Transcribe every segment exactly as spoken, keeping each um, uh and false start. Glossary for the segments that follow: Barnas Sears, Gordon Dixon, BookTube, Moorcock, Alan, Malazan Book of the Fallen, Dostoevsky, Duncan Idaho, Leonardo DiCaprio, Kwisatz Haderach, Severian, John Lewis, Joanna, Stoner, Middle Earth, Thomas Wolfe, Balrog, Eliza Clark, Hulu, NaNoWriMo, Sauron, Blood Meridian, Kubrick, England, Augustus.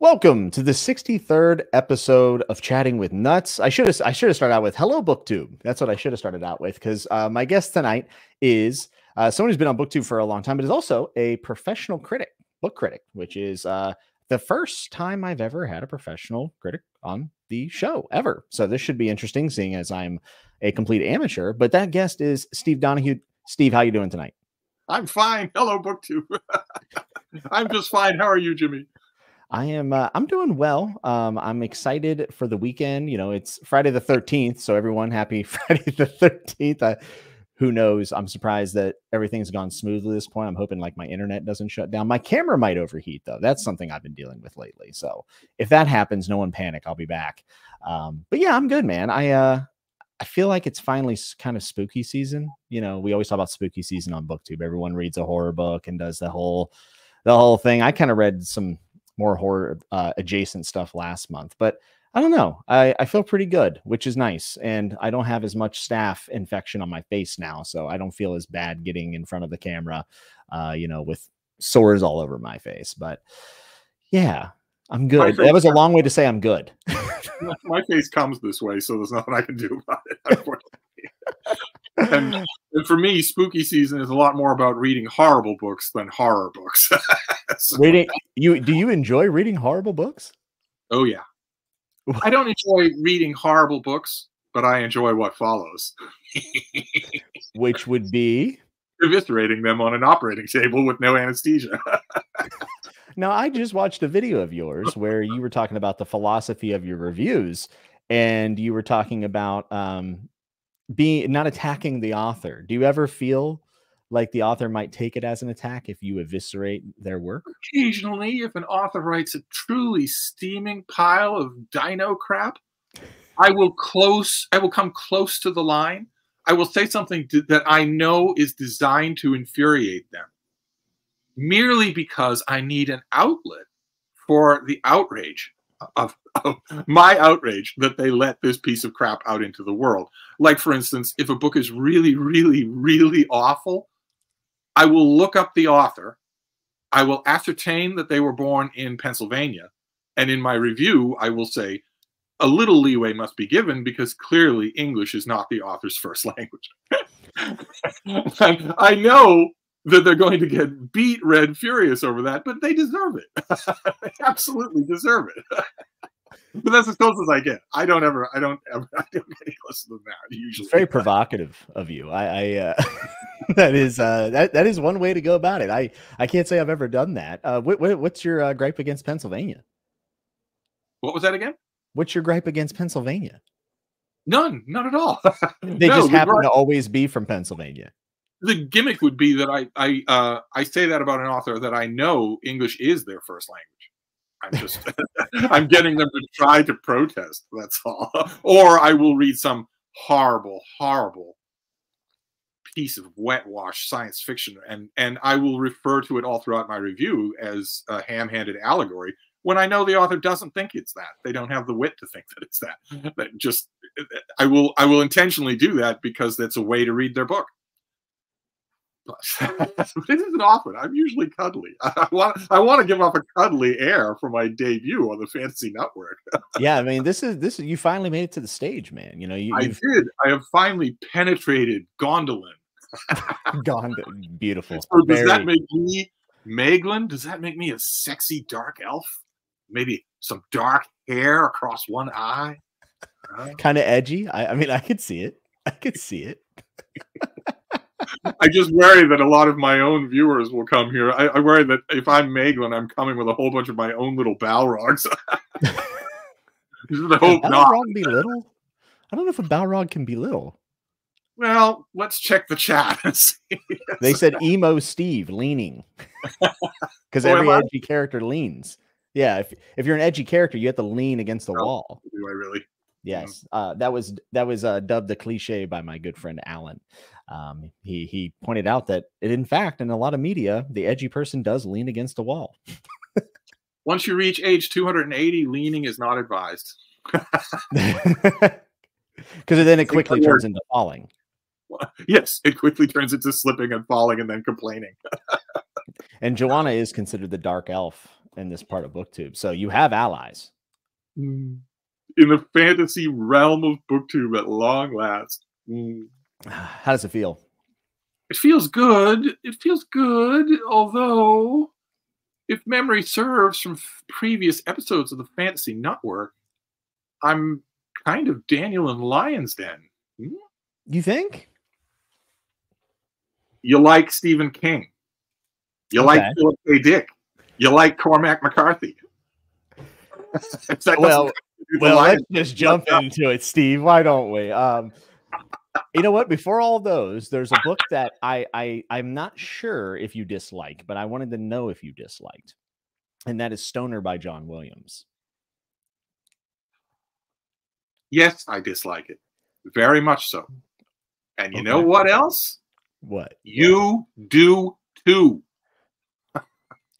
Welcome to the sixty-third episode of Chatting with Nuts. I should have I should have started out with hello BookTube. That's what I should have started out with, because uh, my guest tonight is uh, someone who's been on BookTube for a long time, but is also a professional critic, book critic, which is uh, the first time I've ever had a professional critic on the show ever. So this should be interesting, seeing as I'm a complete amateur. But that guest is Steve Donoghue. Steve, how you doing tonight? I'm fine. Hello BookTube. I'm just fine. How are you, Jimmy? I am. Uh, I'm doing well. Um, I'm excited for the weekend. You know, it's Friday the thirteenth, so everyone, happy Friday the thirteenth. Uh, who knows? I'm surprised that everything's gone smoothly at this point. I'm hoping like my internet doesn't shut down. My camera might overheat though. That's something I've been dealing with lately. So if that happens, no one panic. I'll be back. Um, but yeah, I'm good, man. I uh, I feel like it's finally kind of spooky season. You know, we always talk about spooky season on BookTube. Everyone reads a horror book and does the whole the whole thing. I kind of read some more horror uh, adjacent stuff last month, but I don't know. I, I feel pretty good, which is nice. And I don't have as much staph infection on my face now, so I don't feel as bad getting in front of the camera, uh, you know, with sores all over my face. But yeah, I'm good. That was a long way to say I'm good. My face comes this way, so there's nothing I can do about it, unfortunately. And, and for me, spooky season is a lot more about reading horrible books than horror books. So, reading you do you enjoy reading horrible books? Oh yeah. I don't enjoy reading horrible books, but I enjoy what follows. Which would be eviscerating them on an operating table with no anesthesia. Now, I just watched a video of yours where you were talking about the philosophy of your reviews, and you were talking about um being not attacking the author. Do you ever feel like the author might take it as an attack if you eviscerate their work? Occasionally, if an author writes a truly steaming pile of dino crap, I will close. I will come close to the line. I will say something to, that I know is designed to infuriate them, merely because I need an outlet for the outrage of. of my outrage that they let this piece of crap out into the world. Like, for instance, if a book is really, really, really awful, I will look up the author. I will ascertain that they were born in Pennsylvania. And in my review, I will say a little leeway must be given because clearly English is not the author's first language. I know that they're going to get beat red furious over that, but they deserve it. They absolutely deserve it. But that's as close as I get. I don't ever, I don't ever, I don't get any closer than that usually. It's very provocative of you. I, I uh, that is, uh, that, that is one way to go about it. I, I can't say I've ever done that. Uh, what, what, what's your uh, gripe against Pennsylvania? What was that again? What's your gripe against Pennsylvania? None, not at all. They no, just happen to always be from Pennsylvania. The gimmick would be that I, I, uh, I say that about an author that I know English is their first language. I'm just, I'm getting them to try to protest. That's all. Or I will read some horrible, horrible piece of wet wash science fiction, and and I will refer to it all throughout my review as a ham-handed allegory when I know the author doesn't think it's that. They don't have the wit to think that it's that. But just, I will, I will intentionally do that because that's a way to read their book. But it isn't often. I'm usually cuddly. I want I want to give off a cuddly air for my debut on the Fantasy Network. Yeah, I mean, this is this is you finally made it to the stage, man. You know, you I you've... did. I have finally penetrated Gondolin. Gondolin, beautiful. So does Very... that make me Maeglin? Does that make me a sexy dark elf? Maybe some dark hair across one eye. Uh, kind of edgy. I, I mean, I could see it. I could see it. I just worry that a lot of my own viewers will come here. I, I worry that if I'm Maeglin, I'm coming with a whole bunch of my own little Balrogs. I hope not. Balrog be little? I don't know if a Balrog can be little. Well, let's check the chat and see. They said emo Steve leaning. Because every I... edgy character leans. Yeah, if, if you're an edgy character, you have to lean against the no, wall. Do I really? Yes, uh, that was that was uh, dubbed a cliche by my good friend Alan. Um, he he pointed out that it, in fact, in a lot of media, the edgy person does lean against a wall. Once you reach age two hundred eighty, leaning is not advised. Because then it quickly turns into falling. Yes, it quickly turns into slipping and falling and then complaining. And Joanna is considered the dark elf in this part of BookTube. So you have allies. In the fantasy realm of BookTube at long last. How does it feel? It feels good. It feels good. Although, if memory serves from previous episodes of the Fantasy Network, I'm kind of Daniel in Lion's Den. Hmm? You think? You like Stephen King. You okay. like Philip K. Dick. You like Cormac McCarthy. well, well let's just jump into it, Steve. Why don't we? Um, you know what? Before all those, there's a book that I, I, I'm not sure if you dislike, but I wanted to know if you disliked. And that is Stoner by John Williams. Yes, I dislike it. Very much so. And you okay. know what else? What? You yeah. do too.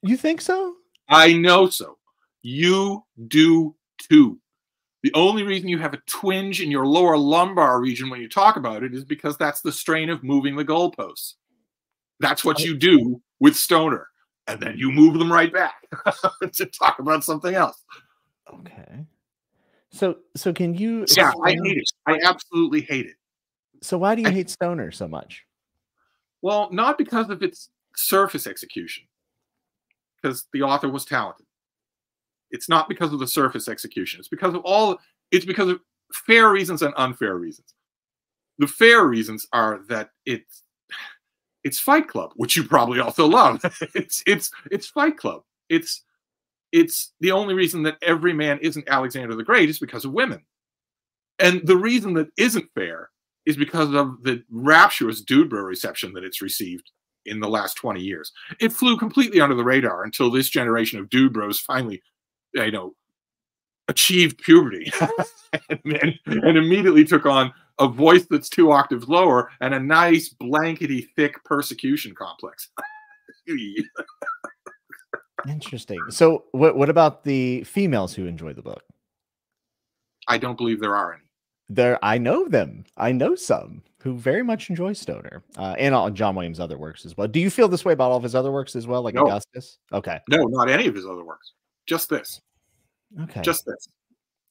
You think so? I know so. You do too. The only reason you have a twinge in your lower lumbar region when you talk about it is because that's the strain of moving the goalposts. That's what you do with Stoner. And then you move them right back to talk about something else. Okay. So, so can you... Yeah, I hate it. I absolutely hate it. So why do you I, hate Stoner so much? Well, not because of its surface execution, because the author was talented. It's not because of the surface execution. It's because of all, it's because of fair reasons and unfair reasons. The fair reasons are that it's, it's Fight Club, which you probably also love. it's, it's, it's Fight Club. It's, it's the only reason that every man isn't Alexander the Great is because of women. And the reason that isn't fair is because of the rapturous Dudebro reception that it's received in the last twenty years. It flew completely under the radar until this generation of Dudebros finally, you know, achieved puberty and, and, and immediately took on a voice that's two octaves lower and a nice blankety thick persecution complex. Interesting. So what, what about the females who enjoy the book? I don't believe there are any. There, I know them. I know some who very much enjoy Stoner uh, and all John Williams' other works as well. Do you feel this way about all of his other works as well, like no. Augustus? Okay. No, not any of his other works. Just this. Okay. Just this.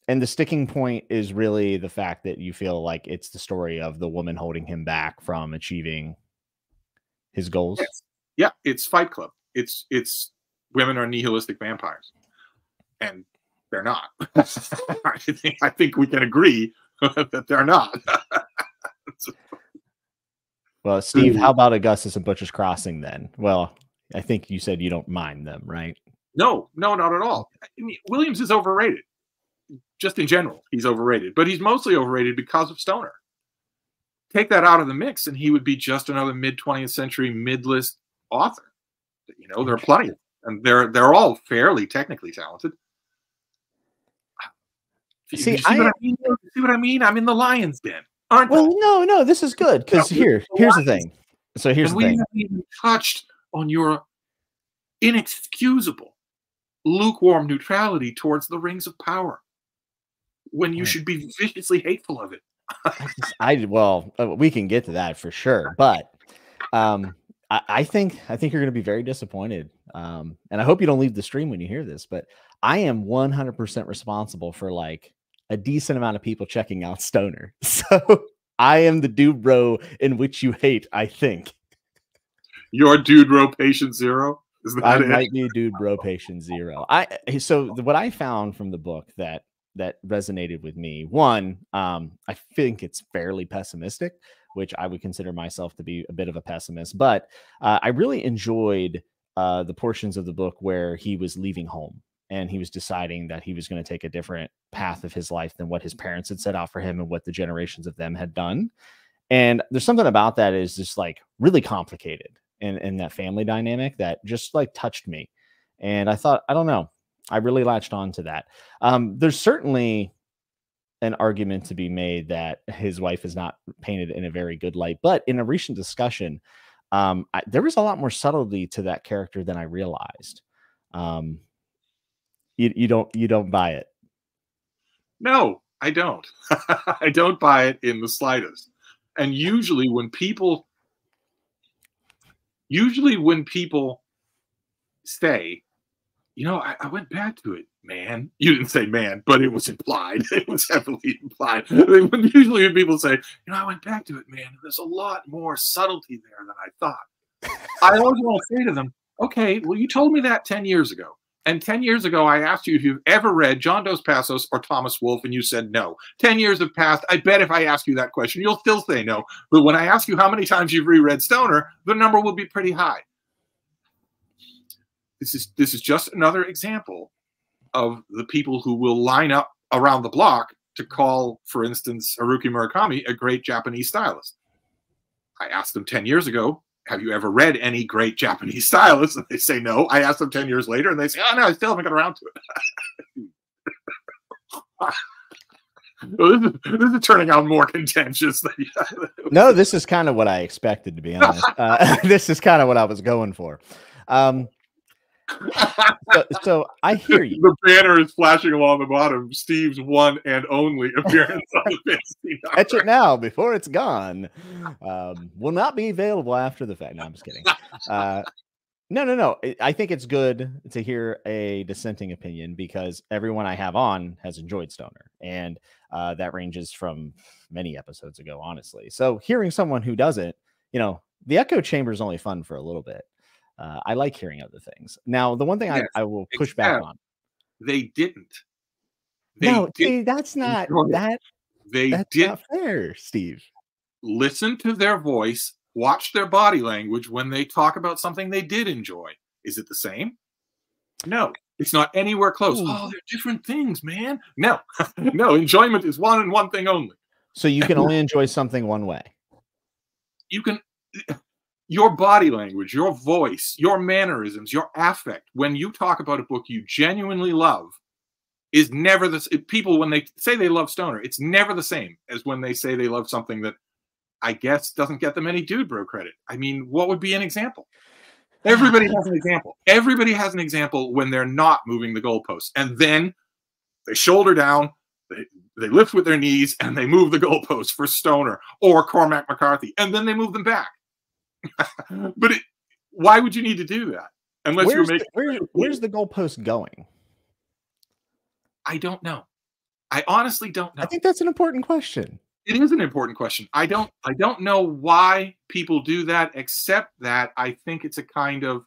And the sticking point is really the fact that you feel like it's the story of the woman holding him back from achieving his goals? Yes. Yeah, it's Fight Club. It's it's women are nihilistic vampires. And they're not. I, think, I think we can agree that they're not. Well, Steve, how about Augustus and Butcher's Crossing then? Well, I think you said you don't mind them, right? No, no, not at all. I mean, Williams is overrated. Just in general, he's overrated. But he's mostly overrated because of Stoner. Take that out of the mix, and he would be just another mid twentieth century, mid-list author. You know, there are plenty of them. And they're, they're all fairly technically talented. See, see, I, what I mean? see what I mean? I'm in the lion's den, aren't well, I? Well, no, no, this is good because no, here, here's the thing. So here's the we thing. We haven't even touched on your inexcusable lukewarm neutrality towards the Rings of Power when you right. should be viciously hateful of it. I well, we can get to that for sure, but um, I, I think I think you're going to be very disappointed, um, and I hope you don't leave the stream when you hear this, but I am one hundred percent responsible for like. a decent amount of people checking out Stoner. So I am the Dudebro in which you hate, I think. Your Dudebro patient zero? Is that I it? might be Dudebro patient zero. I So what I found from the book that that resonated with me, one, um, I think it's fairly pessimistic, which I would consider myself to be a bit of a pessimist, but uh, I really enjoyed uh, the portions of the book where he was leaving home. And he was deciding that he was going to take a different path of his life than what his parents had set out for him and what the generations of them had done. And there's something about that is just like really complicated in, in that family dynamic that just like touched me. And I thought, I don't know, I really latched on to that. Um, there's certainly an argument to be made that his wife is not painted in a very good light, but in a recent discussion, um, I, there was a lot more subtlety to that character than I realized. Um, You, you don't you don't buy it. No, I don't. I don't buy it in the slightest. And usually when people usually when people stay. You know, I, I went back to it, man. You didn't say man, but it was implied. It was heavily implied. I mean, when, usually when people say, you know, I went back to it, man, there's a lot more subtlety there than I thought. I always want to say to them, okay, well, you told me that ten years ago. And ten years ago, I asked you if you've ever read John Dos Passos or Thomas Wolfe, and you said no. ten years have passed. I bet if I ask you that question, you'll still say no. But when I ask you how many times you've reread Stoner, the number will be pretty high. This is, this is just another example of the people who will line up around the block to call, for instance, Haruki Murakami a great Japanese stylist. I asked them ten years ago, have you ever read any great Japanese stylists? And they say no. I asked them ten years later, and they say, oh, no, I still haven't got around to it. Well, this, is, this is turning out more contentious. Than, no, this is kind of what I expected, to be honest. Uh, this is kind of what I was going for. Um, so, so I hear you. The banner is flashing along the bottom. Steve's one and only appearance on the fantasy. Catch it now before it's gone. Um, will not be available after the fact. No, I'm just kidding. Uh, no, no, no. I think it's good to hear a dissenting opinion because everyone I have on has enjoyed Stoner, and uh, that ranges from many episodes ago, honestly. So hearing someone who doesn't, you know, the echo chamber is only fun for a little bit. Uh, I like hearing other things. Now, the one thing yes, I, I will push back on. They didn't. They no, didn't see, that's not that. They that's did. Not fair, Steve. Listen to their voice. Watch their body language when they talk about something they did enjoy. Is it the same? No, it's not anywhere close. Ooh. Oh, they're different things, man. No, no. Enjoyment is one and one thing only. So you can only enjoy something one way. You can. Your body language, your voice, your mannerisms, your affect, when you talk about a book you genuinely love, is never the people, when they say they love Stoner, it's never the same as when they say they love something that I guess doesn't get them any Dude Bro credit. I mean, what would be an example? Everybody has an example. Everybody has an example when they're not moving the goalposts. And then they shoulder down, they, they lift with their knees, and they move the goalposts for Stoner or Cormac McCarthy. And then they move them back. But it, why would you need to do that? Unless where's you're making the, where, where's the goalpost going? I don't know. I honestly don't know. I think that's an important question. It is an important question. I don't. I don't know why people do that, except that I think it's a kind of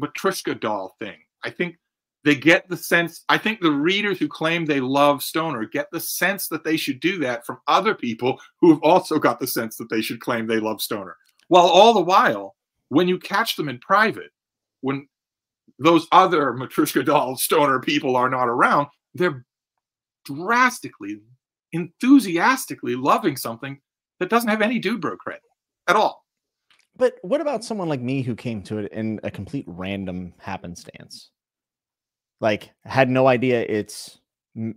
Matryoshka doll thing. I think they get the sense. I think the readers who claim they love Stoner get the sense that they should do that from other people who have also got the sense that they should claim they love Stoner. Well, all the while, when you catch them in private, when those other Matryoshka doll Stoner people are not around, they're drastically, enthusiastically loving something that doesn't have any Dude Bro credit at all. But what about someone like me who came to it in a complete random happenstance? Like, had no idea it's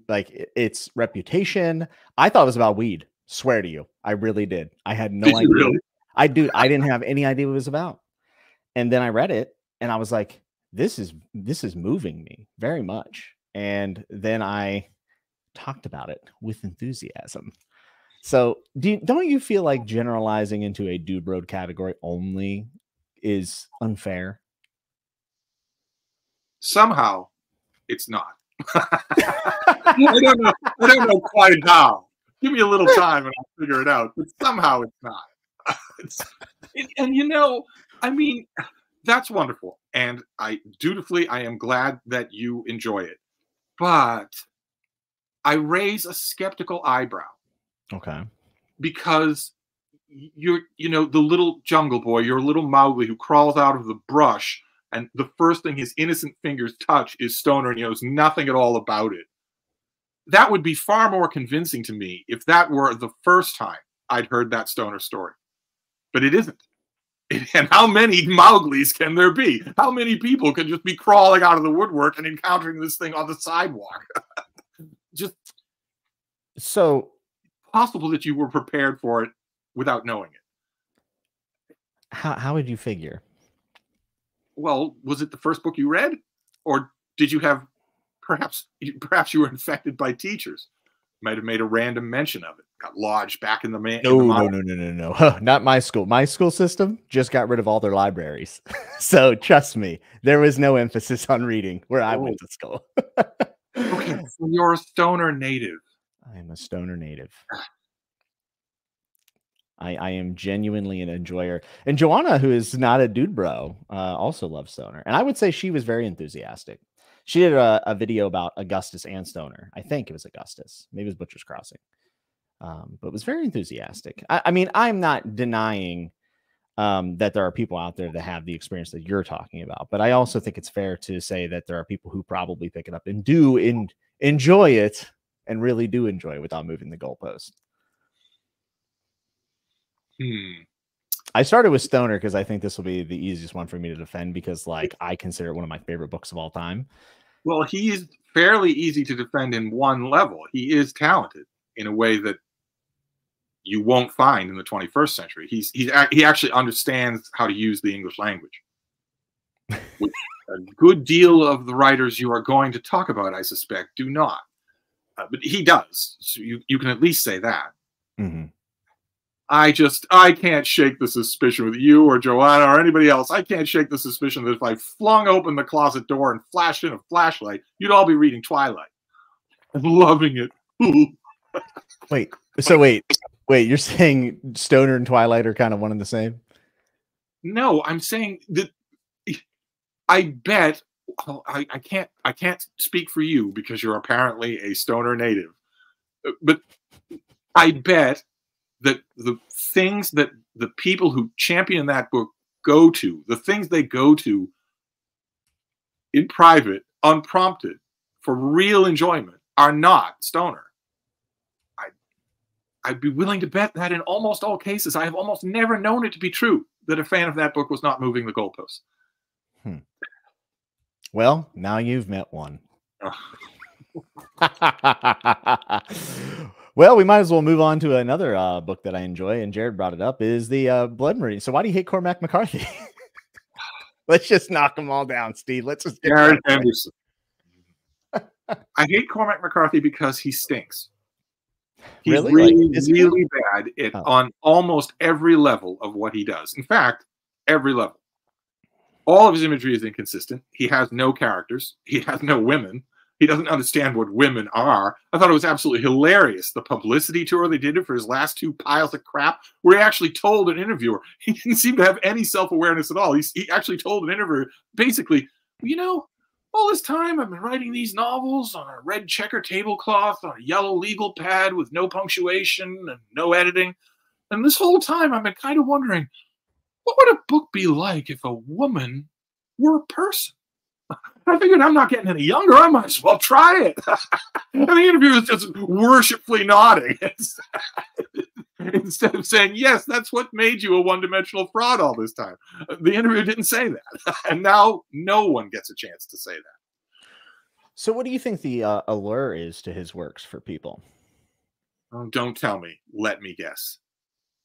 like its reputation. I thought it was about weed. Swear to you, I really did. I had no did idea. You really? I do. I didn't have any idea what it was about. And then I read it and I was like, this is, this is moving me very much. And then I talked about it with enthusiasm. So do you, don't you feel like generalizing into a Dude Bro category only is unfair? Somehow it's not. I don't know, I don't know quite how. Give me a little time and I'll figure it out. But somehow it's not. and, and you know, I mean, that's wonderful, and I dutifully I am glad that you enjoy it, but I raise a skeptical eyebrow. Okay, because you're, you know, the little jungle boy, your little Mowgli who crawls out of the brush, and the first thing his innocent fingers touch is Stoner, and he knows nothing at all about it. That would be far more convincing to me if that were the first time I'd heard that Stoner story. But it isn't. And how many Mowglis can there be? How many people can just be crawling out of the woodwork and encountering this thing on the sidewalk? Just so possible that you were prepared for it without knowing it. How, how would you figure? Well, was it the first book you read? Or did you have, perhaps, perhaps you were infected by teachers? might have made a random mention of it. Got lodged back in the man. No, no, no, no, no, no. Huh, not my school. My school system just got rid of all their libraries. So trust me, there was no emphasis on reading where oh. I went to school. Okay, so you're a Stoner native. I am a Stoner native. I, I am genuinely an enjoyer. And Joanna, who is not a dude bro, uh, also loves Stoner. And I would say she was very enthusiastic. She did a, a video about Augustus and Stoner. I think it was Augustus. Maybe it was Butcher's Crossing. Um, but was very enthusiastic. I, I mean, I'm not denying um, that there are people out there that have the experience that you're talking about. But I also think it's fair to say that there are people who probably pick it up and do in, enjoy it and really do enjoy it without moving the goalpost. Hmm. I started with Stoner because I think this will be the easiest one for me to defend because, like, I consider it one of my favorite books of all time. Well, he's fairly easy to defend in one level. He is talented in a way that you won't find in the twenty-first century. He's, he's he actually understands how to use the English language. Which a good deal of the writers you are going to talk about, I suspect, do not. Uh, but he does. So you, you can at least say that. Mm-hmm. I just, I can't shake the suspicion with you or Joanna or anybody else. I can't shake the suspicion that if I flung open the closet door and flashed in a flashlight, you'd all be reading Twilight. I'm loving it. Wait, so wait, wait, you're saying Stoner and Twilight are kind of one and the same? No, I'm saying that I bet, well, I, I can't, I can't speak for you because you're apparently a Stoner native, but I bet that the things that the people who champion that book go to, the things they go to in private, unprompted, for real enjoyment, are not Stoner. I, I'd be willing to bet that in almost all cases, I have almost never known it to be true that a fan of that book was not moving the goalposts. Hmm. Well, now you've met one. Well, we might as well move on to another uh, book that I enjoy, and Jared brought it up, is the uh, Blood Meridian. So why do you hate Cormac McCarthy? Let's just knock them all down, Steve. Let's just get Jared Anderson. I hate Cormac McCarthy because he stinks. He's really, really, like, really bad at, oh. on almost every level of what he does. In fact, every level. All of his imagery is inconsistent. He has no characters. He has no women. He doesn't understand what women are. I thought it was absolutely hilarious, the publicity tour they did for his last two piles of crap, where he actually told an interviewer, he didn't seem to have any self-awareness at all. He, he actually told an interviewer, basically, you know, all this time I've been writing these novels on a red checker tablecloth, on a yellow legal pad with no punctuation and no editing. And this whole time I've been kind of wondering, what would a book be like if a woman were a person? I figured I'm not getting any younger. I might as well try it. And the interviewer is just worshipfully nodding instead of saying, yes, that's what made you a one-dimensional fraud all this time. The interviewer didn't say that. And now no one gets a chance to say that. So what do you think the uh, allure is to his works for people? Oh, don't tell me. Let me guess.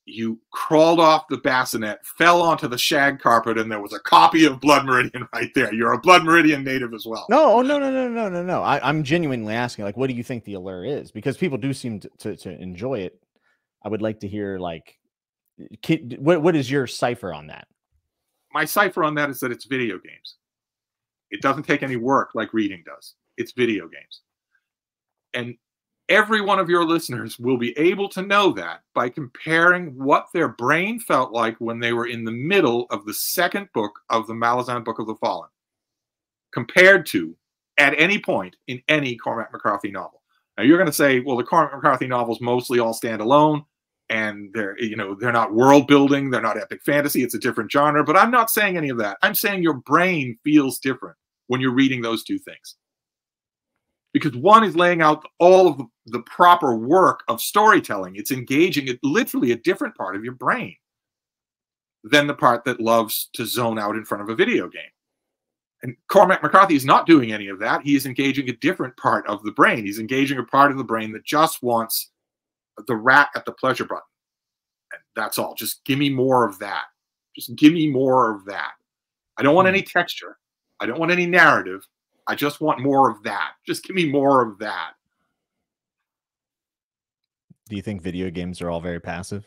You crawled off the bassinet, fell onto the shag carpet, and there was a copy of Blood Meridian right there. You're a Blood Meridian native as well. No, no, no, no, no, no, no. I, I'm genuinely asking, like, what do you think the allure is? Because people do seem to, to, to enjoy it. I would like to hear, like, kid, what, what is your cipher on that? My cipher on that is that it's video games. It doesn't take any work like reading does. It's video games. And every one of your listeners will be able to know that by comparing what their brain felt like when they were in the middle of the second book of the Malazan Book of the Fallen, compared to at any point in any Cormac McCarthy novel. Now you're going to say, well, the Cormac McCarthy novels mostly all stand alone, and they're, you know, they're not world building, they're not epic fantasy, it's a different genre. But I'm not saying any of that. I'm saying your brain feels different when you're reading those two things. Because one is laying out all of the proper work of storytelling. It's engaging at literally a different part of your brain than the part that loves to zone out in front of a video game. And Cormac McCarthy is not doing any of that. He is engaging a different part of the brain. He's engaging a part of the brain that just wants the rat at the pleasure button. And that's all. Just give me more of that. Just give me more of that. I don't want any texture. I don't want any narrative. I just want more of that. Just give me more of that. Do you think video games are all very passive?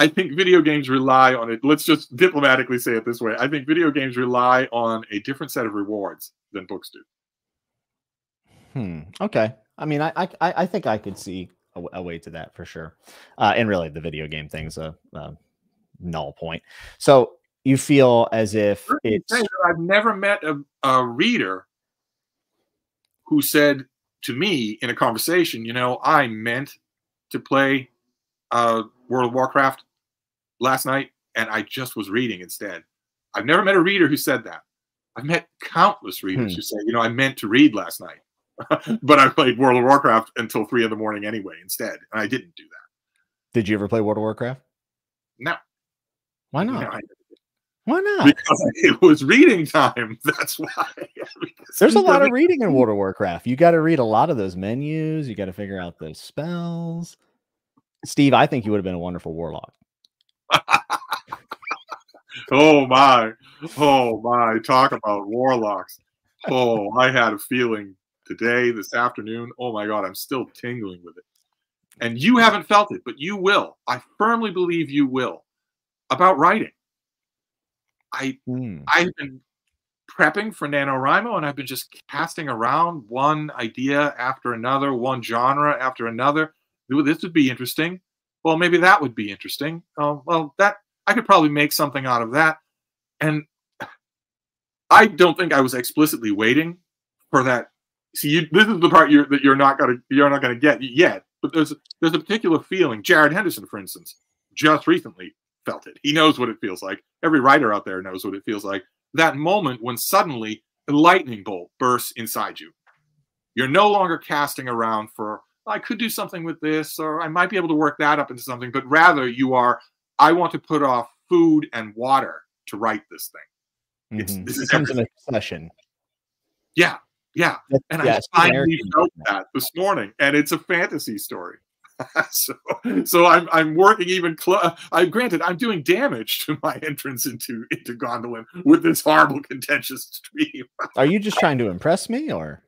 I think video games rely on it. Let's just diplomatically say it this way. I think video games rely on a different set of rewards than books do. Hmm. Okay. I mean, I I, I think I could see a, a way to that for sure. Uh, and really, the video game thing's a, a null point. So you feel as if it's... I've never met a, a reader who said to me in a conversation, you know, I meant to play uh, World of Warcraft last night, and I just was reading instead. I've never met a reader who said that. I've met countless readers hmm. who say, you know, I meant to read last night. But I played World of Warcraft until three in the morning anyway, instead. And I didn't do that. Did you ever play World of Warcraft? No. Why not? No, I why not? Because it was reading time. That's why. There's a lot of reading in World of Warcraft. You got to read a lot of those menus. You got to figure out those spells. Steve, I think you would have been a wonderful warlock. Oh, my. Oh, my. Talk about warlocks. Oh, I had a feeling. Today, this afternoon, oh my God, I'm still tingling with it. And you haven't felt it, but you will. I firmly believe you will. About writing. I, mm. I've been prepping for NaNoWriMo, and I've been just casting around one idea after another, one genre after another. This would be interesting. Well, maybe that would be interesting. Oh, well, that I could probably make something out of that. And I don't think I was explicitly waiting for that. See, you, this is the part you're, that you're not gonna you're not gonna get yet. But there's there's a particular feeling. Jared Henderson, for instance, just recently felt it. He knows what it feels like. Every writer out there knows what it feels like. That moment when suddenly a lightning bolt bursts inside you. You're no longer casting around for well, I could do something with this, or I might be able to work that up into something. But rather, you are I want to put off food and water to write this thing. Mm-hmm. It's, this it is an obsession. Yeah. Yeah, and yeah, I finally felt that this morning, and it's a fantasy story. so, so I'm I'm working even close. I granted I'm doing damage to my entrance into into Gondolin with this horrible contentious stream. Are you just trying to impress me, or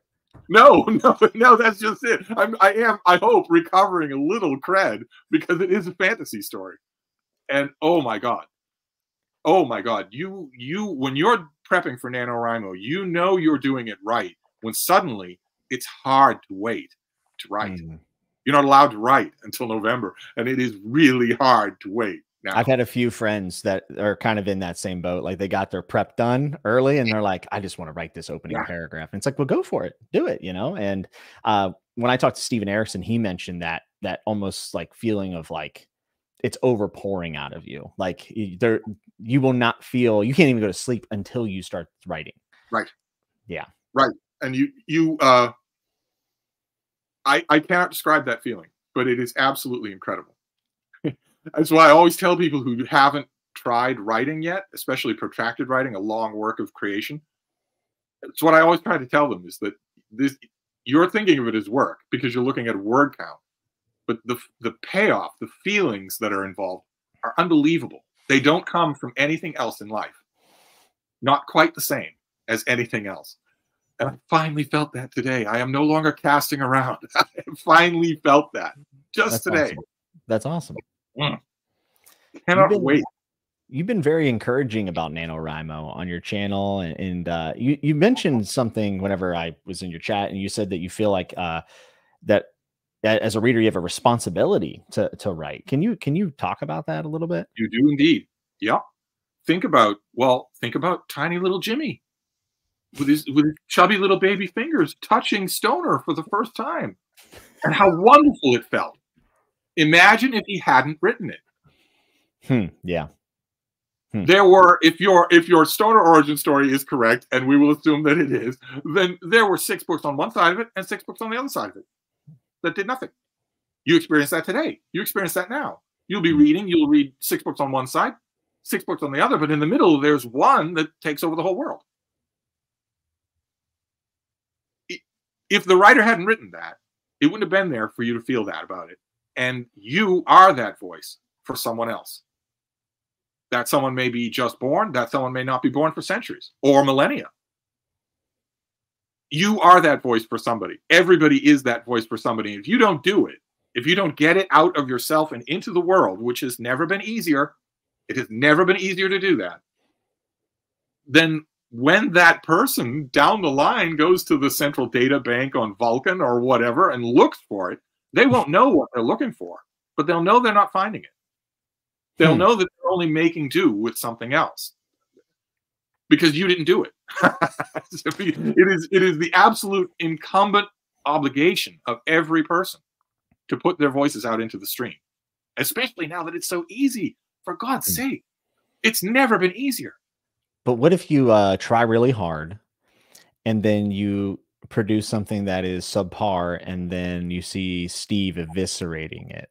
no, no, no? That's just it. I'm I am I hope recovering a little cred because it is a fantasy story, and oh my God, oh my God, you you when you're prepping for NaNoWriMo, you know you're doing it right. When suddenly it's hard to wait to write. Mm. You're not allowed to write until November, and it is really hard to wait now. I've had a few friends that are kind of in that same boat. Like they got their prep done early, and they're like, I just want to write this opening yeah. paragraph. And it's like, well, go for it. Do it, you know? And uh, when I talked to Steven Erickson, he mentioned that that almost like feeling of like, it's overpouring out of you. Like there, you will not feel, you can't even go to sleep until you start writing. Right. Yeah. Right. And you, you, uh, I, I cannot describe that feeling, but it is absolutely incredible. That's why I always tell people who haven't tried writing yet, especially protracted writing, a long work of creation. It's what I always try to tell them is that this, you're thinking of it as work because you're looking at a word count, but the, the payoff, the feelings that are involved are unbelievable. They don't come from anything else in life. Not quite the same as anything else. And I finally felt that today. I am no longer casting around. I finally felt that just That's today. Awesome. That's awesome. Mm. Cannot you've been, wait. You've been very encouraging about NaNoWriMo on your channel. And, and uh, you, you mentioned something whenever I was in your chat, and you said that you feel like uh, that, that as a reader, you have a responsibility to, to write. Can you, can you talk about that a little bit? You do indeed. Yeah. Think about, well, think about tiny little Jimmy. With his, with his chubby little baby fingers touching Stoner for the first time, and how wonderful it felt. Imagine if he hadn't written it. Hmm, yeah. Hmm. There were, if your if your Stoner origin story is correct, and we will assume that it is, then there were six books on one side of it and six books on the other side of it that did nothing. You experience that today. You experience that now. You'll be reading. You'll read six books on one side, six books on the other, but in the middle, there's one that takes over the whole world. If the writer hadn't written that, it wouldn't have been there for you to feel that about it. And you are that voice for someone else. That someone may be just born. That someone may not be born for centuries or millennia. you are that voice for somebody. Everybody is that voice for somebody. If you don't do it, if you don't get it out of yourself and into the world, which has never been easier, it has never been easier to do that, then when that person down the line goes to the central data bank on Vulcan or whatever and looks for it, they won't know what they're looking for, but they'll know they're not finding it. They'll hmm. know that they're only making do with something else because you didn't do it. It is, it is the absolute incumbent obligation of every person to put their voices out into the stream, especially now that it's so easy. For God's sake, it's never been easier. But what if you uh, try really hard and then you produce something that is subpar and then you see Steve eviscerating it?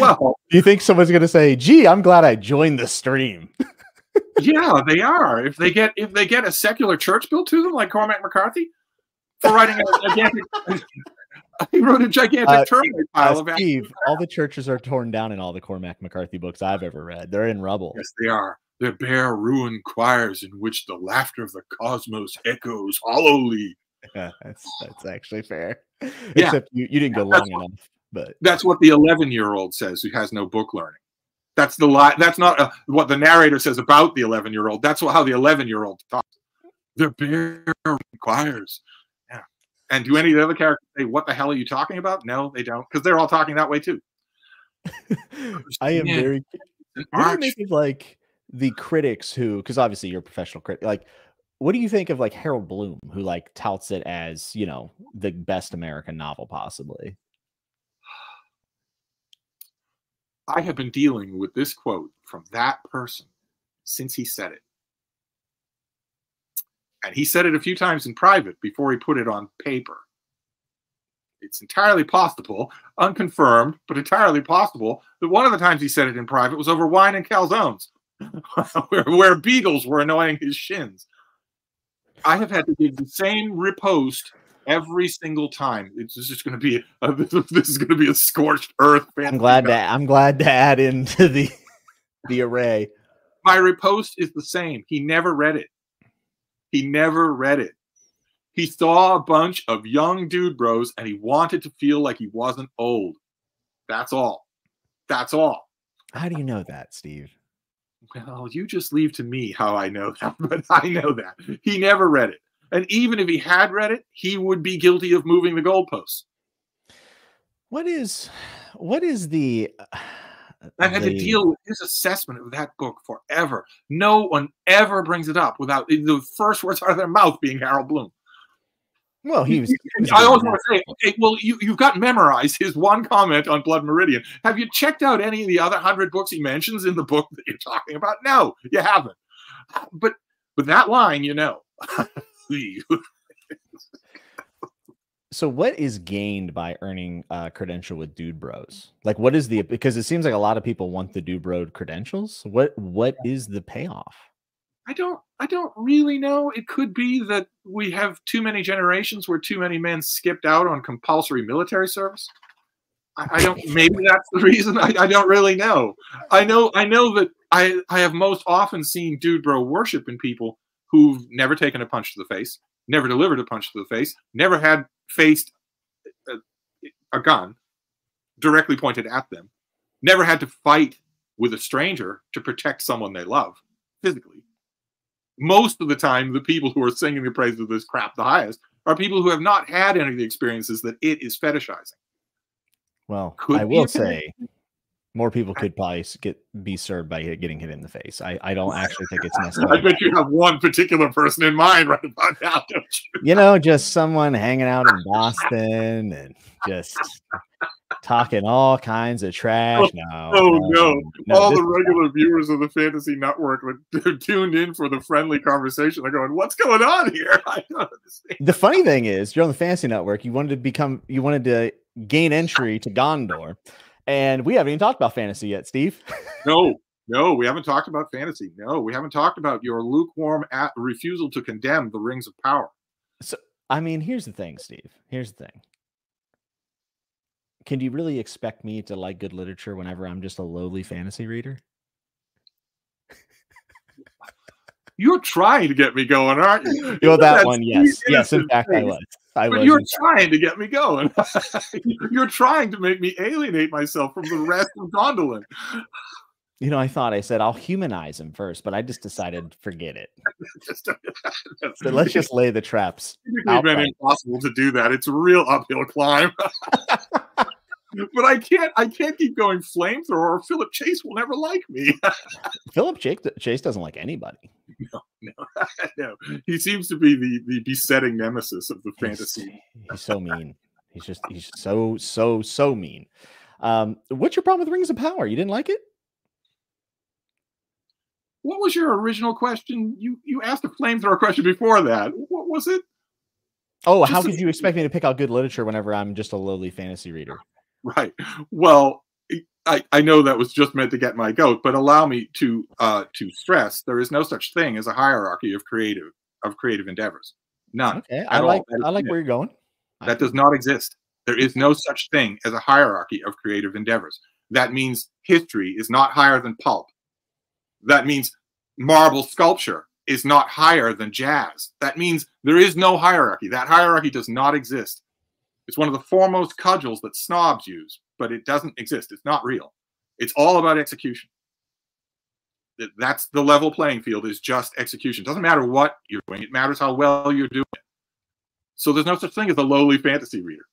Well, do you think someone's going to say, gee, I'm glad I joined the stream? Yeah, they are. If they get if they get a secular church built to them like Cormac McCarthy for writing a gigantic... He wrote a gigantic uh, termite pile uh, of Steve, all the churches are torn down in all the Cormac McCarthy books I've ever read. They're in rubble. Yes, they are. They're bare ruined choirs in which the laughter of the cosmos echoes hollowly. Yeah, that's, that's actually fair. Yeah. Except you, you didn't go yeah, long what, enough. But that's what the eleven-year-old says who has no book learning. That's the lie. That's not uh, what the narrator says about the eleven-year-old. That's what, how the eleven-year-old talks. They're bare ruined choirs. And do any of the other characters say, what the hell are you talking about? No, they don't. Because they're all talking that way, too. I am yeah. very... What do you think of, like, the critics who... Because obviously you're a professional critic. Like, what do you think of, like, Harold Bloom, who, like, touts it as, you know, the best American novel, possibly? I have been dealing with this quote from that person since he said it. And he said it a few times in private before he put it on paper. It's entirely possible, unconfirmed, but entirely possible, that one of the times he said it in private was over wine and calzones, where, where beagles were annoying his shins. I have had to give the same riposte every single time. It's just going to be a, this is going to be a scorched earth. I'm glad that I'm glad to add into the the array. My riposte is the same. He never read it. He never read it. He saw a bunch of young dude bros and he wanted to feel like he wasn't old. That's all. That's all. How do you know that, Steve? Well, you just leave to me how I know that, but I know that. He never read it. And even if he had read it, he would be guilty of moving the goalposts. What is, what is the... Uh... I've had to deal with his assessment of that book forever. No one ever brings it up without the first words out of their mouth being Harold Bloom. Well, he was. He was I always want to say, okay, well, you, you've got memorized his one comment on Blood Meridian. Have you checked out any of the other hundred books he mentions in the book that you're talking about? No, you haven't. But with that line, you know. So what is gained by earning a credential with Dude Bros? Like, what is the, because it seems like a lot of people want the Dude Bro credentials. What, what is the payoff? I don't, I don't really know. It could be that we have too many generations where too many men skipped out on compulsory military service. I, I don't, maybe that's the reason. I, I don't really know. I know, I know that I, I have most often seen Dude Bro worship in people who've never taken a punch to the face, never delivered a punch to the face, never had faced a, a gun directly pointed at them, never had to fight with a stranger to protect someone they love physically. Most of the time, the people who are singing the praise of this crap the highest are people who have not had any of the experiences that it is fetishizing. Well, could I will say more people could probably get be served by getting hit in the face. I, I don't actually think it's necessary. I bet you have one particular person in mind right about now, don't you? You know, just someone hanging out in Boston and just talking all kinds of trash. No, oh, no. no. no all the regular viewers of the Fantasy Network are tuned in for the friendly conversation. They're going, what's going on here? I don't understand. The funny thing is, you're on the Fantasy Network. You wanted to become, you wanted to gain entry to Gondor. And we haven't even talked about fantasy yet, Steve. No, no, we haven't talked about fantasy. No, we haven't talked about your lukewarm at refusal to condemn the Rings of Power. So, I mean, here's the thing, Steve. Here's the thing. Can you really expect me to like good literature whenever I'm just a lowly fantasy reader? You're trying to get me going, aren't you? You're that, that one, yes. Yes, in fact, I was. I but was you're trying fact. to get me going. You're trying to make me alienate myself from the rest of Gondolin. You know, I thought I said I'll humanize him first, but I just decided forget it. just, so let's just lay the traps. It's been impossible to do that. It's a real uphill climb. But I can't. I can't keep going flamethrower. Or Philip Chase will never like me. Philip Chase doesn't like anybody. No, no, no. He seems to be the the besetting nemesis of the he's, fantasy. He's so mean. He's just. He's so so so mean. Um, what's your problem with Rings of Power? You didn't like it? What was your original question? You you asked a flamethrower question before that. What was it? Oh, just how could you expect me to pick out good literature whenever I'm just a lowly fantasy reader? Right. Well, I, I know that was just meant to get my goat, but allow me to uh, to stress there is no such thing as a hierarchy of creative of creative endeavors. None. Okay. I like I like where you're going. That does not exist. There is no such thing as a hierarchy of creative endeavors. That means history is not higher than pulp. That means marble sculpture is not higher than jazz. That means there is no hierarchy. That hierarchy does not exist. It's one of the foremost cudgels that snobs use, but it doesn't exist. It's not real. It's all about execution. That's the level playing field, is just execution. It doesn't matter what you're doing. It matters how well you're doing it. So there's no such thing as a lowly fantasy reader.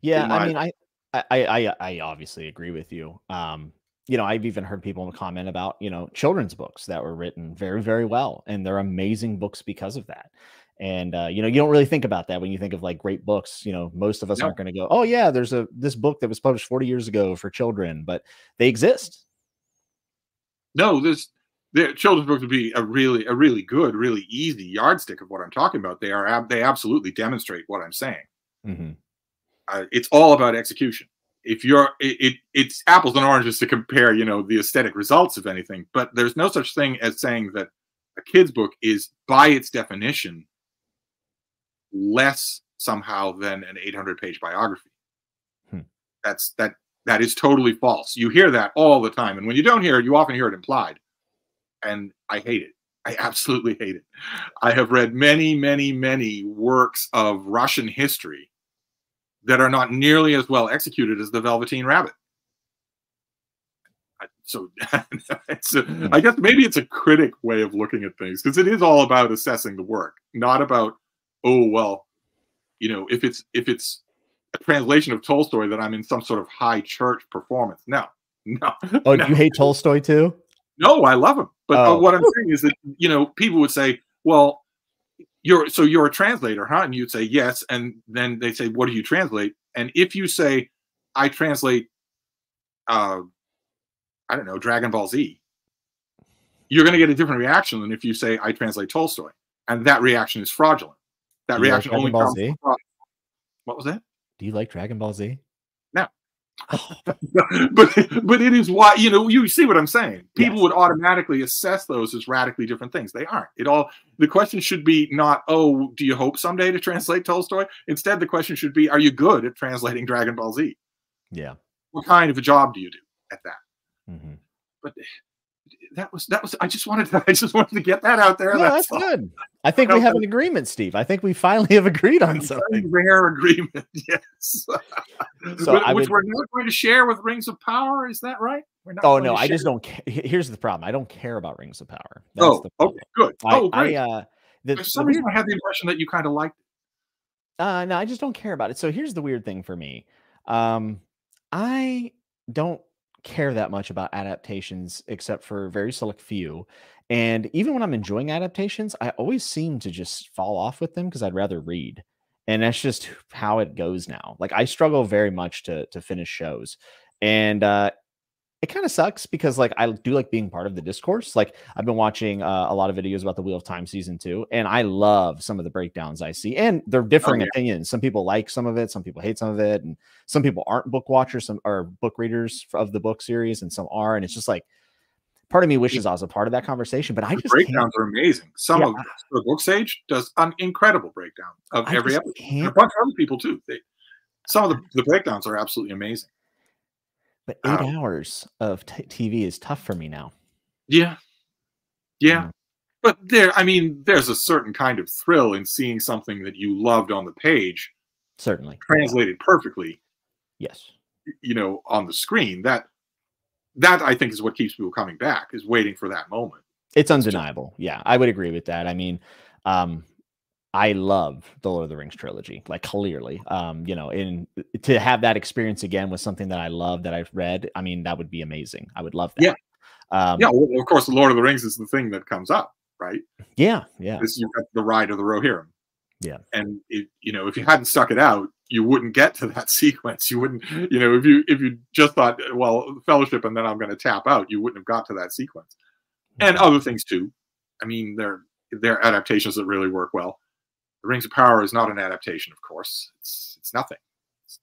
Yeah, I mean, I, I, I, I obviously agree with you. Um, You know, I've even heard people comment about, you know, children's books that were written very, very well. And they're amazing books because of that. And, uh, you know, you don't really think about that when you think of like great books. You know, most of us no. aren't going to go, oh, yeah, there's a this book that was published forty years ago for children, but they exist. No, this the children's books would be a really a really good, really easy yardstick of what I'm talking about. They are they absolutely demonstrate what I'm saying. Mm-hmm. Uh, it's all about execution. If you're it, it it's apples and oranges to compare, you know, the aesthetic results of anything, but there's no such thing as saying that a kid's book is by its definition less somehow than an eight hundred page biography. Hmm. That's that that is totally false. You hear that all the time, and when you don't hear it, you often hear it implied. And I hate it. I absolutely hate it. I have read many, many, many works of Russian history that are not nearly as well executed as the Velveteen Rabbit. I, so it's a, I guess maybe it's a critic way of looking at things, because it is all about assessing the work, not about, oh, well, you know, if it's, if it's a translation of Tolstoy, that I'm in some sort of high church performance. No, no. Oh, no. You hate Tolstoy too? No, I love him. But oh. uh, what I'm saying is that, you know, people would say, well, You're, so you're a translator, huh? And you'd say, yes. And then they say, what do you translate? And if you say, I translate, uh, I don't know, Dragon Ball Z, you're going to get a different reaction than if you say, I translate Tolstoy. And that reaction is fraudulent. That do reaction like only comes from fraud. What was that? Do you like Dragon Ball Z? No. Oh. but but it is why, you know, you see what I'm saying. People yes. would automatically assess those as radically different things. They aren't. It all the question should be not, oh, do you hope someday to translate Tolstoy? Instead, the question should be, are you good at translating Dragon Ball Z? Yeah. What kind of a job do you do at that? Mm-hmm. But that was that was I just wanted to I just wanted to get that out there. Yeah, that's, that's good. I think I we have an agreement, Steve. I think we finally have agreed on something. Rare agreement, yes. So which I would, we're not going to share with Rings of Power, is that right? We're not oh no, I just don't care. Here's the problem. I don't care about Rings of Power. That's oh, the okay, good. I, oh, great. I, uh, the, For some the reason, weird, I had the impression that you kind of liked it. Uh, no, I just don't care about it. So here's the weird thing for me. Um, I don't care that much about adaptations, except for very select few. And even when I'm enjoying adaptations, I always seem to just fall off with them because I'd rather read. And that's just how it goes now. Like, I struggle very much to, to finish shows. And uh, it kind of sucks because, like, I do like being part of the discourse. Like, I've been watching uh, a lot of videos about the Wheel of Time season two, and I love some of the breakdowns I see. And they're differing oh, yeah. opinions. Some people like some of it. Some people hate some of it. And some people aren't book watchers, some are book readers of the book series, and some are. And it's just like, part of me wishes I was a part of that conversation, but I the just breakdowns can't. Are amazing. Some yeah. of the Book Sage does an incredible breakdown of I every episode. Can't. And a bunch of other people too. They, some of the, the breakdowns are absolutely amazing. But eight um, hours of t T V is tough for me now. Yeah, yeah. But there, I mean, there's a certain kind of thrill in seeing something that you loved on the page, certainly translated perfectly, yes, you know, on the screen. That that I think is what keeps people coming back, is waiting for that moment. It's undeniable. Yeah, I would agree with that. I mean, um, I love the Lord of the Rings trilogy, like clearly, um, you know, in to have that experience again with something that I love that I've read. I mean, that would be amazing. I would love that. Yeah. Um, yeah. Well, of course, the Lord of the Rings is the thing that comes up, right? Yeah. Yeah. This, you've got the Ride of the Rohirrim. Yeah. And it, you know, if you hadn't stuck it out, you wouldn't get to that sequence. You wouldn't, you know, if you if you just thought, well, Fellowship, and then I'm going to tap out, you wouldn't have got to that sequence. And other things too. I mean, they're, they're adaptations that really work well. The Rings of Power is not an adaptation, of course. It's, it's nothing. It's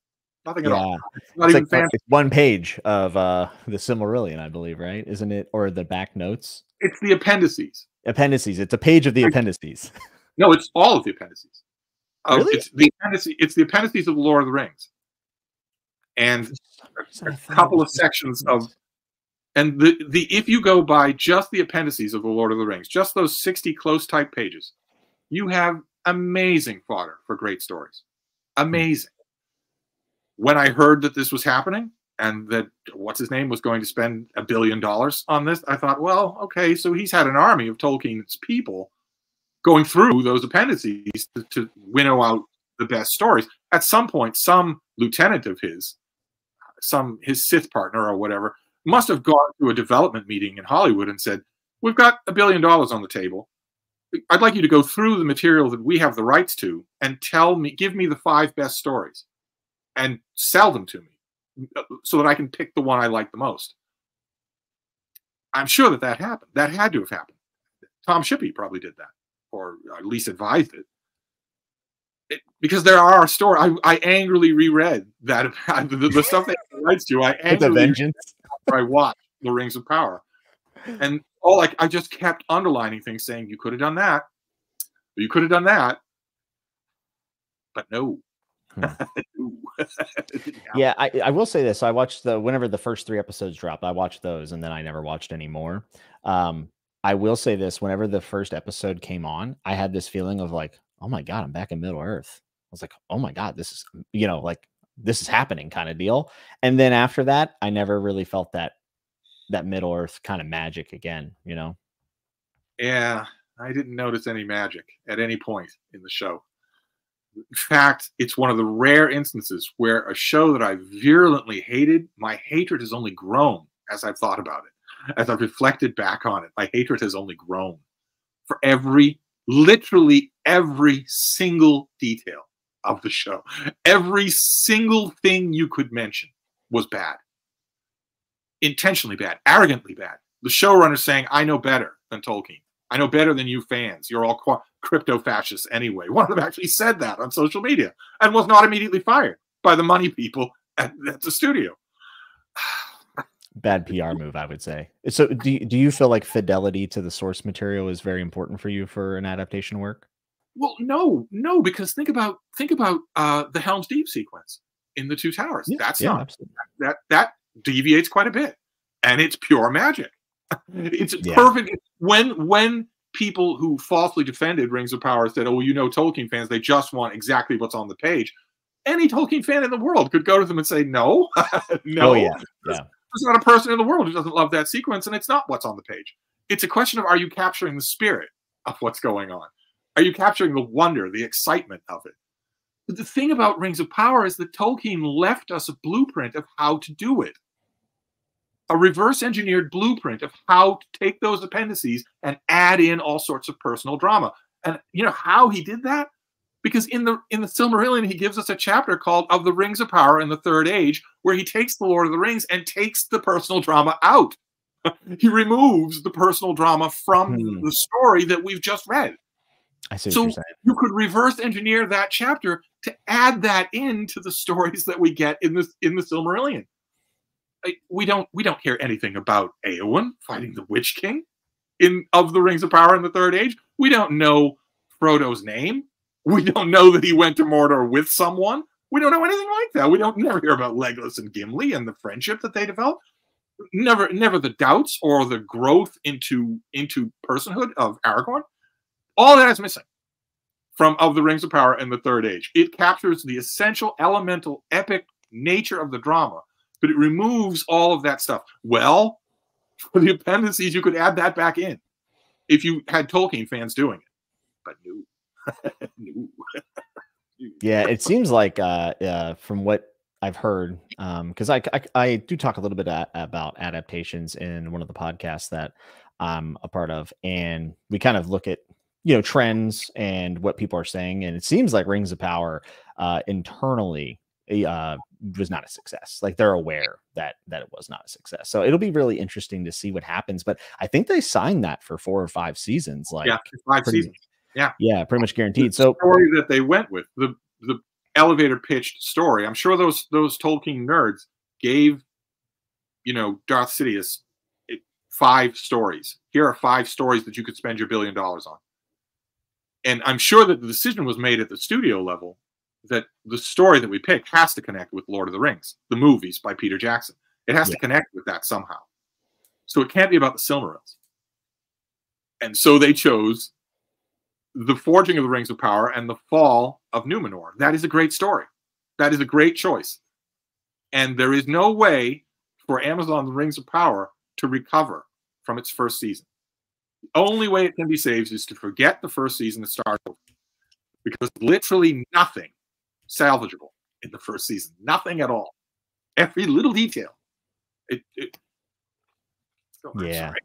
nothing yeah. at all. It's not it's even like, fantasy. It's one page of uh, the Silmarillion, I believe, right? Isn't it? Or the back notes? It's the appendices. Appendices. It's a page of the like, appendices. No, it's all of the appendices. Uh, really? It's the appendices. It's the appendices of the Lord of the Rings. And a, a couple of sections of... And the, the if you go by just the appendices of the Lord of the Rings, just those sixty close type pages, you have amazing fodder for great stories. Amazing. When I heard that this was happening and that what's his name was going to spend a billion dollars on this, I thought, well, okay, so he's had an army of Tolkien's people going through those appendices to, to winnow out the best stories. At some point, some lieutenant of his, some his Sith partner or whatever, must have gone to a development meeting in Hollywood and said, we've got a billion dollars on the table. I'd like you to go through the material that we have the rights to and tell me, give me the five best stories and sell them to me so that I can pick the one I like the most. I'm sure that that happened. That had to have happened. Tom Shippey probably did that, or at least advised it. It, because there are stories. I, I angrily reread that the, the stuff they have the rights to. I angrily it's a vengeance. I watched The Rings of Power, and all like I just kept underlining things, saying you could have done that, you could have done that, but no. Hmm. yeah, yeah I, I will say this: I watched the whenever the first three episodes dropped, I watched those, and then I never watched any more. Um, I will say this: whenever the first episode came on, I had this feeling of like, oh my god, I'm back in Middle Earth. I was like, oh my god, this is you know like. This is happening kind of deal. And then after that, I never really felt that, that Middle Earth kind of magic again, you know? Yeah. I didn't notice any magic at any point in the show. In fact, it's one of the rare instances where a show that I virulently hated, my hatred has only grown as I've thought about it, as I've reflected back on it. My hatred has only grown for every, literally every single detail of the show. Every single thing you could mention was bad. Intentionally bad. Arrogantly bad. The showrunner saying, I know better than Tolkien. I know better than you fans. You're all crypto-fascists anyway. One of them actually said that on social media and was not immediately fired by the money people at, at the studio. Bad P R move, I would say. So do, do you feel like fidelity to the source material is very important for you for an adaptation work? Well, no, no, because think about think about uh, the Helm's Deep sequence in The Two Towers. Yeah, That's yeah, not absolutely. that that deviates quite a bit, and it's pure magic. It's yeah. perfect. When when people who falsely defended Rings of Power said, "Oh, well, you know, Tolkien fans, they just want exactly what's on the page," any Tolkien fan in the world could go to them and say, "No, no, oh, yeah. Yeah. there's not a person in the world who doesn't love that sequence, and it's not what's on the page. It's a question of are you capturing the spirit of what's going on." Are you capturing the wonder, the excitement of it? But the thing about Rings of Power is that Tolkien left us a blueprint of how to do it. A reverse-engineered blueprint of how to take those appendices and add in all sorts of personal drama. And you know how he did that? Because in the, in the Silmarillion, he gives us a chapter called Of the Rings of Power in the Third Age, where he takes the Lord of the Rings and takes the personal drama out. He removes the personal drama from hmm. the story that we've just read. I see so you could reverse engineer that chapter to add that into the stories that we get in this in the Silmarillion. We don't we don't hear anything about Éowyn fighting the Witch King in Of the Rings of Power in the Third Age. We don't know Frodo's name. We don't know that he went to Mordor with someone. We don't know anything like that. We don't never hear about Legolas and Gimli and the friendship that they developed. never never the doubts or the growth into into personhood of Aragorn. All that is missing from Of the Rings of Power and the Third Age. It captures the essential, elemental, epic nature of the drama, but it removes all of that stuff. Well, for the appendices, you could add that back in if you had Tolkien fans doing it. But no. no. Yeah, it seems like uh, uh, from what I've heard, because um, I, I, I do talk a little bit a, about adaptations in one of the podcasts that I'm a part of, and we kind of look at, you know, trends and what people are saying. And it seems like Rings of Power uh, internally uh, was not a success. Like they're aware that, that it was not a success. So it'll be really interesting to see what happens. But I think they signed that for four or five seasons. Like yeah, five seasons. Yeah. Yeah. Pretty much guaranteed. The so story that they went with the, the elevator pitched story. I'm sure those, those Tolkien nerds gave, you know, Darth Sidious five stories. Here are five stories that you could spend your billion dollars on. And I'm sure that the decision was made at the studio level that the story that we pick has to connect with Lord of the Rings, the movies by Peter Jackson. It has yeah. to connect with that somehow. So it can't be about the Silmarils. And so they chose the forging of the Rings of Power and the fall of Numenor. That is a great story. That is a great choice. And there is no way for Amazon The Rings of Power to recover from its first season. The only way it can be saved is to forget the first season and start over, because literally nothing salvageable in the first season. Nothing at all. Every little detail. It, it... Oh, yeah. Sorry.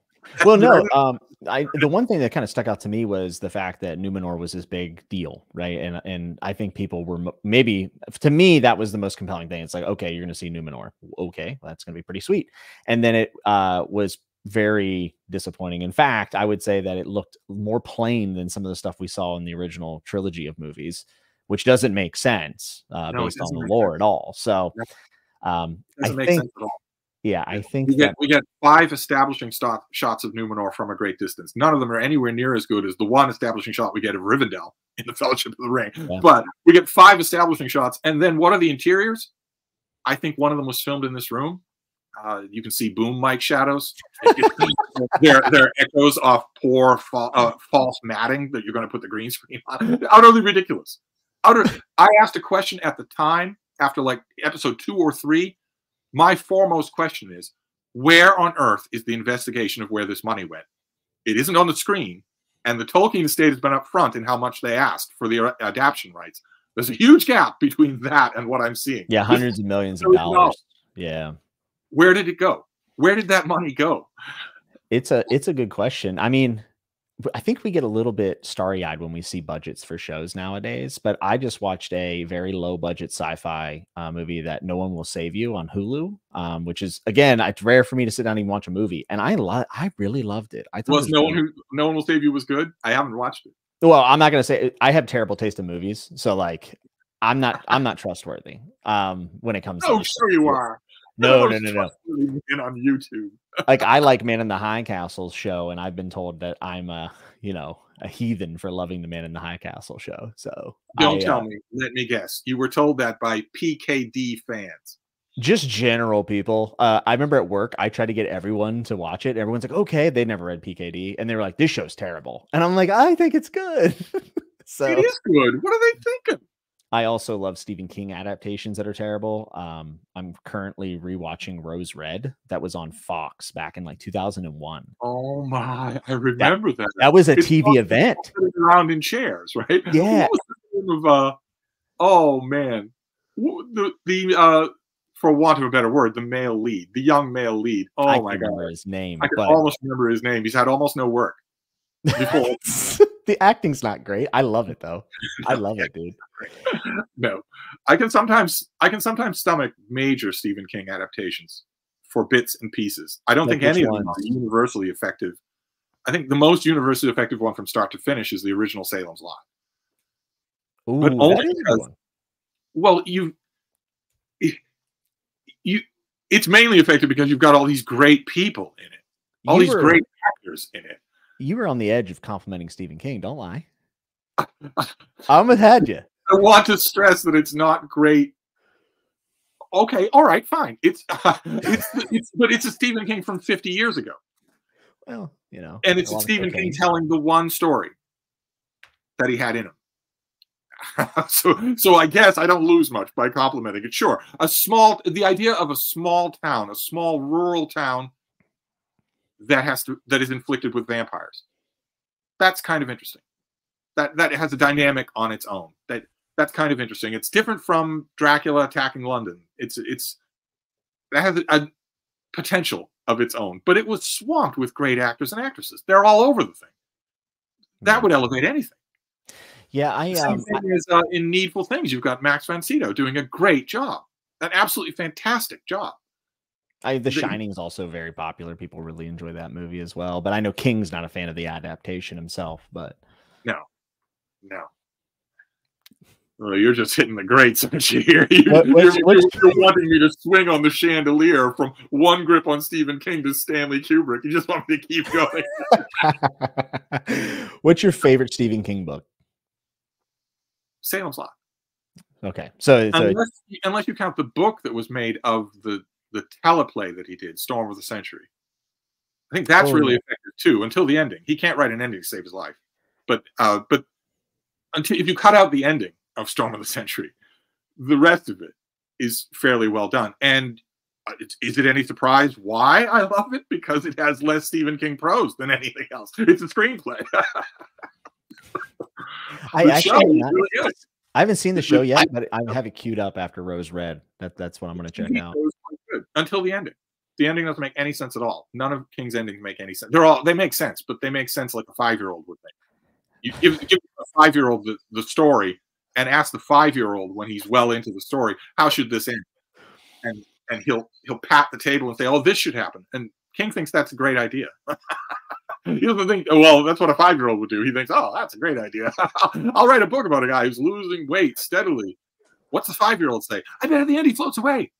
Well, no, um, I, the one thing that kind of stuck out to me was the fact that Numenor was this big deal, right? And and I think people were maybe, to me, that was the most compelling thing. It's like, okay, you're going to see Numenor. Okay, well, that's going to be pretty sweet. And then it uh, was very disappointing. In fact, I would say that it looked more plain than some of the stuff we saw in the original trilogy of movies, which doesn't make sense uh, no, based on the lore sense. At all. So um, I think... Yeah, I think we get, that... we get five establishing stop, shots of Numenor from a great distance. None of them are anywhere near as good as the one establishing shot we get of Rivendell in the Fellowship of the Ring. Yeah. But we get five establishing shots. And then what are the interiors? I think one of them was filmed in this room. Uh, you can see boom mic shadows. They're, they're echoes off poor fa uh, false matting that you're going to put the green screen on. Utterly ridiculous. Utterly. I asked a question at the time after like episode two or three. My foremost question is, where on earth is the investigation of where this money went? It isn't on the screen, and the Tolkien estate has been up front in how much they asked for the adaptation rights. There's a huge gap between that and what I'm seeing. Yeah, hundreds of millions of dollars. Yeah. Where did it go? Where did that money go? It's a it's a good question. I mean, I think we get a little bit starry-eyed when we see budgets for shows nowadays, but I just watched a very low-budget sci-fi uh, movie that No One Will Save You on Hulu, um, which is, again, it's rare for me to sit down and watch a movie, and I lo I really loved it. I thought was it was no one who, No One Will Save You was good? I haven't watched it. Well, I'm not going to say I have terrible taste in movies, so like I'm not I'm not trustworthy um, when it comes oh, to Oh, sure you are. No, no, no, no. no. In on YouTube. Like I like Man in the High Castle show, and I've been told that I'm a, you know, a heathen for loving the Man in the High Castle show. So don't I, tell uh, me. Let me guess. You were told that by P K D fans. Just general people. Uh, I remember at work, I tried to get everyone to watch it. Everyone's like, okay, they never read P K D, and they were like, this show's terrible. And I'm like, I think it's good. So it is good. What are they thinking? I also love Stephen King adaptations that are terrible. Um, I'm currently rewatching Rose Red. That was on Fox back in like two thousand one. Oh my, I remember that. That, that was a it's T V event. Around in chairs, right? Yeah. What was the name of, uh, oh man, the, the uh, for want of a better word, the male lead, the young male lead. Oh I my god, his name. I can but... almost remember his name. He's had almost no work before. The acting's not great. I love it though. I love it, dude. No, I can sometimes I can sometimes stomach major Stephen King adaptations for bits and pieces. I don't like think any ones? of them are universally effective. I think the most universally effective one from start to finish is the original Salem's Lot. Ooh, but only because, well, you, you, it's mainly effective because you've got all these great people in it, all you these were... great actors in it. You were on the edge of complimenting Stephen King. Don't lie. I almost had you. I want to stress that it's not great okay, all right, fine. It's, uh, it's, it's but it's a Stephen King from fifty years ago. Well, you know, and it's a Stephen King telling the one story that he had in him. so, so I guess I don't lose much by complimenting it. Sure, a small the idea of a small town, a small rural town that has to that is inflicted with vampires. That's kind of interesting. That that has a dynamic on its own. That that's kind of interesting. It's different from Dracula attacking London. It's it's that has a, a potential of its own, but it was swamped with great actors and actresses. They're all over the thing. That yeah. would elevate anything. Yeah, I um, Same thing I, as, uh, in Needful Things, you've got Max von Sydow doing a great job, an absolutely fantastic job. I, the, the Shining is also very popular. People really enjoy that movie as well. But I know King's not a fan of the adaptation himself. But no, no. Well, you're just hitting the grates, aren't you? Here, you, what, you're, what's, you're, what's, you're wanting me to swing on the chandelier from one grip on Stephen King to Stanley Kubrick. You just want me to keep going. What's your favorite Stephen King book? Salem's Lot. Okay, so, so unless, unless you count the book that was made of the the teleplay that he did, Storm of the Century. I think that's oh, really yeah. effective too. Until the ending, he can't write an ending to save his life. But uh, but until if you cut out the ending of Storm of the Century, the rest of it is fairly well done. And it's, is it any surprise why I love it? Because it has less Stephen King prose than anything else. It's a screenplay. I actually not, really I haven't seen the show yet, but I have it queued up after Rose Red. That that's what I'm going to check out. Until the ending, the ending doesn't make any sense at all. None of King's endings make any sense. They're all they make sense, but they make sense like a five-year-old would make. You give, give a five-year-old the, the story. And ask the five-year-old when he's well into the story, how should this end? And and he'll he'll pat the table and say, "Oh, this should happen." And King thinks that's a great idea. He doesn't think, oh, well, that's what a five-year-old would do. He thinks, "Oh, that's a great idea. I'll write a book about a guy who's losing weight steadily." What's the five-year-old say? I bet at the end he floats away.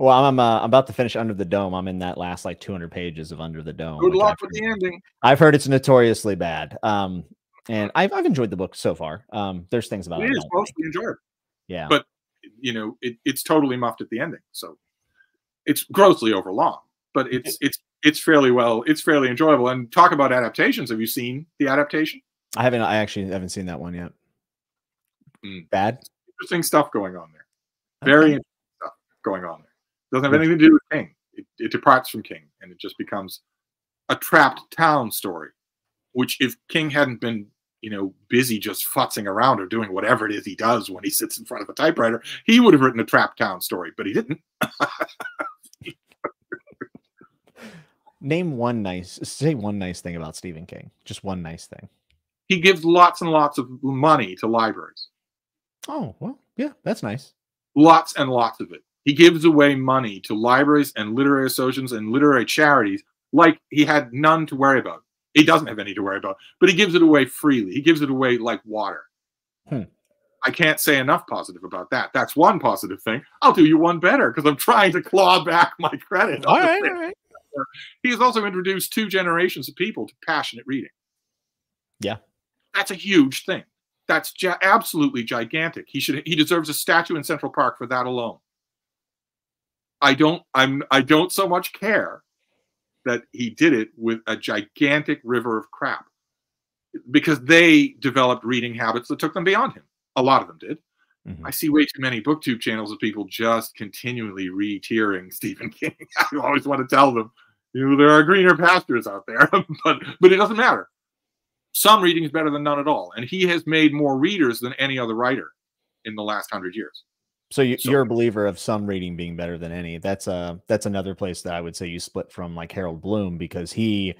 Well, I'm uh, I'm about to finish Under the Dome. I'm in that last like two hundred pages of Under the Dome. Good luck with the ending. I've heard it's notoriously bad. Um, and I've I've enjoyed the book so far. Um, there's things about it. It is mostly enjoyable. Yeah, but you know, it, it's totally muffed at the ending, so it's grossly overlong. But it's it's it's fairly well. It's fairly enjoyable. And talk about adaptations. Have you seen the adaptation? I haven't. I actually haven't seen that one yet. Mm. Bad. Interesting stuff going on there. Very okay. interesting stuff going on there. Doesn't have anything to do with King. It, it departs from King, and it just becomes a trapped town story. Which, if King hadn't been, you know, busy just futzing around or doing whatever it is he does when he sits in front of a typewriter, he would have written a trapped town story. But he didn't. Name one nice. Say one nice thing about Stephen King. Just one nice thing. He gives lots and lots of money to libraries. Oh well, yeah, that's nice. Lots and lots of it. He gives away money to libraries and literary associations and literary charities like he had none to worry about. He doesn't have any to worry about, but he gives it away freely. He gives it away like water. Hmm. I can't say enough positive about that. That's one positive thing. I'll do you one better because I'm trying to claw back my credit. All right, all right. He has also introduced two generations of people to passionate reading. Yeah. That's a huge thing. That's absolutely gigantic. He should. He deserves a statue in Central Park for that alone. I don't I'm I don't so much care that he did it with a gigantic river of crap, because they developed reading habits that took them beyond him. A lot of them did. Mm-hmm. I see way too many BookTube channels of people just continually re-tiering Stephen King. I always want to tell them, you know, there are greener pastures out there, but but it doesn't matter. Some reading is better than none at all, and he has made more readers than any other writer in the last hundred years. So you, you're a believer of some reading being better than any. That's uh that's another place that I would say you split from, like Harold Bloom, because he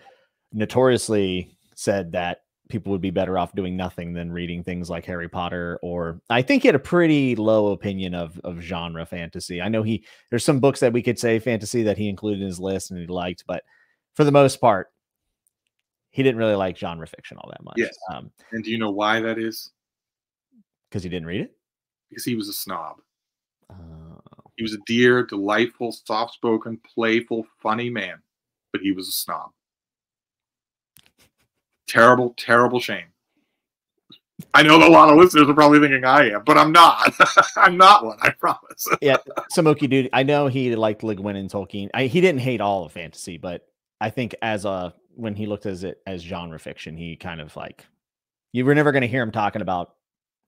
notoriously said that people would be better off doing nothing than reading things like Harry Potter, or I think he had a pretty low opinion of of genre fantasy. I know he there's some books that we could say fantasy that he included in his list and he liked, but for the most part, he didn't really like genre fiction all that much. Yes. Um, and do you know why that is? Because he didn't read it? Because he was a snob. He was a dear, delightful, soft-spoken, playful, funny man, but he was a snob. Terrible, terrible shame. I know that a lot of listeners are probably thinking I am, but I'm not. I'm not one, I promise. Yeah, Samoki dude, I know he liked Le Guin and Tolkien. I, he didn't hate all of fantasy, but I think as a when he looked at it as genre fiction, he kind of like you were never going to hear him talking about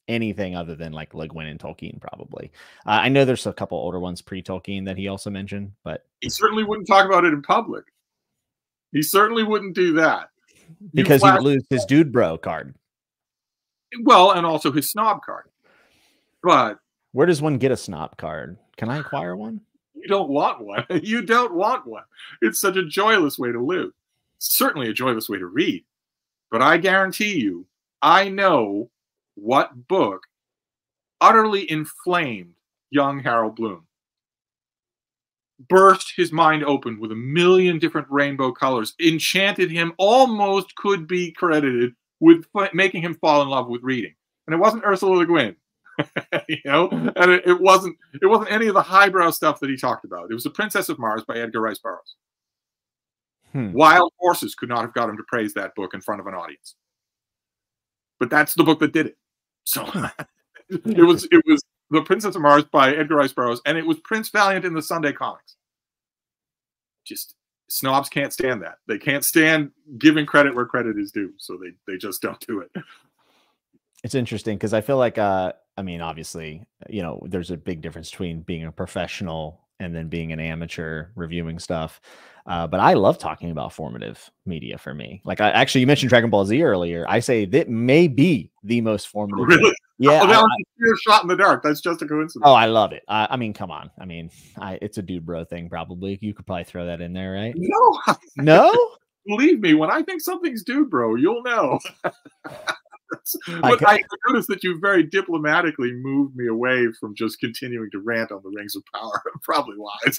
anything other than like Le Guin and Tolkien, probably. Uh, I know there's a couple older ones pre-Tolkien that he also mentioned, but he certainly wouldn't talk about it in public. He certainly wouldn't do that because he would lose his dude bro card. Well, and also his snob card. But where does one get a snob card? Can I acquire one? You don't want one. You don't want one. It's such a joyless way to live. Certainly a joyless way to read. But I guarantee you, I know what book utterly inflamed young Harold Bloom. Burst his mind open with a million different rainbow colors. Enchanted him, almost could be credited with making him fall in love with reading. And it wasn't Ursula Le Guin, you know, and it, it wasn't it wasn't any of the highbrow stuff that he talked about. It was The Princess of Mars by Edgar Rice Burroughs. Hmm. Wild horses could not have got him to praise that book in front of an audience, but that's the book that did it. So it was it was The Princess of Mars by Edgar Rice Burroughs, and it was Prince Valiant in the Sunday comics. Just. Snobs can't stand that. They can't stand giving credit where credit is due, so they they just don't do it. It's interesting because I feel like, uh, I mean, obviously, you know, there's a big difference between being a professional and then being an amateur reviewing stuff. Uh, but I love talking about formative media for me. Like, I actually, you mentioned Dragon Ball Z earlier. I say that may be the most formative. Really? Yeah. Oh, that I, was a pure shot in the dark. That's just a coincidence. Oh, I love it. I, I mean, come on. I mean, I, it's a dude bro thing, probably. You could probably throw that in there, right? No. No? Believe me, when I think something's dude bro, you'll know. But I, I noticed that you very diplomatically moved me away from just continuing to rant on the Rings of Power. Probably wise.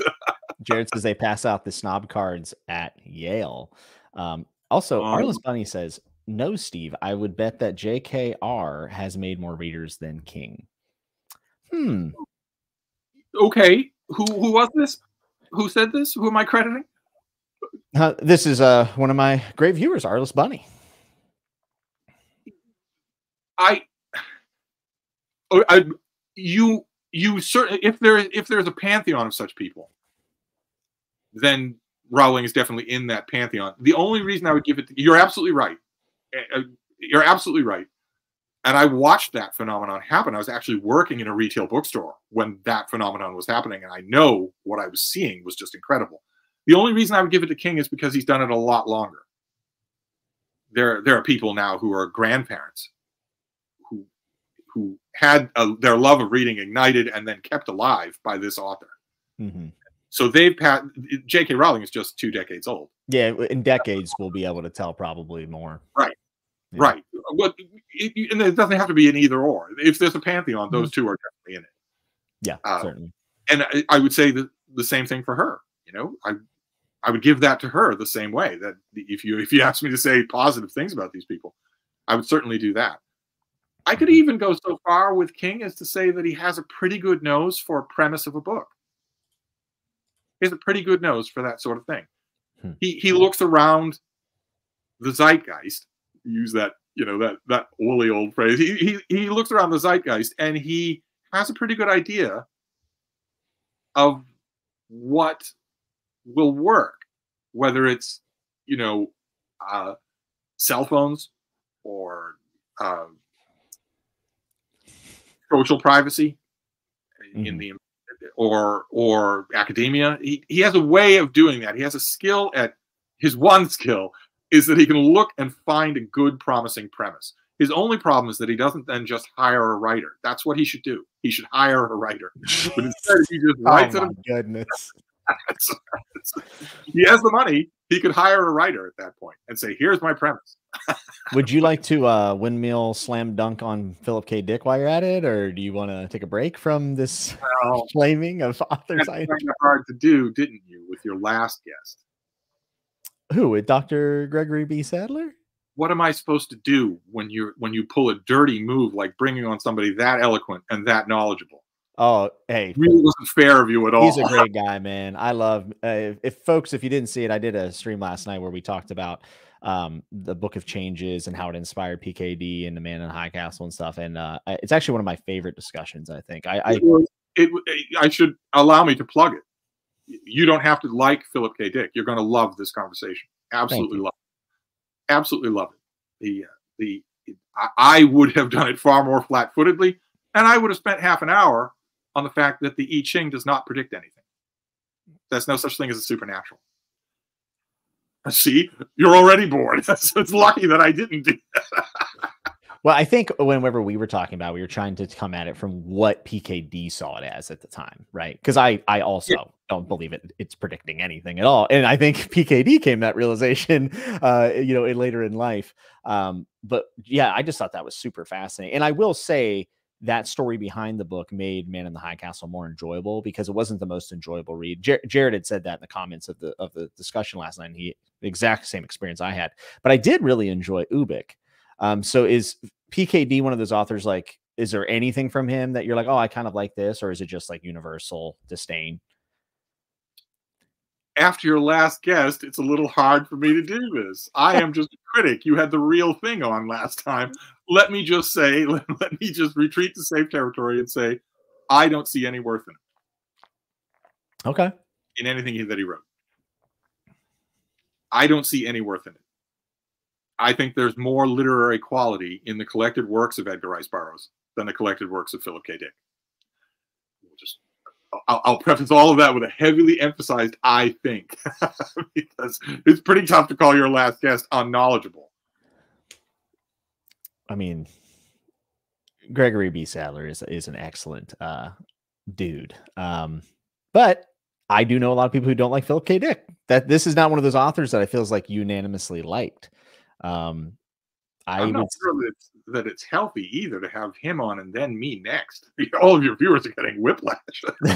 Jared says they pass out the snob cards at Yale. Um, also, um, Arliss Bunny says, no, Steve, I would bet that J K R has made more readers than King. Hmm. Okay. Who, who was this? Who said this? Who am I crediting? Uh, this is uh, one of my great viewers, Arliss Bunny. I, I, you, you certainly, if there, if there's a pantheon of such people, then Rowling is definitely in that pantheon. The only reason I would give it, to, you're absolutely right. You're absolutely right. And I watched that phenomenon happen. I was actually working in a retail bookstore when that phenomenon was happening. And I know what I was seeing was just incredible. The only reason I would give it to King is because he's done it a lot longer. There, there are people now who are grandparents who had a, their love of reading ignited and then kept alive by this author. Mm-hmm. So they've passed, J K Rowling is just two decades old. Yeah, in decades we'll be able to tell probably more. Right, yeah. Right. Well, it, and it doesn't have to be an either or. If there's a pantheon, those mm-hmm. two are definitely in it. Yeah, uh, certainly. And I, I would say the, the same thing for her. You know, I I would give that to her the same way. That if you if you asked me to say positive things about these people, I would certainly do that. I could even go so far with King as to say that he has a pretty good nose for a premise of a book. He has a pretty good nose for that sort of thing. Hmm. He he looks around the zeitgeist. Use that, you know, that that woolly old phrase. He he he looks around the zeitgeist and he has a pretty good idea of what will work, whether it's, you know, uh, cell phones or uh, social privacy mm-hmm. in the or or academia. He, he has a way of doing that. He has a skill at his one skill is that he can look and find a good promising premise. His only problem is that he doesn't then just hire a writer. That's what he should do. He should hire a writer. But instead he just writes oh my it goodness. He has the money. He could hire a writer at that point and say, here's my premise. Would you like to uh, windmill slam dunk on Philip K. Dick while you're at it? Or do you want to take a break from this well, flaming of authors? That's hard to do, didn't you, with your last guest? Who, with Doctor Gregory B. Sadler? What am I supposed to do when, you're, when you pull a dirty move like bringing on somebody that eloquent and that knowledgeable? Oh, hey, really wasn't fair of you at all. He's a great guy, man. I love uh, if, if folks, if you didn't see it, I did a stream last night where we talked about um, the Book of Changes and how it inspired P K D and The Man in the High Castle and stuff. And uh, it's actually one of my favorite discussions. I think I, I, it was, it, I should allow me to plug it. You don't have to like Philip K. Dick. You're going to love this conversation. Absolutely love it. Absolutely love it. The, uh, the, it, I, I would have done it far more flat-footedly, and I would have spent half an hour on the fact that the I Ching does not predict anything. There's no such thing as a supernatural. See, you're already bored. So it's lucky that I didn't do that. Well, I think whenever we were talking about it, we were trying to come at it from what P K D saw it as at the time, right? Because I, I also yeah. don't believe it, it's predicting anything at all. And I think P K D came to that realization, uh, you know, later in life. Um, but yeah, I just thought that was super fascinating. And I will say that story behind the book made Man in the High Castle more enjoyable, because it wasn't the most enjoyable read. Jer Jared had said that in the comments of the of the discussion last night. And he the exact same experience I had, but I did really enjoy Ubik. Um, so is P K D one of those authors, like, is there anything from him that you're like, oh, I kind of like this? Or is it just like universal disdain? After your last guest, it's a little hard for me to do this. I am just a critic. You had the real thing on last time. Let me just say, let, let me just retreat to safe territory and say, I don't see any worth in it. Okay. In anything that he wrote. I don't see any worth in it. I think there's more literary quality in the collected works of Edgar Rice Burroughs than the collected works of Philip K. Dick. We'll just, I'll, I'll preface all of that with a heavily emphasized I think, because it's pretty tough to call your last guest unknowledgeable. I mean, Gregory B. Sadler is, is an excellent uh, dude, um, but I do know a lot of people who don't like Philip K. Dick. That This is not one of those authors that I feel is like unanimously liked. Um, I I'm not sure that it's, that it's healthy either to have him on and then me next. All of your viewers are getting whiplash.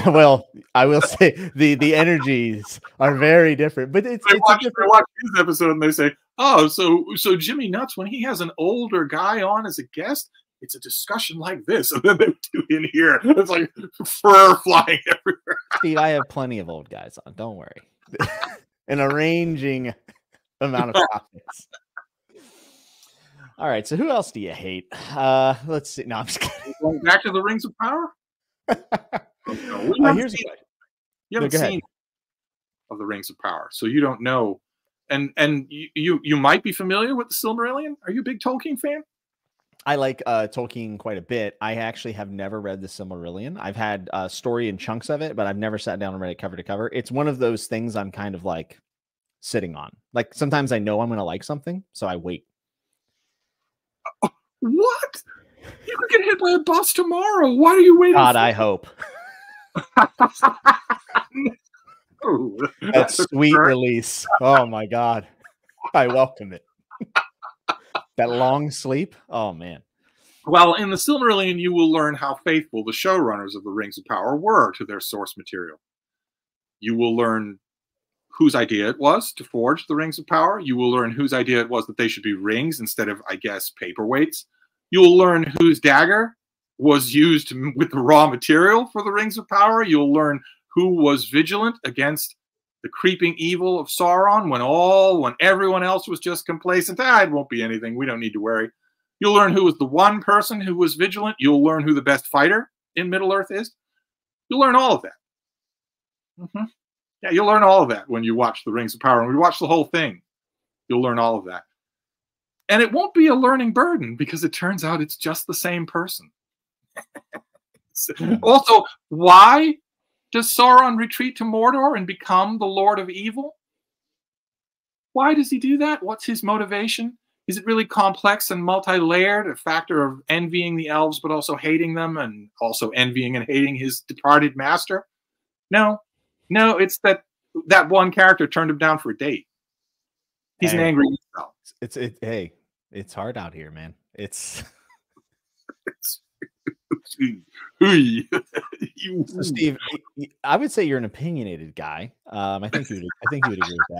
Well, I will say the the energies are very different. But it's, they, it's watch, different... they watch his episode and they say, "Oh, so so Jimmy Nuts, when he has an older guy on as a guest, it's a discussion like this." And then they do in here, it's like fur flying everywhere. Steve, I have plenty of old guys on. Don't worry, an arranging amount of topics. All right, so who else do you hate? Uh, let's see. No, I'm just kidding. Going back to the Rings of Power? No, uh, here's seen, you haven't no, seen of the Rings of Power, so you don't know. And and you, you, you might be familiar with the Silmarillion. Are you a big Tolkien fan? I like uh, Tolkien quite a bit. I actually have never read the Silmarillion. I've had a uh, story and chunks of it, but I've never sat down and read it cover to cover. It's one of those things I'm kind of like sitting on. Like sometimes I know I'm going to like something, so I wait. What? You could get hit by a bus tomorrow. Why are you waiting? God, for I hope. No, that sweet hurt. Release. Oh my God, I welcome it. That long sleep. Oh man. Well, in the Silmarillion, you will learn how faithful the showrunners of the Rings of Power were to their source material. You will learn whose idea it was to forge the Rings of Power. You will learn whose idea it was that they should be rings instead of, I guess, paperweights. You'll learn whose dagger was used with the raw material for the Rings of Power. You'll learn who was vigilant against the creeping evil of Sauron when all, when everyone else was just complacent. Ah, it won't be anything. We don't need to worry. You'll learn who was the one person who was vigilant. You'll learn who the best fighter in Middle Earth is. You'll learn all of that. Mm-hmm. Yeah, you'll learn all of that when you watch The Rings of Power. When we watch the whole thing, you'll learn all of that. And it won't be a learning burden, because it turns out it's just the same person. Also, why does Sauron retreat to Mordor and become the Lord of Evil? Why does he do that? What's his motivation? Is it really complex and multi-layered, a factor of envying the elves but also hating them, and also envying and hating his departed master? No. No, it's that that one character turned him down for a date. He's hey, an angry girl. It's it. Hey, it's hard out here, man. It's. So Steve, I would say you're an opinionated guy. Um, I think you would. I think you would agree with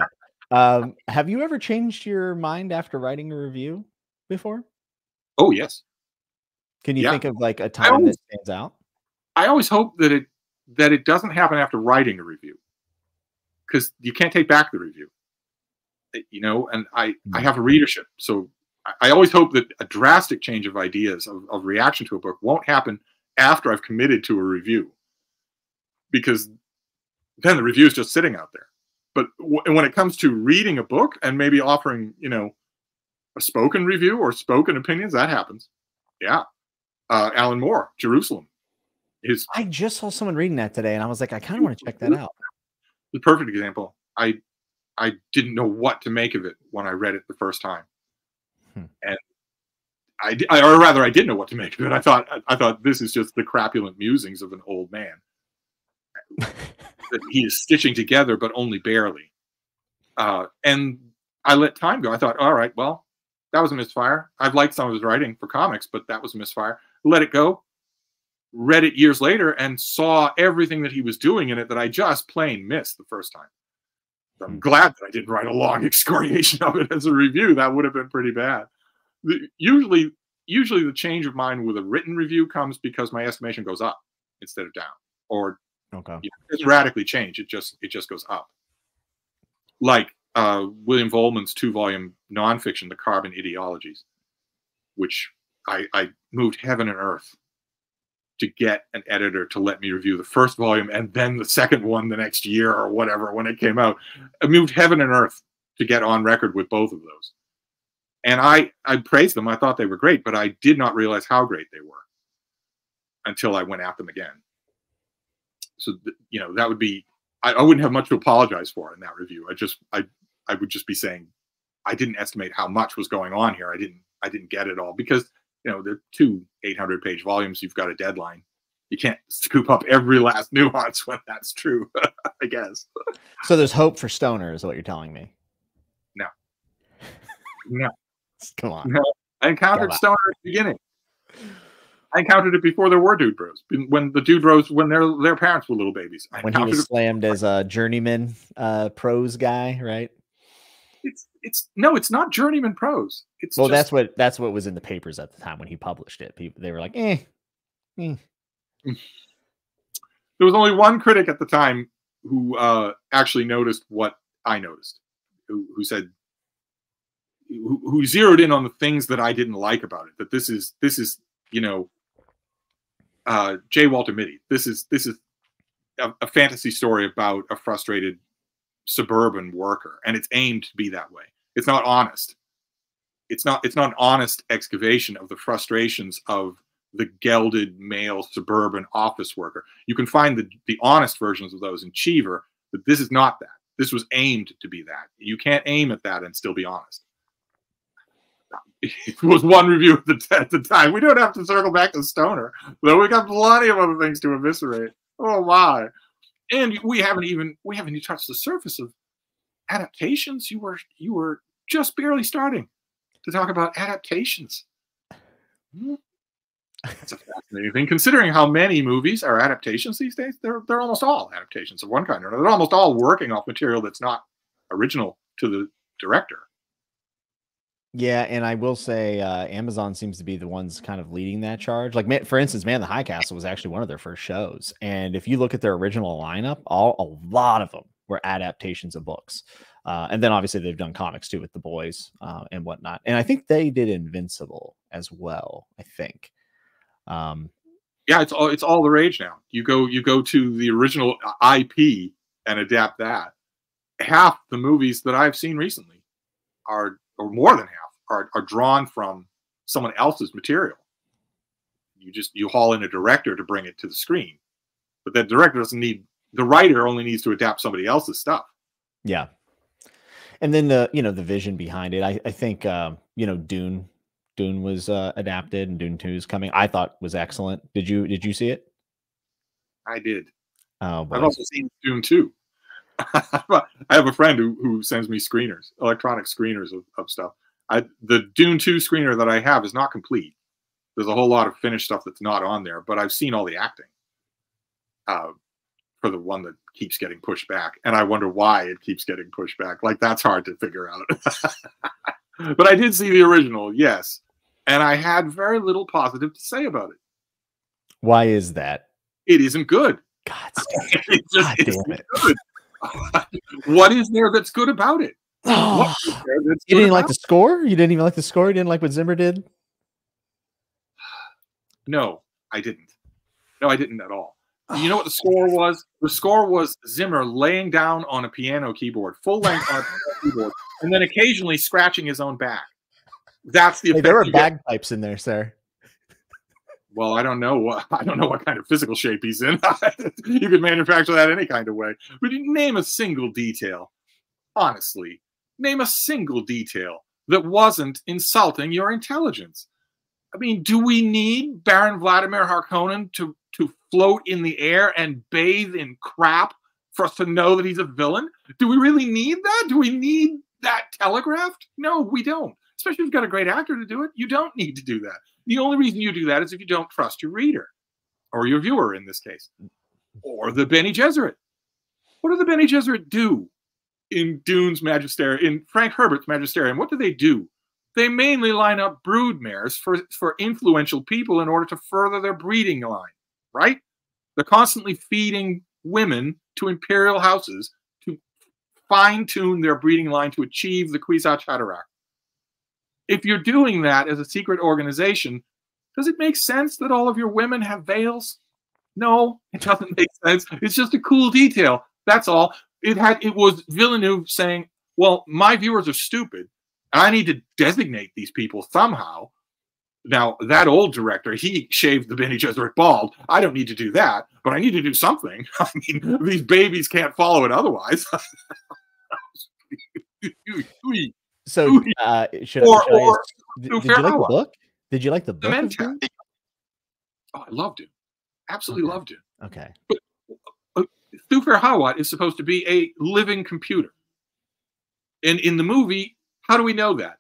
that. Um, have you ever changed your mind after writing a review before? Oh yes. Can you yeah. think of like a time always, that stands out? I always hope that it that it doesn't happen after writing a review, because you can't take back the review, you know. And I I have a readership, so I always hope that a drastic change of ideas of, of reaction to a book won't happen after I've committed to a review, because then the review is just sitting out there. But w when it comes to reading a book and maybe offering, you know, a spoken review or spoken opinions, that happens. Yeah. Uh, Alan Moore, Jerusalem. His I just saw someone reading that today, and I was like, I kind of want to check that out. The perfect example. I, I didn't know what to make of it when I read it the first time. Hmm. And I, I, or rather, I did know what to make of it. I thought, I, I thought this is just the crapulent musings of an old man that he is stitching together, but only barely. Uh, and I let time go. I thought, all right, well, that was a misfire. I've liked some of his writing for comics, but that was a misfire. Let it go. Read it years later and saw everything that he was doing in it that I just plain missed the first time. So I'm glad that I didn't write a long excoriation of it as a review. That would have been pretty bad. The, usually, usually the change of mind with a written review comes because my estimation goes up instead of down, or okay. You know, it's radically changed. It just it just goes up. Like uh, William Vollman's two-volume nonfiction, The Carbon Ideologies, which I, I moved heaven and earth to get an editor to let me review the first volume and then the second one the next year or whatever when it came out. I moved heaven and earth to get on record with both of those. And I, I praised them. I thought they were great, but I did not realize how great they were until I went at them again. So, th you know, that would be, I, I wouldn't have much to apologize for in that review. I just, I, I would just be saying, I didn't estimate how much was going on here. I didn't, I didn't get it all because, you know, they're two eight hundred page volumes. You've got a deadline. You can't scoop up every last nuance when that's true, I guess. So there's hope for Stoner is what you're telling me. No, no. Come on. No. I encountered Stoner at the beginning. I encountered it before there were dude bros. When the dude bros, when their their parents were little babies. I when he was slammed as a journeyman uh, prose guy, right? It's it's no, it's not journeyman prose. It's well, just, that's what that's what was in the papers at the time when he published it. People they were like, eh, eh. There was only one critic at the time who uh, actually noticed what I noticed, who who said. Who zeroed in on the things that I didn't like about it? That this is this is you know, uh, J. Walter Mitty. This is this is a, a fantasy story about a frustrated suburban worker, and it's aimed to be that way. It's not honest. It's not it's not an honest excavation of the frustrations of the gelded male suburban office worker. You can find the the honest versions of those in Cheever, but this is not that. This was aimed to be that. You can't aim at that and still be honest. It was one review at the, at the time. We don't have to circle back to Stoner, though we got plenty of other things to eviscerate. Oh my! And we haven't even we haven't even touched the surface of adaptations. You were you were just barely starting to talk about adaptations. That's a fascinating thing, considering how many movies are adaptations these days. They're they're almost all adaptations of one kind or another. They're almost all working off material that's not original to the director. Yeah, and I will say uh, Amazon seems to be the ones kind of leading that charge. Like, man, for instance, Man in the High Castle was actually one of their first shows. And if you look at their original lineup, all, a lot of them were adaptations of books. Uh, and then obviously they've done comics too with The Boys uh, and whatnot. And I think they did Invincible as well, I think. Um, yeah, it's all, it's all the rage now. You go, you go to the original I P and adapt that. Half the movies that I've seen recently are... or more than half are, are drawn from someone else's material. You just, you haul in a director to bring it to the screen, but that director doesn't need, the writer only needs to adapt somebody else's stuff. Yeah. And then the, you know, the vision behind it, I, I think, uh, you know, Dune, Dune was uh, adapted and Dune two is coming. I thought was excellent. Did you, did you see it? I did. Oh, boy. I've also seen Dune two. I have a friend who, who sends me screeners, electronic screeners of, of stuff. I, the Dune two screener that I have is not complete. There's a whole lot of finished stuff that's not on there, but I've seen all the acting uh, for the one that keeps getting pushed back. And I wonder why it keeps getting pushed back. Like, that's hard to figure out. But I did see the original, yes. And I had very little positive to say about it. Why is that? it isn't good. God, it just, God damn it. Good. What is there that's good about it? Oh, good you didn't like the it? score? You didn't even like the score? You didn't like what Zimmer did? No, I didn't. No, I didn't at all. Oh, you know what the score was? The score was Zimmer laying down on a piano keyboard, full length on a piano keyboard, and then occasionally scratching his own back. That's the effect. Hey, there were bagpipes in there, sir. Well, I don't know what I don't know what kind of physical shape he's in. You could manufacture that any kind of way. But you name a single detail, honestly, name a single detail that wasn't insulting your intelligence. I mean, do we need Baron Vladimir Harkonnen to to float in the air and bathe in crap for us to know that he's a villain? Do we really need that? Do we need that telegraphed? No, we don't. Especially if you've got a great actor to do it, you don't need to do that. The only reason you do that is if you don't trust your reader, or your viewer in this case, or the Bene Gesserit. What do the Bene Gesserit do in Dune's Magisterium, in Frank Herbert's Magisterium? What do they do? They mainly line up broodmares for, for influential people in order to further their breeding line, right? They're constantly feeding women to imperial houses to fine-tune their breeding line to achieve the Kwisatz Haderach. If you're doing that as a secret organization, does it make sense that all of your women have veils? No, it doesn't make sense. It's just a cool detail. That's all. It had. It was Villeneuve saying, well, my viewers are stupid. I need to designate these people somehow. Now, that old director, he shaved the Bene Gesserit bald. I don't need to do that, but I need to do something. I mean, these babies can't follow it otherwise. So, uh, should, or, should or, I did, did you like the book? Did you like the book? The oh, I loved it. Absolutely okay. loved it. Okay. But uh, Thufir Hawat is supposed to be a living computer. And in the movie, how do we know that?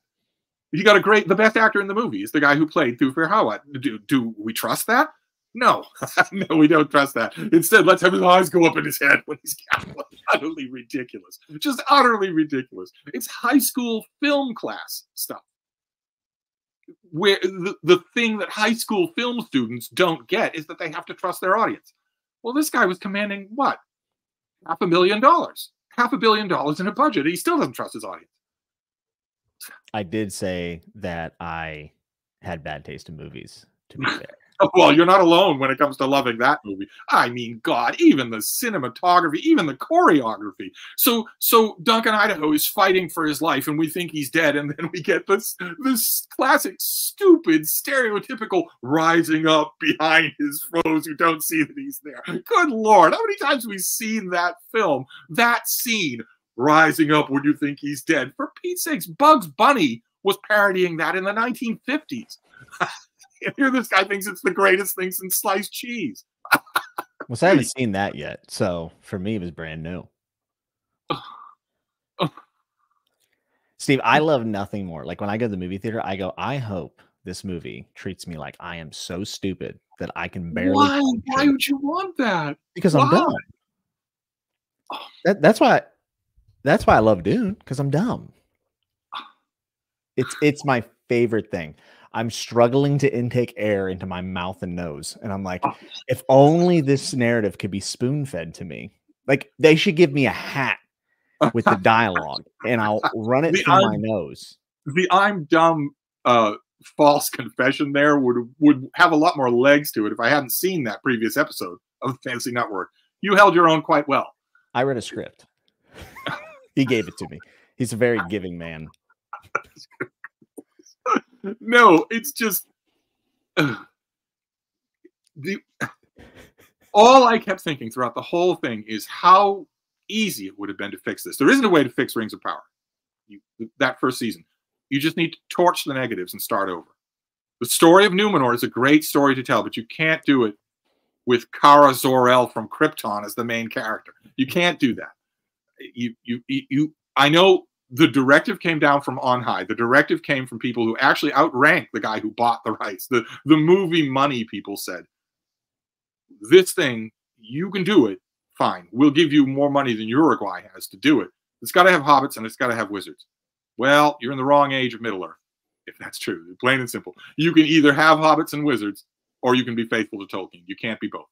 You got a great, the best actor in the movie is the guy who played Thufir Hawat. Do, do we trust that? No. No, we don't trust that. Instead, let's have his eyes go up in his head when he's utterly ridiculous. Just utterly ridiculous. It's high school film class stuff. Where the, the thing that high school film students don't get is that they have to trust their audience. Well, this guy was commanding what? Half a million dollars. Half a billion dollars in a budget. He still doesn't trust his audience. I did say that I had bad taste in movies, to be fair. Well, you're not alone when it comes to loving that movie. I mean, God, even the cinematography, even the choreography. So, so Duncan Idaho is fighting for his life, and we think he's dead, and then we get this this classic, stupid, stereotypical rising up behind his foes who don't see that he's there. Good Lord, how many times have we seen that film, that scene, rising up when you think he's dead? For Pete's sakes, Bugs Bunny was parodying that in the nineteen fifties. Here, this guy thinks it's the greatest thing since sliced cheese. Well, so I haven't seen that yet, so for me, it was brand new. Oh. Oh. Steve, I love nothing more. Like when I go to the movie theater, I go, I hope this movie treats me like I am so stupid that I can barely. Why? Why would you want that? Because why? I'm dumb. Oh. That, that's why. That's why I love Dune, because I'm dumb. It's it's my favorite thing. I'm struggling to intake air into my mouth and nose. And I'm like, if only this narrative could be spoon-fed to me. Like, they should give me a hat with the dialogue, and I'll run it the through I'm, my nose. The I'm dumb uh, false confession there would, would have a lot more legs to it if I hadn't seen that previous episode of Fantasy Network. You held your own quite well. I read a script. He gave it to me. He's a very giving man. No, it's just uh, the all I kept thinking throughout the whole thing is how easy it would have been to fix this. There isn't a way to fix Rings of Power. You, that first season, you just need to torch the negatives and start over. The story of Numenor is a great story to tell, but you can't do it with Kara Zor-El from Krypton as the main character. You can't do that. You, you, you. I know. The directive came down from on high. The directive came from people who actually outrank the guy who bought the rights. The, the movie money people said, this thing, you can do it, fine. We'll give you more money than Uruguay has to do it. It's got to have hobbits and it's got to have wizards. Well, you're in the wrong age of Middle Earth, if that's true, plain and simple. You can either have hobbits and wizards, or you can be faithful to Tolkien. You can't be both.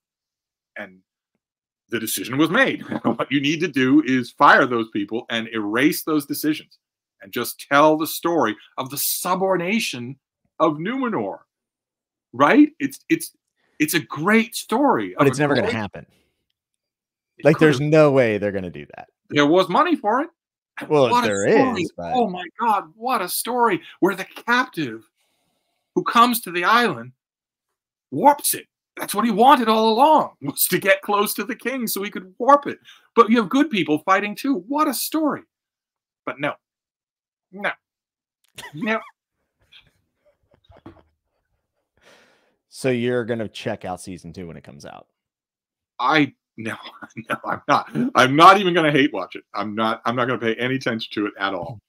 and the decision was made. What you need to do is fire those people and erase those decisions and just tell the story of the subordination of Numenor. Right? It's it's it's a great story. But it's never going to happen. Like, there's no way they're going to do that. There was money for it. Well, there is. Oh, my God. What a story where the captive who comes to the island warps it. That's what he wanted all along, was to get close to the king so he could warp it. But you have good people fighting, too. What a story. But no. No. No. So you're going to check out season two when it comes out? I no, no, I'm not. I'm not even going to hate watch it. I'm not. I'm not going to pay any attention to it at all.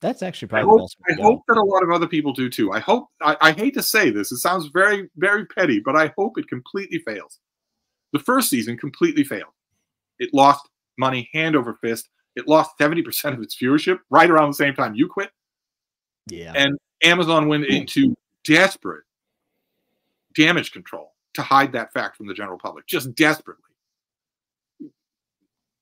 That's actually probably. I hope, the best I hope that a lot of other people do too. I hope. I, I hate to say this. It sounds very, very petty, but I hope it completely fails. The first season completely failed. It lost money hand over fist. It lost seventy percent of its viewership right around the same time you quit. Yeah. And Amazon went into desperate damage control to hide that fact from the general public, just desperately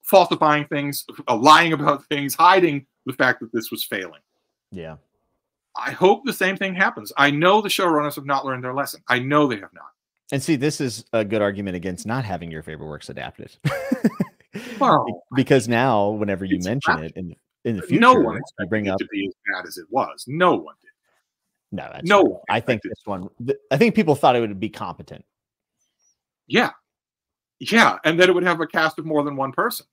falsifying things, lying about things, hiding the fact that this was failing. Yeah. I hope the same thing happens. I know the showrunners have not learned their lesson. I know they have not. And see, this is a good argument against not having your favorite works adapted. Well, because now, whenever you mention not, it in, in the future, no one expected you bring up, it to be as bad as it was. No one did. No, that's no. True. I think this one. Th I think people thought it would be competent. Yeah, yeah, and that it would have a cast of more than one person.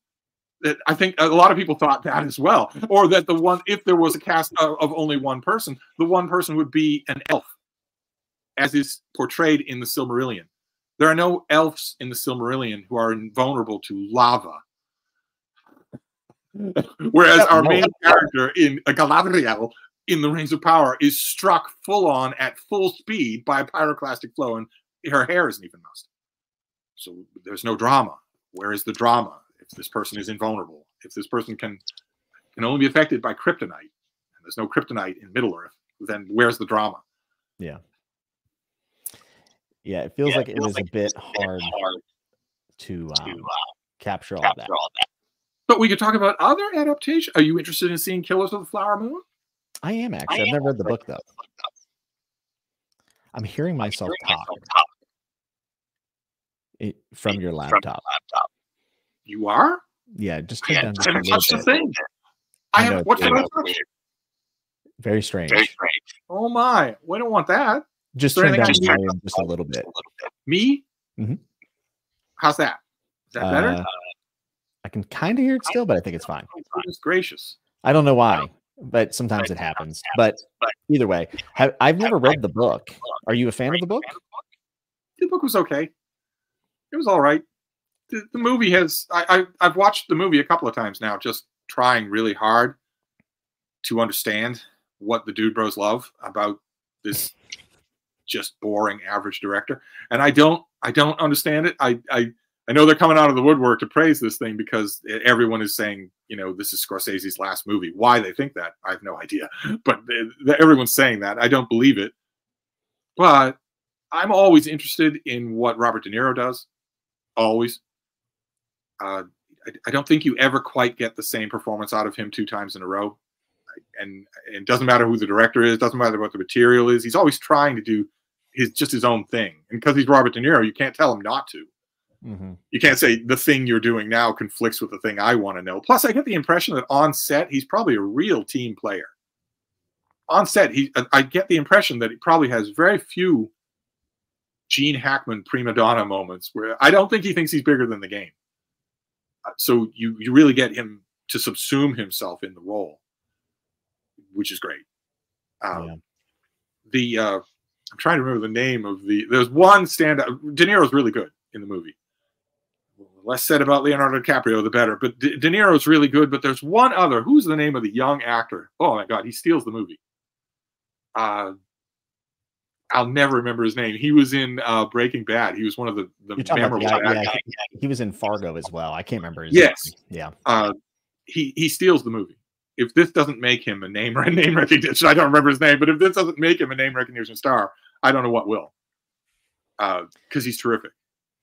That I think a lot of people thought that as well, or that the one, if there was a cast of, of only one person, the one person would be an elf, as is portrayed in the Silmarillion. There are no elves in the Silmarillion who are invulnerable to lava, whereas our main character in uh, Galadriel in the Rings of Power is struck full on at full speed by a pyroclastic flow, and her hair isn't even mussed. So there's no drama. Where is the drama if this person is invulnerable? If this person can can only be affected by kryptonite, and there's no kryptonite in Middle Earth, then where's the drama? Yeah. Yeah, it feels yeah, like it, feels it was like a bit hard, hard to, um, to uh, capture all capture that. All that. But we could talk about other adaptations. Are you interested in seeing Killers of the Flower Moon? I am, actually. I I've am never read the book, though. I'm hearing myself, I'm hearing talk, myself talk. It, from, it, your from your laptop. You are? Yeah, just take down I haven't touched the thing. I, I haven't. What did I touch? Very strange. Very strange. Oh, my. We don't want that. Just turn down the volume just a little bit. Me? Mm-hmm. How's that? Is that uh, better? I can kind of hear it still, but I think it's fine. Goodness gracious. I don't know why, but sometimes it happens. But either way, have, I've never read the book. Are you a fan of the book? The book was okay. It was all right. The, the movie has... I, I, I've watched the movie a couple of times now, just trying really hard to understand what the dude bros love about this... just boring average director. And I don't, I don't understand it. I, I, I know they're coming out of the woodwork to praise this thing because everyone is saying, you know, this is Scorsese's last movie. Why they think that, I have no idea, but everyone's saying that. I don't believe it, but I'm always interested in what Robert De Niro does. Always. Uh, I, I don't think you ever quite get the same performance out of him two times in a row. And it doesn't matter who the director is, doesn't matter what the material is. He's always trying to do his just his own thing. And because he's Robert De Niro, you can't tell him not to. Mm-hmm. You can't say the thing you're doing now conflicts with the thing I want to know. Plus, I get the impression that on set, he's probably a real team player. On set, he I get the impression that he probably has very few Gene Hackman prima donna moments where I don't think he thinks he's bigger than the game. So you, you really get him to subsume himself in the role, which is great. Um, yeah. The uh, I'm trying to remember the name of the. There's one standout. De Niro's really good in the movie. Less said about Leonardo DiCaprio, the better. But De, De Niro's really good. But there's one other. Who's the name of the young actor? Oh my God, he steals the movie. Uh, I'll never remember his name. He was in uh, Breaking Bad. He was one of the, the memorable. About, yeah, yeah, he was in Fargo as well. I can't remember his yes. name. Yeah. Uh, he he steals the movie. If this doesn't make him a name or name recognition, I don't remember his name, but if this doesn't make him a name recognition star, I don't know what will. Because uh, he's terrific.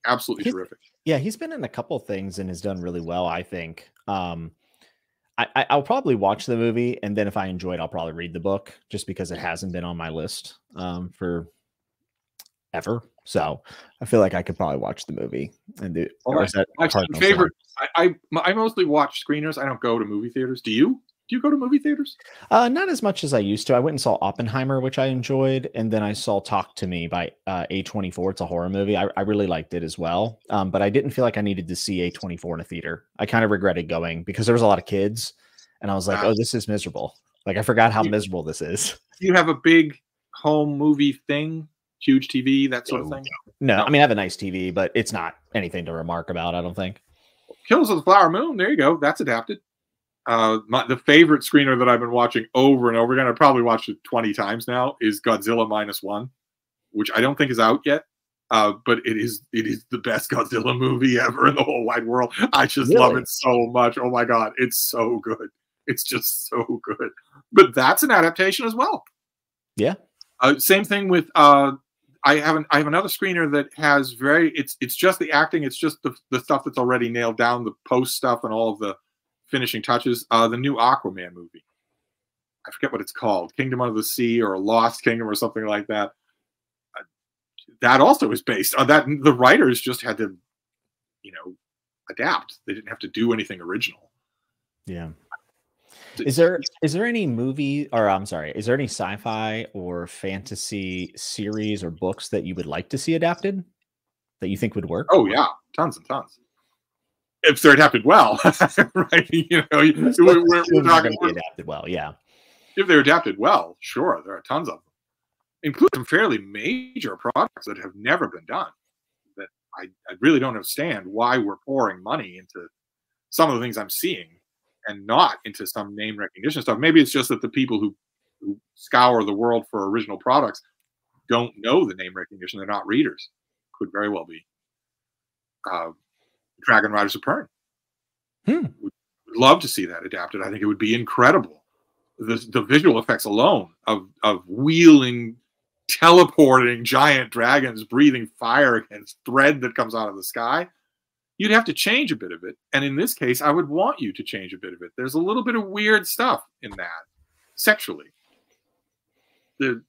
absolutely he's, terrific. Yeah, he's been in a couple things and has done really well, I think. Um, I, I'll probably watch the movie, and then if I enjoy it, I'll probably read the book, just because it hasn't been on my list um, for ever. So I feel like I could probably watch the movie and do. Right. My favorite. I, I I mostly watch screeners. I don't go to movie theaters. Do you? Do you go to movie theaters? Uh, not as much as I used to. I went and saw Oppenheimer, which I enjoyed, and then I saw Talk to Me by uh, A twenty-four. It's a horror movie. I, I really liked it as well, um, but I didn't feel like I needed to see A twenty-four in a theater. I kind of regretted going because there was a lot of kids, and I was like, wow. "Oh, this is miserable." Like I forgot how you, miserable this is. Do you have a big home movie thing? Huge T V, that sort no, of thing? No, no, I mean, I have a nice T V, but it's not anything to remark about, I don't think. Killers of the Flower Moon, there you go. That's adapted. Uh, my, the favorite screener that I've been watching over and over again, I probably watched it twenty times now, is Godzilla Minus One, which I don't think is out yet, uh, but it is it is the best Godzilla movie ever in the whole wide world. I just really? love it so much. Oh my God, it's so good. It's just so good. But that's an adaptation as well. Yeah. Uh, same thing with... Uh, I have an, I have another screener that has very it's it's just the acting, it's just the, the stuff that's already nailed down, the post stuff and all of the finishing touches. Uh, the new Aquaman movie, I forget what it's called, Kingdom Under the Sea or Lost Kingdom or something like that. Uh, that also is based on that. The writers just had to, you know, adapt. They didn't have to do anything original. Yeah. Is there is there any movie or I'm sorry, is there any sci-fi or fantasy series or books that you would like to see adapted that you think would work? Oh yeah, tons and tons. If they're adapted well, right? You know, we're, we're, we're talking be adapted well, yeah. If they're adapted well, sure, there are tons of them, including some fairly major projects that have never been done. That I, I really don't understand why we're pouring money into some of the things I'm seeing. And not into some name recognition stuff. Maybe it's just that the people who, who scour the world for original products don't know the name recognition. They're not readers. Could very well be. Uh, Dragon Riders of Pern. Hmm. Would love to see that adapted. I think it would be incredible. The, the visual effects alone of, of wheeling, teleporting giant dragons, breathing fire against thread that comes out of the sky. You'd have to change a bit of it. And in this case, I would want you to change a bit of it. There's a little bit of weird stuff in that, sexually. The,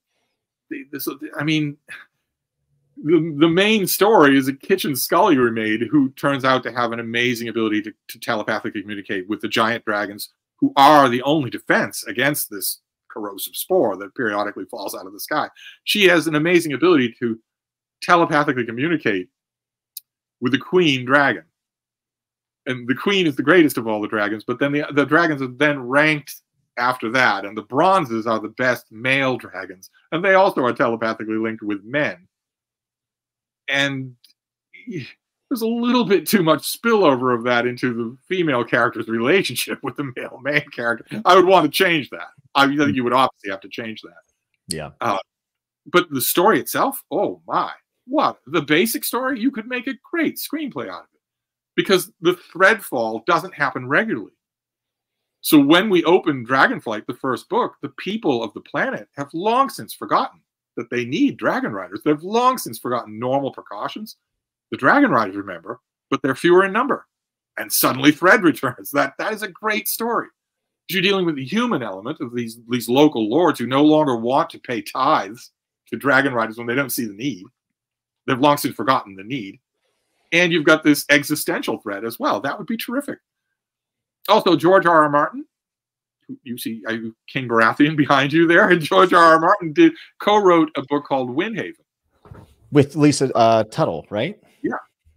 the, this, I mean, the, the main story is a kitchen scullery maid who turns out to have an amazing ability to, to telepathically communicate with the giant dragons, who are the only defense against this corrosive spore that periodically falls out of the sky. She has an amazing ability to telepathically communicate with the queen dragon, and the queen is the greatest of all the dragons. But then the the dragons are then ranked after that, and the bronzes are the best male dragons, and they also are telepathically linked with men. And there's a little bit too much spillover of that into the female character's relationship with the male main character. I would want to change that. I think you would obviously have to change that. Yeah. Uh, but the story itself, oh my. What? The basic story? You could make a great screenplay out of it. Because the threadfall doesn't happen regularly. So when we open Dragonflight, the first book, the people of the planet have long since forgotten that they need dragon riders. They've long since forgotten normal precautions. The dragon riders remember, but they're fewer in number. And suddenly Thread returns. That, that is a great story. You're dealing with the human element of these, these local lords who no longer want to pay tithes to dragon riders when they don't see the need. They've long since forgotten the need. And you've got this existential threat as well. That would be terrific. Also, George R R. Martin, you see King Baratheon behind you there, and George R R. Martin did co-wrote a book called Windhaven. With Lisa uh, Tuttle, right? Yeah.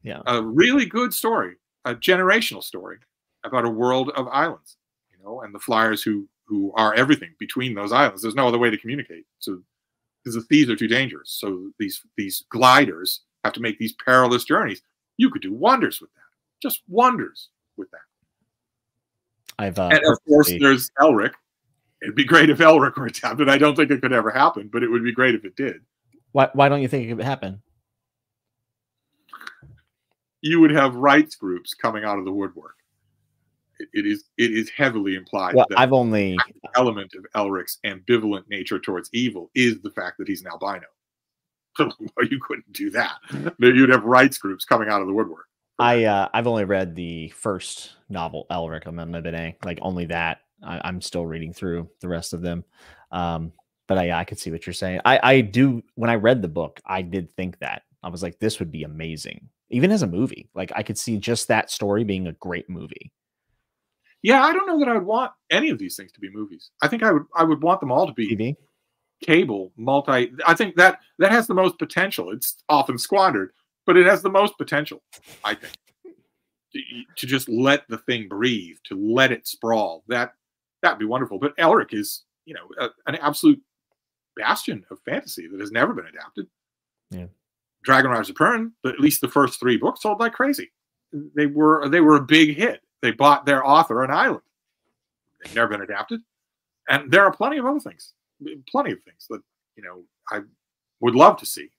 Yeah. A really good story, a generational story about a world of islands, you know, and the flyers who, who are everything between those islands. There's no other way to communicate. So because the thieves are too dangerous. So these, these gliders have to make these perilous journeys. You could do wonders with that. Just wonders with that. I've, uh, and of course, a... there's Elric. It'd be great if Elric were adapted. I don't think it could ever happen, but it would be great if it did. Why, why don't you think it could happen? You would have rights groups coming out of the woodwork. It is it is heavily implied well, that I've only the element of Elric's ambivalent nature towards evil is the fact that he's an albino. Well, you couldn't do that. You'd have rights groups coming out of the woodwork. I uh, I've only read the first novel, Elric of Bene, like only that. I, I'm still reading through the rest of them. Um, but I I could see what you're saying. I I do. When I read the book, I did think that. I was like, this would be amazing, even as a movie. Like I could see just that story being a great movie. Yeah, I don't know that I would want any of these things to be movies. I think I would I would want them all to be T V? Cable multi. I think that that has the most potential. It's often squandered, but it has the most potential, I think, to, to just let the thing breathe, to let it sprawl. That that'd be wonderful. But Elric is, you know, a, an absolute bastion of fantasy that has never been adapted. Yeah, Dragon Riders of Pern, but at least the first three books sold like crazy. They were they were a big hit. They bought their author an island. They've never been adapted, and there are plenty of other things. Plenty of things that, you know, I would love to see.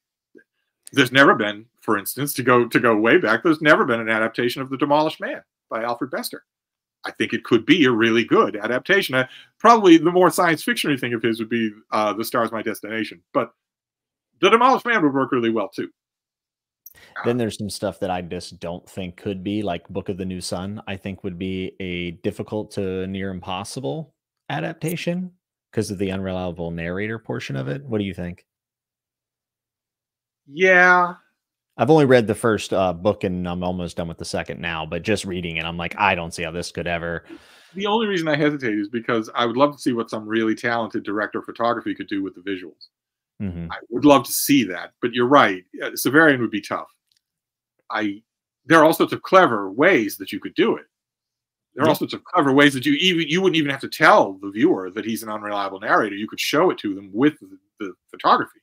There's never been, for instance, to go to go way back, there's never been an adaptation of The Demolished Man by Alfred Bester. I think it could be a really good adaptation. I, probably the more science fiction-y thing of his would be uh, The Star's My Destination. But The Demolished Man would work really well, too. Then uh, there's some stuff that I just don't think could be, like Book of the New Sun, I think would be a difficult to near impossible adaptation. Because of the unreliable narrator portion of it. What do you think? Yeah. I've only read the first uh, book and I'm almost done with the second now, but just reading it, I'm like, I don't see how this could ever. The only reason I hesitate is because I would love to see what some really talented director of photography could do with the visuals. Mm-hmm. I would love to see that, but you're right. Uh, Severian would be tough. I, there are all sorts of clever ways that you could do it. There are all sorts of clever ways that you even you wouldn't even have to tell the viewer that he's an unreliable narrator. You could show it to them with the, the photography.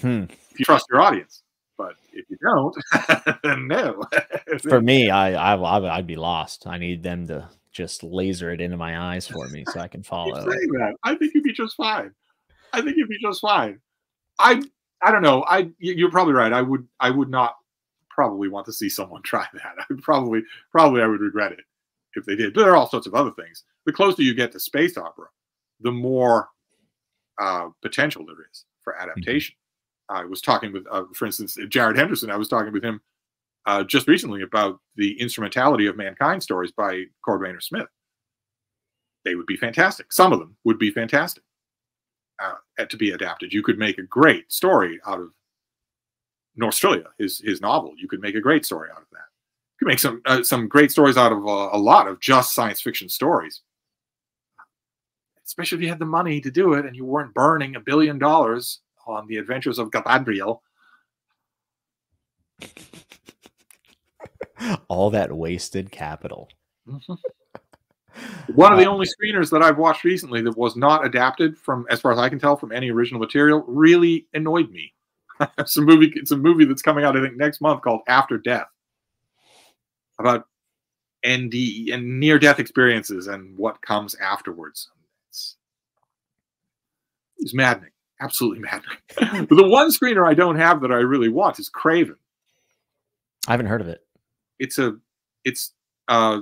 Hmm. If you trust your audience, but if you don't, then no. For me, I, I I'd be lost. I need them to just laser it into my eyes for me so I can follow. I, saying that. I think you'd be just fine. I think you'd be just fine. I I don't know. I you're probably right. I would I would not probably want to see someone try that. I would probably probably I would regret it if they did. But there are all sorts of other things. The closer you get to space opera, the more uh, potential there is for adaptation. Mm-hmm. I was talking with, uh, for instance, Jared Henderson. I was talking with him uh, just recently about the instrumentality of Mankind stories by Cord Raynor Smith. They would be fantastic. Some of them would be fantastic uh, to be adapted. You could make a great story out of Norstrilia, his, his novel. You could make a great story out of that. You can make some uh, some great stories out of uh, a lot of just science fiction stories, especially if you had the money to do it and you weren't burning a billion dollars on the adventures of Galadriel. All that wasted capital. Mm-hmm. One of the only screeners that I've watched recently that was not adapted from, as far as I can tell, from any original material really annoyed me. It's a movie. It's a movie that's coming out, I think, next month called After Death, about N D E and near-death experiences and what comes afterwards. It's, it's maddening, absolutely maddening. But the one screener I don't have that I really want is Craven. I haven't heard of it. It's a, it's, uh,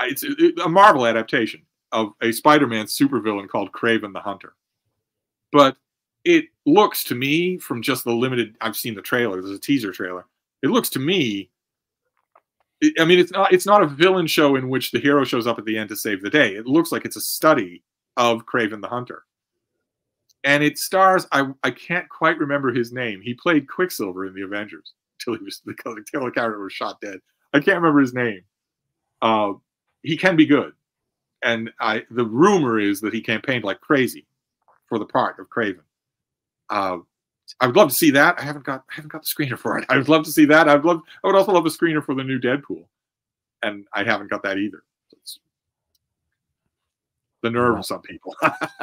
it's a, a Marvel adaptation of a Spider-Man supervillain called Craven the Hunter. But it looks to me, from just the limited I've seen the trailer, there's a teaser trailer. It looks to me. I mean, it's not, it's not a villain show in which the hero shows up at the end to save the day. It looks like it's a study of Craven the Hunter. And it stars, I, I can't quite remember his name. He played Quicksilver in the Avengers until he was, until the character was shot dead. I can't remember his name. Uh, he can be good. And I, the rumor is that he campaigned like crazy for the part of Craven. Uh, I would love to see that. I haven't got I haven't got the screener for it. I would love to see that. I'd love I would also love a screener for the new Deadpool. And I haven't got that either. It's the nerve of some people.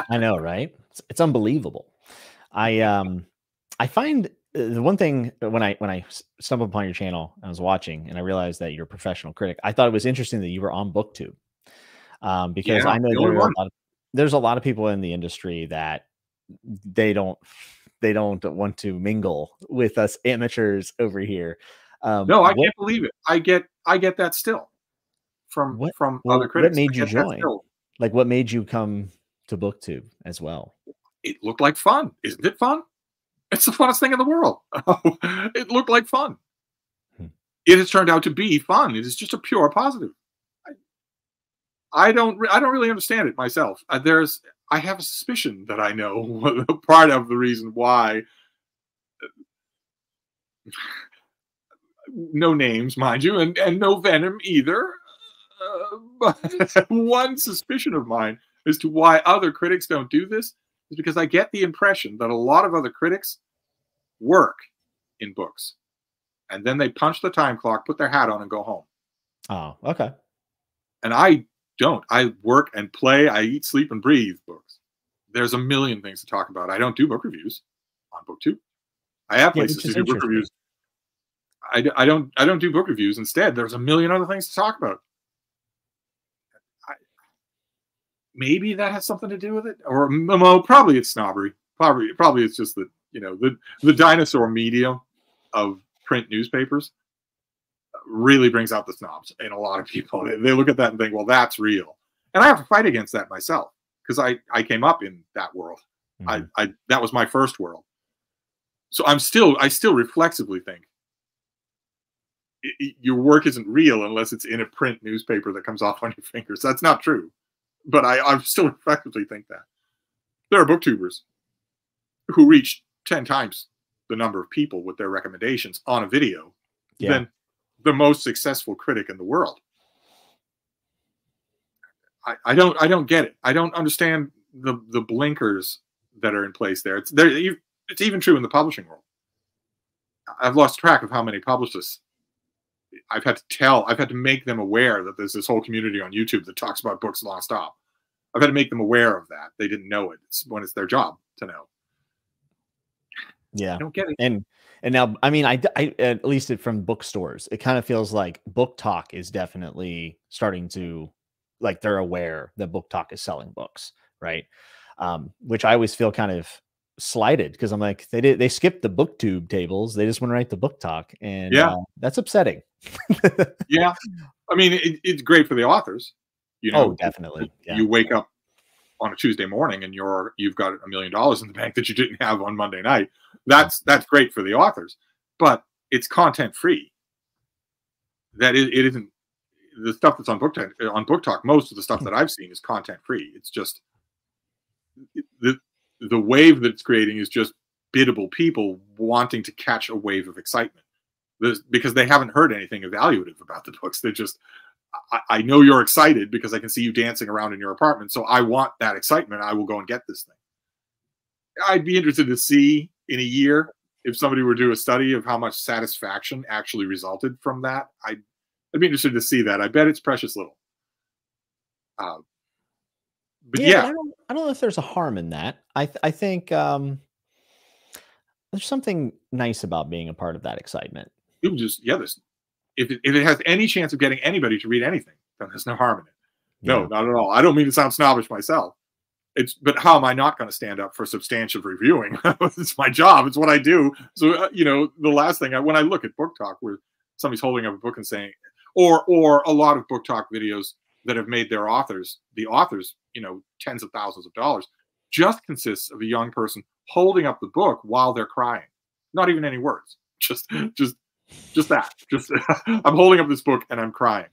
I know, right? It's, it's unbelievable. I um I find the one thing when I when I stumbled upon your channel, I was watching and I realized that you're a professional critic. I thought it was interesting that you were on BookTube. Um because yeah, I know the there are a lot of, there's a lot of people in the industry that they don't They don't want to mingle with us amateurs over here. Um, no, I what, can't believe it. I get I get that still from what, from well, other critics. What made you join? Like, what made you come to BookTube as well? It looked like fun. Isn't it fun? It's the funnest thing in the world. It looked like fun. Hmm. It has turned out to be fun. It is just a pure positive. I, I don't. I don't really understand it myself. Uh, there's. I have a suspicion that I know part of the reason why. No names, mind you, and and no venom either. Uh, but one suspicion of mine as to why other critics don't do this is because I get the impression that a lot of other critics work in books, and then they punch the time clock, put their hat on, and go home. Oh, okay. And I don't. I work and play. I eat, sleep, and breathe books. There's a million things to talk about. I don't do book reviews on BookTube. I have places yeah, to do book reviews. I, I don't. I don't do book reviews. Instead, there's a million other things to talk about. Maybe that has something to do with it, or well, probably it's snobbery. Probably, probably it's just that you know the the dinosaur media of print newspapers really brings out the snobs in a lot of people. They, they look at that and think, well, that's real. And I have to fight against that myself because I I came up in that world. Mm-hmm. I I that was my first world. So I'm still I still reflexively think it, it, your work isn't real unless it's in a print newspaper that comes off on your fingers. That's not true. But I, I still effectively think that. There are booktubers who reach ten times the number of people with their recommendations on a video yeah. than the most successful critic in the world. I, I don't I don't get it. I don't understand the, the blinkers that are in place there. It's, there. It's even true in the publishing world. I've lost track of how many publicists I've had to tell, I've had to make them aware that there's this whole community on YouTube that talks about books nonstop. I've had to make them aware of that. They didn't know it. It's when it's their job to know. Yeah. I don't get it. And, and now, I mean, I, I, at least it, from bookstores, it kind of feels like book talk is definitely starting to, like, they're aware that book talk is selling books. Right. Um, which I always feel kind of slighted because I'm like, they did, they skipped the BookTube tables. They just want to write the book talk. And yeah, uh, that's upsetting. Yeah, I mean it, it's great for the authors, you know. Oh, definitely. Yeah. You wake up on a Tuesday morning and you're you've got a million dollars in the bank that you didn't have on Monday night. That's that's great for the authors, but it's content free. That it, it isn't the stuff that's on book talk, on book talk. Most of the stuff that I've seen is content free. It's just the the wave that it's creating is just biddable people wanting to catch a wave of excitement. There's, because they haven't heard anything evaluative about the books. They're just, I, I know you're excited because I can see you dancing around in your apartment. So I want that excitement. I will go and get this thing. I'd be interested to see in a year if somebody were to do a study of how much satisfaction actually resulted from that. I'd, I'd be interested to see that. I bet it's precious little. Uh, but yeah, yeah. But I, don't, I don't know if there's a harm in that. I, th I think um, there's something nice about being a part of that excitement. It was just, yeah, this, if it, if it has any chance of getting anybody to read anything, then there's no harm in it. No, yeah. Not at all. I don't mean to sound snobbish myself. It's, but how am I not going to stand up for substantive reviewing? It's my job. It's what I do. So, uh, you know, the last thing, I, when I look at book talk where somebody's holding up a book and saying, or, or a lot of book talk videos that have made their authors, the authors, you know, tens of thousands of dollars, just consists of a young person holding up the book while they're crying. Not even any words. Just, just. Just that. Just I'm holding up this book and I'm crying.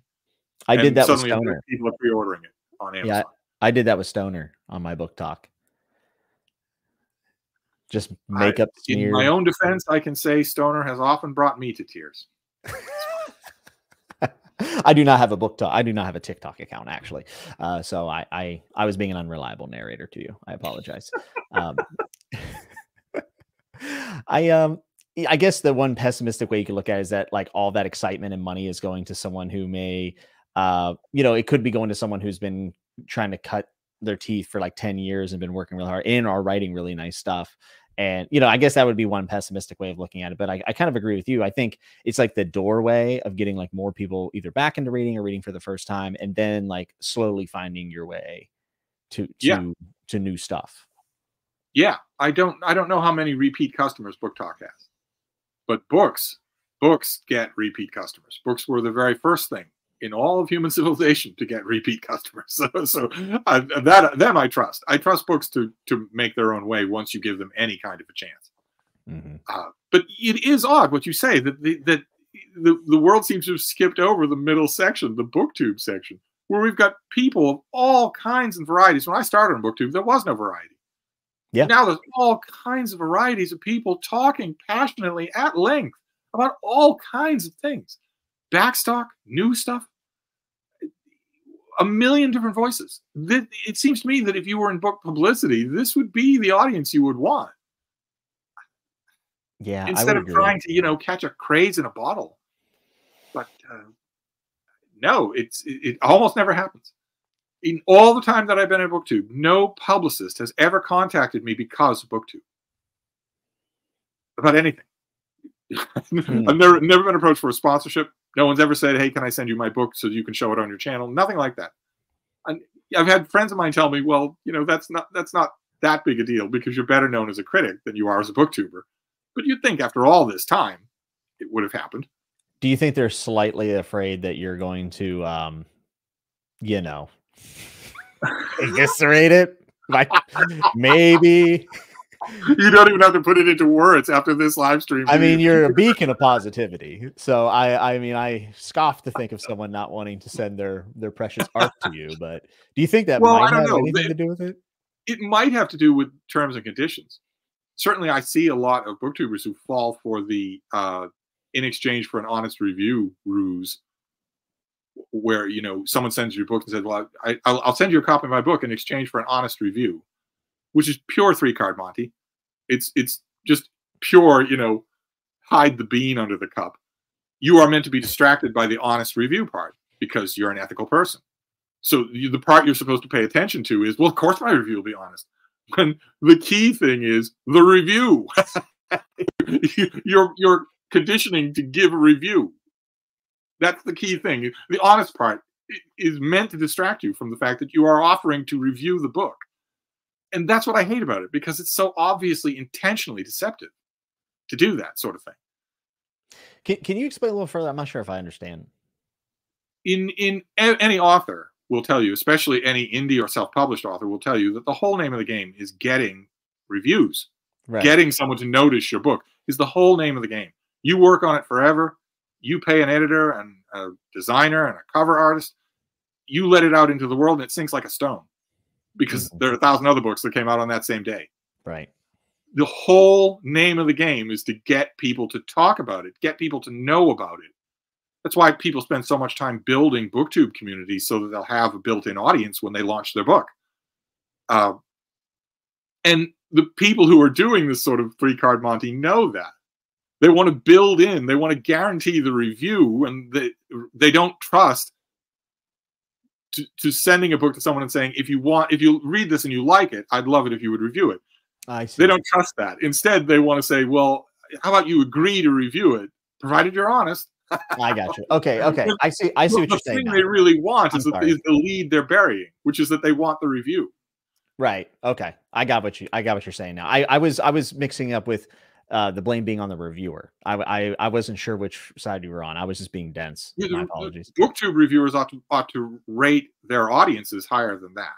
I and did that with Stoner. People are pre-ordering it on Amazon. Yeah, I did that with Stoner on my book talk. Just make I, up sneer. In my own defense, I can say Stoner has often brought me to tears. I do not have a book talk. I do not have a TikTok account actually. Uh, so I, I I was being an unreliable narrator to you. I apologize. um, I um. I guess the one pessimistic way you could look at it is that like all that excitement and money is going to someone who may, uh, you know, it could be going to someone who's been trying to cut their teeth for like ten years and been working really hard and are writing really nice stuff. And, you know, I guess that would be one pessimistic way of looking at it, but I, I kind of agree with you. I think it's like the doorway of getting like more people either back into reading or reading for the first time, and then like slowly finding your way to, to, yeah. to new stuff. Yeah. I don't, I don't know how many repeat customers book talk has. But books, books get repeat customers. Books were the very first thing in all of human civilization to get repeat customers. So, so I, that them I trust. I trust books to to make their own way once you give them any kind of a chance. Mm-hmm. Uh, but it is odd what you say, that the, that the, the world seems to have skipped over the middle section, the BookTube section, where we've got people of all kinds and varieties. When I started on BookTube, there was no variety. Yeah. Now there's all kinds of varieties of people talking passionately at length about all kinds of things. Backstock, new stuff, a million different voices. It seems to me that if you were in book publicity, this would be the audience you would want. Yeah, instead of trying to, you know, catch a craze in a bottle. But uh, no, it's it, it almost never happens. In all the time that I've been at BookTube, no publicist has ever contacted me because of BookTube about anything. Mm. I've never never been approached for a sponsorship. No one's ever said, "Hey, can I send you my book so you can show it on your channel?" Nothing like that. And I've had friends of mine tell me, "Well, you know, that's not that's not that big a deal because you're better known as a critic than you are as a BookTuber." But you'd think after all this time, it would have happened. Do you think they're slightly afraid that you're going to, um, you know, eviscerate it? Like, maybe. You don't even have to put it into words after this live stream. I mean, you're a beacon of positivity. So I, I mean, I scoff to think of someone not wanting to send their, their precious art to you. But do you think that well, might have know. anything it, to do with it? It might have to do with terms and conditions. Certainly, I see a lot of BookTubers who fall for the uh, in exchange for an honest review ruse, where, you know, someone sends you a book and says, "Well, I, I'll, I'll send you a copy of my book in exchange for an honest review," which is pure three card Monty. It's it's just pure, you know, hide the bean under the cup. You are meant to be distracted by the honest review part because you're an ethical person. So you, the part you're supposed to pay attention to is, well, of course my review will be honest. When the key thing is the review. you're, you're conditioning to give a review. That's the key thing. The honest part is meant to distract you from the fact that you are offering to review the book. And that's what I hate about it, because it's so obviously intentionally deceptive to do that sort of thing. Can, can you explain a little further? I'm not sure if I understand. In, in any author will tell you, especially any indie or self-published author will tell you, that the whole name of the game is getting reviews. Right. Getting someone to notice your book is the whole name of the game. You work on it forever. You pay an editor and a designer and a cover artist. You let it out into the world and it sinks like a stone, because mm-hmm. there are a thousand other books that came out on that same day. Right. The whole name of the game is to get people to talk about it, get people to know about it. That's why people spend so much time building BookTube communities, so that they'll have a built-in audience when they launch their book. Uh, and the people who are doing this sort of three-card Monty know that. They want to build in. They want to guarantee the review, and they, they don't trust to, to sending a book to someone and saying, if you want, if you read this and you like it, I'd love it if you would review it. I see. They don't trust that. Instead, they want to say, well, how about you agree to review it, provided you're honest. I got you. Okay, okay. I see. I see what you're saying. The thing they really want is the, is the lead they're burying, which is that they want the review. Right. Okay. I got what you. I got what you're saying now. I, I was I was mixing up with uh, the blame being on the reviewer. I, I I wasn't sure which side you were on. I was just being dense. Yeah, my apologies. BookTube reviewers ought to ought to rate their audiences higher than that.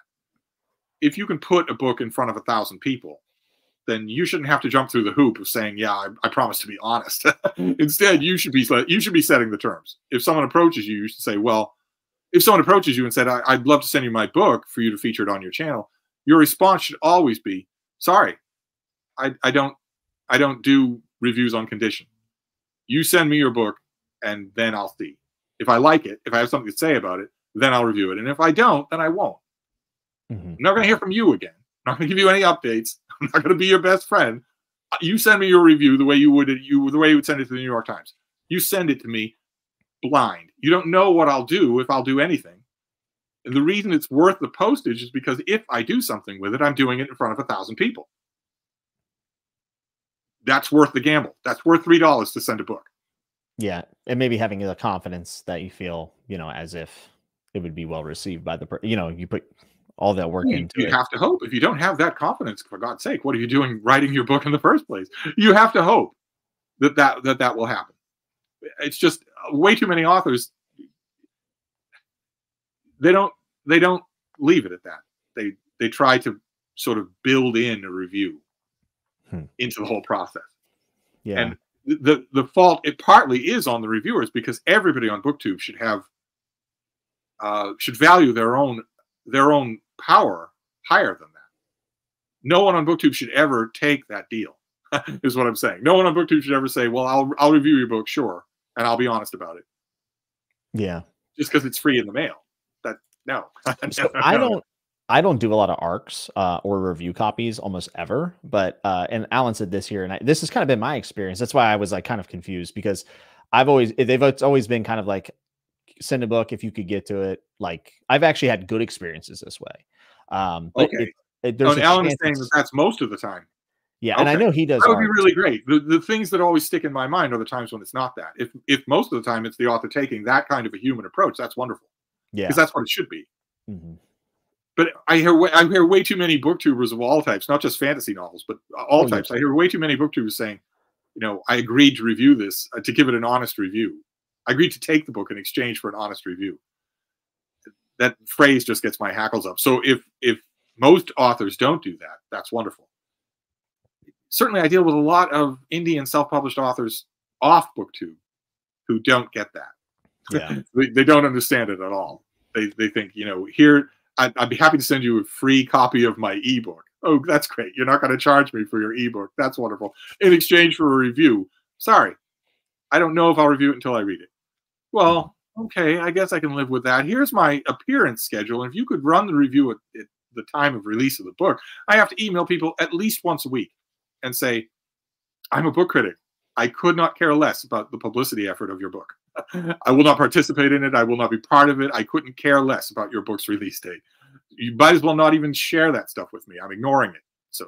If you can put a book in front of a thousand people, then you shouldn't have to jump through the hoop of saying, yeah, I, I promise to be honest. Instead, you should be you should be setting the terms. If someone approaches you, you should say, well, if someone approaches you and said, I, I'd love to send you my book for you to feature it on your channel, your response should always be, sorry, I, I don't I don't do reviews on condition. You send me your book, and then I'll see. If I like it, if I have something to say about it, then I'll review it. And if I don't, then I won't. Mm-hmm. I'm not going to hear from you again. I'm not going to give you any updates. I'm not going to be your best friend. You send me your review the way you would you the way you would send it to the New York Times. You send it to me blind. You don't know what I'll do, if I'll do anything. And the reason it's worth the postage is because if I do something with it, I'm doing it in front of a thousand people. That's worth the gamble. That's worth three dollars to send a book. Yeah, and maybe having the confidence that you feel, you know, as if it would be well received by the person. You know, you put all that work you, into you it. You have to hope. If you don't have that confidence, for God's sake, what are you doing writing your book in the first place? You have to hope that that, that, that will happen. It's just way too many authors, they don't, they don't leave it at that. They, they try to sort of build in a review hmm. into the whole process. Yeah. And the the fault, it partly is on the reviewers, because everybody on BookTube should have uh, should value their own their own power higher than that. No one on BookTube should ever take that deal. Is what I'm saying. No one on BookTube should ever say, "Well, I'll I'll review your book, sure, and I'll be honest about it." Yeah. Just because it's free in the mail. That no. So no. I don't. I don't do a lot of arcs uh, or review copies almost ever, but, uh, and Alan said this here, and I, this has kind of been my experience. That's why I was like kind of confused, because I've always, they've, it's always been kind of like, send a book if you could get to it. Like I've actually had good experiences this way. Um, but okay. It, it, there's no, Alan is saying that that's most of the time. Yeah. Okay. And I know he does. That would be really great. The, the things that always stick in my mind are the times when it's not that. If, if most of the time it's the author taking that kind of a human approach, that's wonderful. Yeah. Because that's what it should be. Mm-hmm. But I hear, I hear way too many booktubers of all types, not just fantasy novels, but all oh, types. Yeah. I hear way too many booktubers saying, you know, I agreed to review this, uh, to give it an honest review. I agreed to take the book in exchange for an honest review. That phrase just gets my hackles up. So if, if most authors don't do that, that's wonderful. Certainly I deal with a lot of indie and self-published authors off BookTube who don't get that. Yeah. they, they don't understand it at all. They, they think, you know, here... I'd, I'd be happy to send you a free copy of my ebook. Oh, that's great. You're not going to charge me for your ebook. That's wonderful. In exchange for a review. Sorry. I don't know if I'll review it until I read it. Well, okay, I guess I can live with that. Here's my appearance schedule. If you could run the review at, at the time of release of the book, I have to email people at least once a week and say, I'm a book critic. I could not care less about the publicity effort of your book. I will not participate in it. I will not be part of it. I couldn't care less about your book's release date. You might as well not even share that stuff with me. I'm ignoring it. So,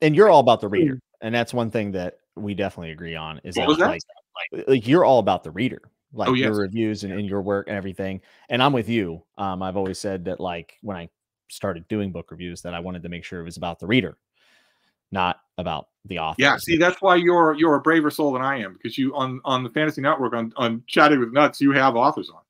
and you're all about the reader, and that's one thing that we definitely agree on. Is that, that? Like, like, like you're all about the reader, like oh, yes. your reviews and, and your work and everything. And I'm with you. Um, I've always said that, like when I started doing book reviews, that I wanted to make sure it was about the reader, not about the author. Yeah, see, that's why you're you're a braver soul than I am, because you on on the Fantasy Network on on Chatting with Nuts, you have authors on.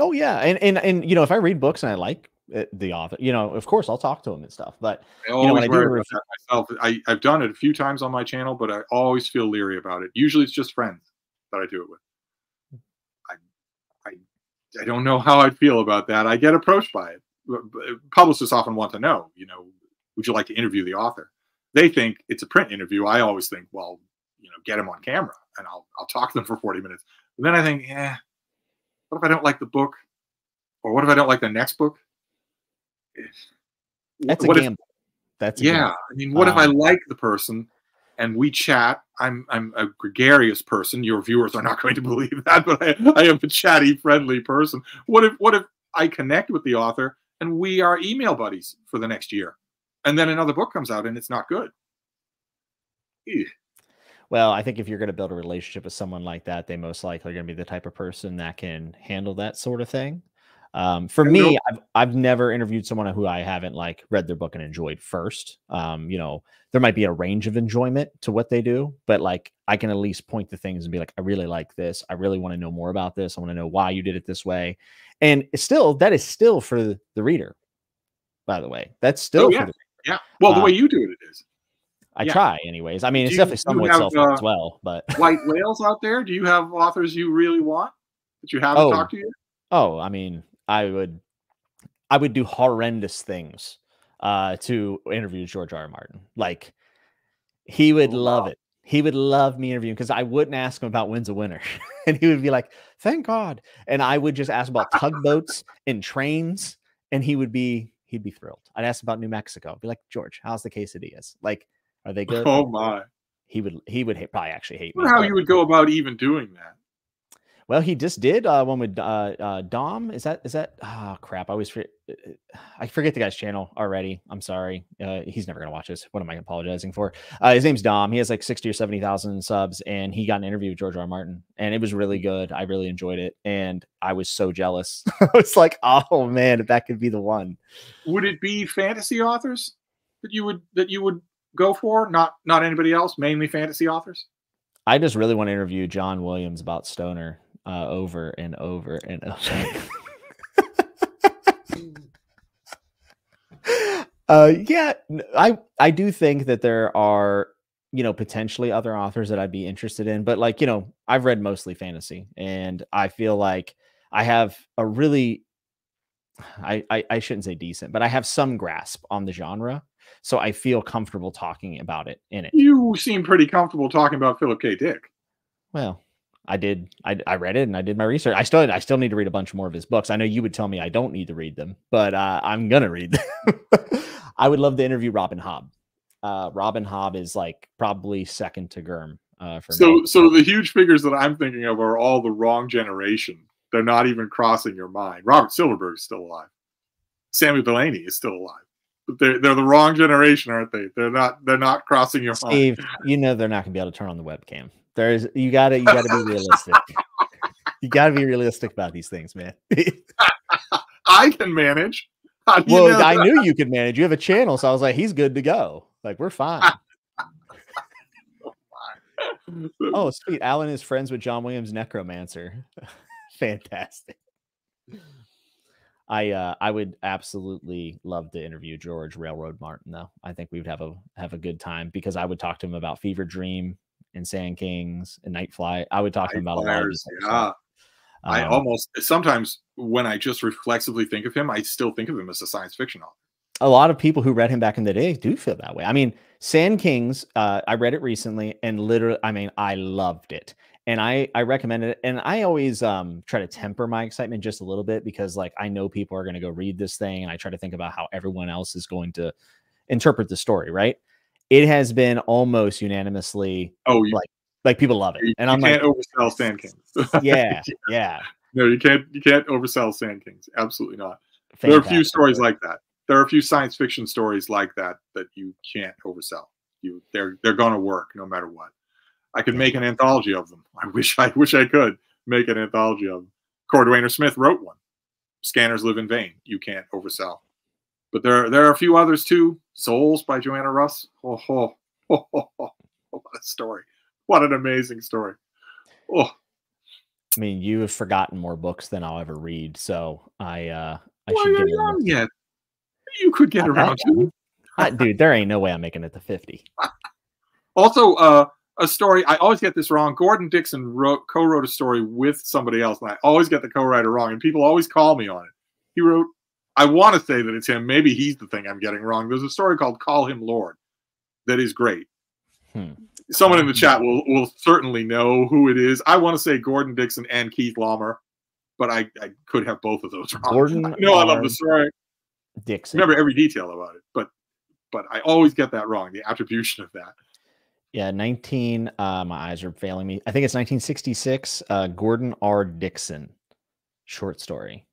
Oh yeah, and and and you know, if I read books and I like the author, you know, of course I'll talk to them and stuff. But I always you know, when I do review that myself. I I've done it a few times on my channel, but I always feel leery about it. Usually it's just friends that I do it with. I I I don't know how I'd feel about that. I get approached by it. Publicists often want to know, you know, would you like to interview the author? They think it's a print interview. I always think, well, you know, get them on camera and I'll, I'll talk to them for forty minutes. And then I think, yeah, what if I don't like the book? Or what if I don't like the next book? That's a gamble. That's yeah. I mean, what if I like the person and we chat? I'm, I'm a gregarious person. Your viewers are not going to believe that, but I, I am a chatty, friendly person. What if, what if I connect with the author and we are email buddies for the next year? And then another book comes out and it's not good. Ew. Well, I think if you're going to build a relationship with someone like that, they most likely are going to be the type of person that can handle that sort of thing. Um, for me, I've, I've never interviewed someone who I haven't like read their book and enjoyed first. Um, you know, there might be a range of enjoyment to what they do, but like I can at least point to things and be like, I really like this. I really want to know more about this. I want to know why you did it this way. And still, that is still for the reader, by the way. That's still oh, yeah. for the Yeah. Well, the um, way you do it, it is. I yeah. try anyways. I mean, do it's you, definitely somewhat have, self uh, as well, but white whales out there. Do you have authors you really want that you haven't oh. talked to yet? Oh, I mean, I would, I would do horrendous things uh, to interview George R. R. Martin. Like he would oh, love wow. it. He would love me interviewing because I wouldn't ask him about When's a Winner. And he would be like, thank God. And I would just ask about tugboats and trains. And he would be, he'd be thrilled. I'd ask about New Mexico. I'd be like, George, how's the quesadillas? Like, are they good? Oh my! He would, he would hate, probably actually hate. I wonder me, how you would go about even doing that. Well, he just did uh, one with uh, uh, Dom. Is that is that? Oh crap! I always forget. I forget the guy's channel already. I'm sorry. Uh, he's never gonna watch this. What am I apologizing for? Uh, his name's Dom. He has like sixty or seventy thousand subs, and he got an interview with George R. R. Martin, and it was really good. I really enjoyed it, and I was so jealous. I was like, oh man, if that could be the one. Would it be fantasy authors that you would that you would go for? Not not anybody else. Mainly fantasy authors. I just really want to interview John Williams about Stoner. Uh, over and over and over. uh, yeah, I I do think that there are you know, potentially other authors that I'd be interested in. But like, you know, I've read mostly fantasy, and I feel like I have a really, I, I, I shouldn't say decent, but I have some grasp on the genre. So I feel comfortable talking about it in it. You seem pretty comfortable talking about Philip K. Dick. Well, I did. I, I read it and I did my research. I still, I still need to read a bunch more of his books. I know you would tell me I don't need to read them, but uh, I'm going to read them. I would love to interview Robin Hobb. Uh, Robin Hobb is like probably second to Gurm. Uh, for so, me. So the huge figures that I'm thinking of are all the wrong generation. They're not even crossing your mind. Robert Silverberg's still alive. Samuel Delaney is still alive. But they're, they're the wrong generation, aren't they? They're not, they're not crossing your mind. Steve, you know they're not going to be able to turn on the webcam. There's, you gotta, you gotta be realistic. You gotta be realistic about these things, man. I can manage. Well, you know I that? knew you could manage. You have a channel, so I was like, he's good to go. Like, we're fine. Oh, sweet. Alan is friends with John Williams' Necromancer. Fantastic. I uh, I would absolutely love to interview George Railroad Martin, though. I think we would have a have a good time, because I would talk to him about Fever Dream and Sand Kings and Nightfly. I would talk Night to him about Flyers, a lot. Of yeah. um, I almost sometimes when I just reflexively think of him, I still think of him as a science fiction author. A lot of people who read him back in the day do feel that way. I mean, Sand Kings, uh, I read it recently, and literally, I mean, I loved it. And I, I recommend it. And I always um, try to temper my excitement just a little bit, because like, I know people are going to go read this thing, and I try to think about how everyone else is going to interpret the story. Right. It has been almost unanimously. Oh, you, like, like people love it. And I'm like, you can't oversell Sand Kings. Yeah. Yeah. No, you can't, you can't oversell Sand Kings. Absolutely not. Fantastic. There are a few stories like that. There are a few science fiction stories like that, that you can't oversell. You they're, they're going to work no matter what. I could make an anthology of them. I wish I wish I could make an anthology of them. Cordwainer Smith wrote one. Scanners Live in Vain. You can't oversell. But there, there are a few others too. Souls by Joanna Russ. Oh, oh, oh, oh, oh, what a story. What an amazing story. Oh. I mean, you have forgotten more books than I'll ever read. So I uh I well, should get around yet. It. You could get I, around I, to I, dude, there ain't no way I'm making it to fifty. Also, uh a story, I always get this wrong. Gordon Dixon wrote, co-wrote a story with somebody else, and I always get the co-writer wrong, and people always call me on it. He wrote, I want to say that it's him. Maybe he's the thing I'm getting wrong. There's a story called Call Him Lord that is great. Hmm. Someone in the chat will, will certainly know who it is. I want to say Gordon Dixon and Keith Laumer, but I, I could have both of those wrong. Gordon I know Laumer I love the story. Dixon. I remember every detail about it, but, but I always get that wrong, the attribution of that. Yeah, nineteen. Uh, my eyes are failing me. I think it's nineteen sixty-six. Uh, Gordon R. Dixon, short story.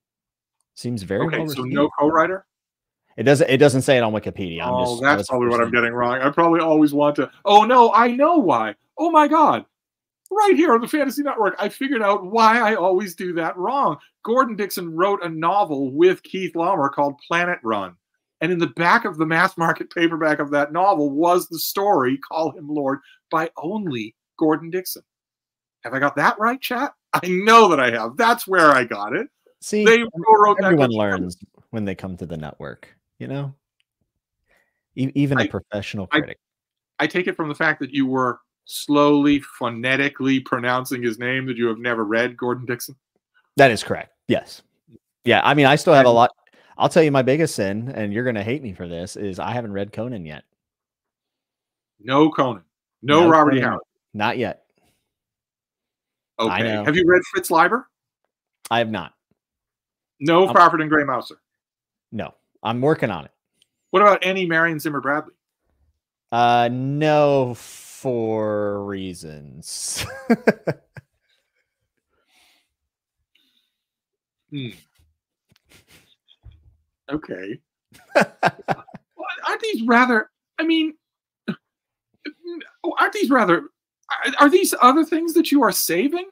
Seems very okay. Well, so no co-writer. It doesn't. It doesn't say it on Wikipedia. I'm oh, just, that's probably what I'm getting wrong. I probably always want to. Oh no, I know why. Oh my God, right here on the Fantasy Network, I figured out why I always do that wrong. Gordon Dixon wrote a novel with Keith Laumer called Planet Run. And in the back of the mass market paperback of that novel was the story Call Him Lord by only Gordon Dixon. Have I got that right, chat? I know that I have. That's where I got it. See, they wrote everyone that learns when they come to the network, you know? E even a I, professional critic. I, I take it from the fact that you were slowly, phonetically pronouncing his name that you have never read Gordon Dixon? That is correct, yes. Yeah, I mean, I still have a lot... I'll tell you my biggest sin, and you're going to hate me for this, is I haven't read Conan yet. No Conan. No, no Robert Conan. E. Howard. Not yet. Okay. Have you read Fritz Leiber? I have not. No I'm, Crawford and Gray Mouser? No. I'm working on it. What about any Marion Zimmer Bradley? Uh, no, for reasons. Hmm. Okay. Aren't these rather, I mean, aren't these rather, are, are these other things that you are saving?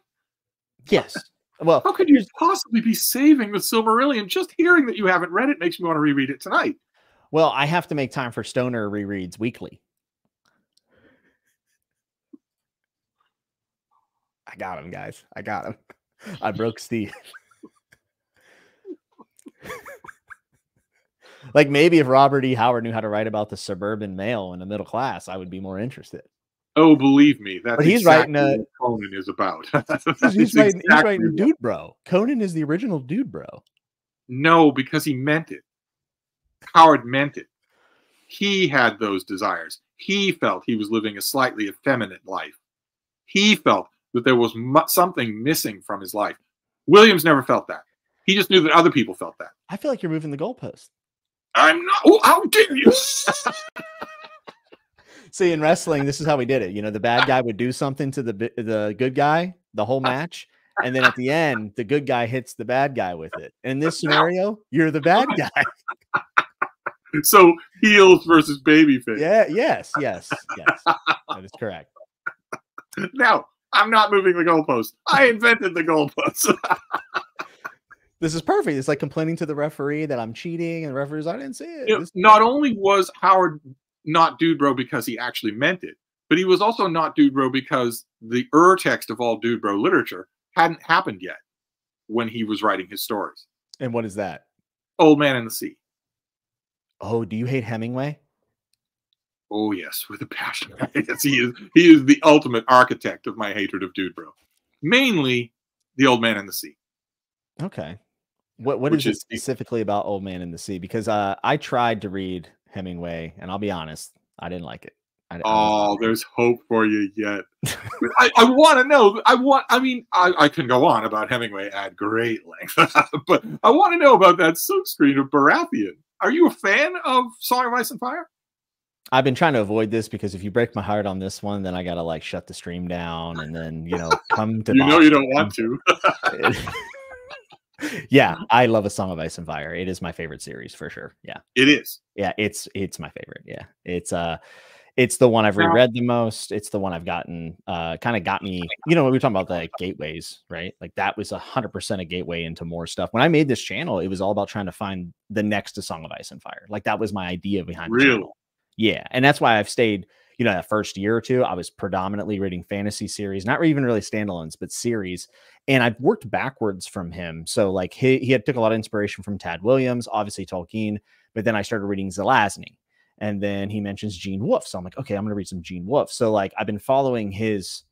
Yes. Well, how could you possibly be saving the Silmarillion? Just hearing that you haven't read it makes me want to reread it tonight. Well, I have to make time for Stoner rereads weekly. I got him, guys. I got him. I broke Steve. Like maybe if Robert E. Howard knew how to write about the suburban male in the middle class, I would be more interested. Oh, believe me, that's but he's exactly writing a, what Conan is about. he's, he's, writing, exactly he's writing Dude Bro. Conan is the original Dude Bro. No, because he meant it. Howard meant it. He had those desires. He felt he was living a slightly effeminate life. He felt that there was mu something missing from his life. Williams never felt that. He just knew that other people felt that. I feel like you're moving the goalpost. I'm not. Oh, how dare you? See, in wrestling, this is how we did it. You know, the bad guy would do something to the the good guy the whole match, and then at the end, the good guy hits the bad guy with it. In this scenario, you're the bad guy. So heels versus babyface. Yeah. Yes. Yes. Yes. That is correct. No, I'm not moving the goalpost. I invented the goalpost. This is perfect. It's like complaining to the referee that I'm cheating, and the referee's, I didn't see it. You know, not only was Howard not Dude Bro because he actually meant it, but he was also not Dude Bro because the ur text of all Dude Bro literature hadn't happened yet when he was writing his stories. And what is that? Old Man and the Sea. Oh, do you hate Hemingway? Oh yes, with a passion. Yes, he is. He is the ultimate architect of my hatred of Dude Bro, mainly the Old Man and the Sea. Okay, what what is, is it specifically about Old Man and the Sea? Because uh, I tried to read Hemingway, and I'll be honest, I didn't like it. I, I oh, there's hope for you yet. I, I want to know. I want. I mean, I, I can go on about Hemingway at great length, but I want to know about that silkscreen of Baratheon. Are you a fan of Song of Ice and Fire? I've been trying to avoid this because if you break my heart on this one, then I gotta like shut the stream down and then you know come to. You know you don't want to. Yeah, I love A Song of Ice and Fire. It is my favorite series for sure. Yeah, it is. Yeah, it's it's my favorite. Yeah, it's uh, it's the one I've reread the most. It's the one I've gotten uh, kind of got me. You know, we were talking about the like, gateways, right? Like that was a hundred percent a gateway into more stuff. When I made this channel, it was all about trying to find the next A Song of Ice and Fire. Like that was my idea behind. Really? The channel. Yeah, and that's why I've stayed. You know, that first year or two, I was predominantly reading fantasy series, not even really standalones, but series. And I've worked backwards from him. So like he, he had took a lot of inspiration from Tad Williams, obviously Tolkien, but then I started reading Zelazny. And then he mentions Gene Wolfe. So I'm like, okay, I'm going to read some Gene Wolfe. So like I've been following his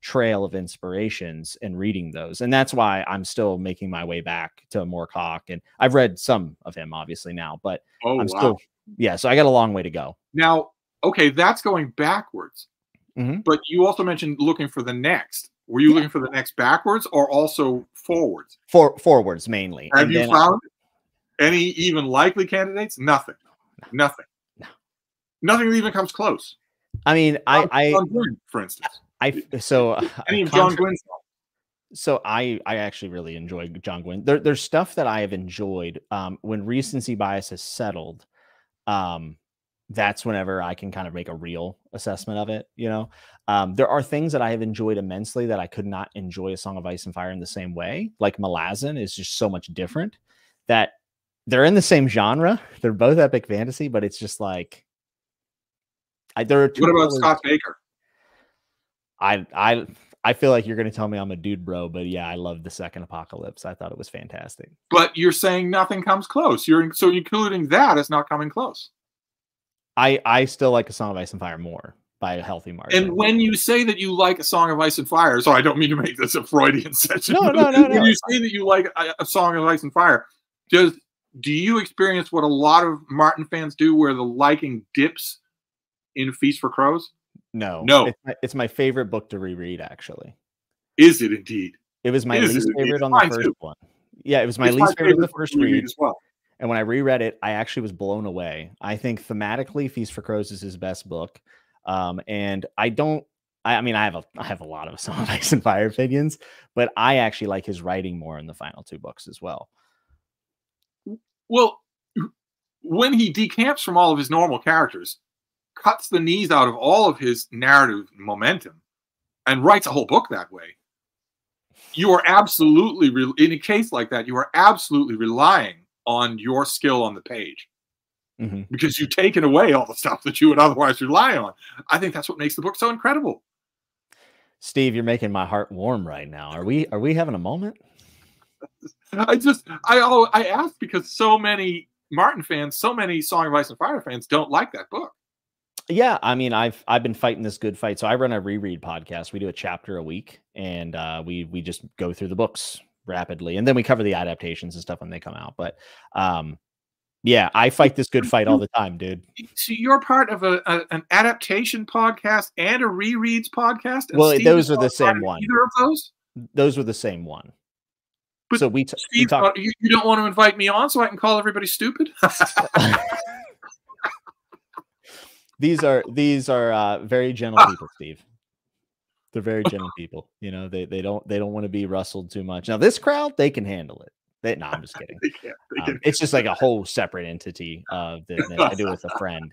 trail of inspirations and reading those. And that's why I'm still making my way back to Moorcock. And I've read some of him obviously now, but oh, I'm wow. still, yeah. So I got a long way to go. Now, okay, that's going backwards. Mm-hmm. But you also mentioned looking for the next. Were you yeah. looking for the next backwards or also forwards? For forwards mainly. Have and you found I... any even likely candidates? Nothing. No. Nothing. No. Nothing that even comes close. I mean, John I, John I Gwynn, for instance. I so uh, any of John Gwynn's songs. So I, I actually really enjoy John Gwynn. There, there's stuff that I have enjoyed um, when recency bias has settled. Um, that's whenever I can kind of make a real assessment of it. You know, um, there are things that I have enjoyed immensely that I could not enjoy A Song of Ice and Fire in the same way. Like Malazan is just so much different that they're in the same genre. They're both epic fantasy, but it's just like, I, there are two. What about colors. Scott Baker? I, I, I feel like you're going to tell me I'm a dude, bro, but yeah, I love The Second Apocalypse. I thought it was fantastic, but you're saying nothing comes close. You're so including that as not coming close. I, I still like A Song of Ice and Fire more by a healthy margin. And when you say that you like A Song of Ice and Fire, so I don't mean to make this a Freudian session. No, no, no, no. When you say that you like a, a Song of Ice and Fire, does do you experience what a lot of Martin fans do where the liking dips in Feast for Crows? No. No. It's my, it's my favorite book to reread, actually. Is it indeed? It was my least favorite on the first one. Yeah, it was my least favorite on the first read as well. And when I reread it, I actually was blown away. I think thematically, Feast for Crows is his best book. Um, and I don't, I, I mean, I have a, I have a lot of Song of Ice and Fire opinions, but I actually like his writing more in the final two books as well. Well, when he decamps from all of his normal characters, cuts the knees out of all of his narrative momentum, and writes a whole book that way, you are absolutely, re in a case like that, you are absolutely relying on your skill on the page, mm-hmm. because you've taken away all the stuff that you would otherwise rely on. I think that's what makes the book so incredible. Steve, you're making my heart warm right now. Are we, are we having a moment? I just, I, I asked because so many Martin fans, so many Song of Ice and Fire fans don't like that book. Yeah, I mean, I've I've been fighting this good fight. So I run a reread podcast. We do a chapter a week, and uh, we we just go through the books rapidly, and then we cover the adaptations and stuff when they come out. But um, yeah, I fight this good fight all the time, dude. So you're part of a, a an adaptation podcast and a rereads podcast. And well, Steve those are the same one. Either of those? Those were the same one. But so we, Steve, we talk. Uh, you, you don't want to invite me on so I can call everybody stupid. These are these are uh, very gentle people, Steve. They're very gentle people. You know, they they don't they don't want to be rustled too much. Now this crowd, they can handle it. They, no, I'm just kidding. They can't, they um, can't. It's just like a whole separate entity uh, that, that I do with a friend.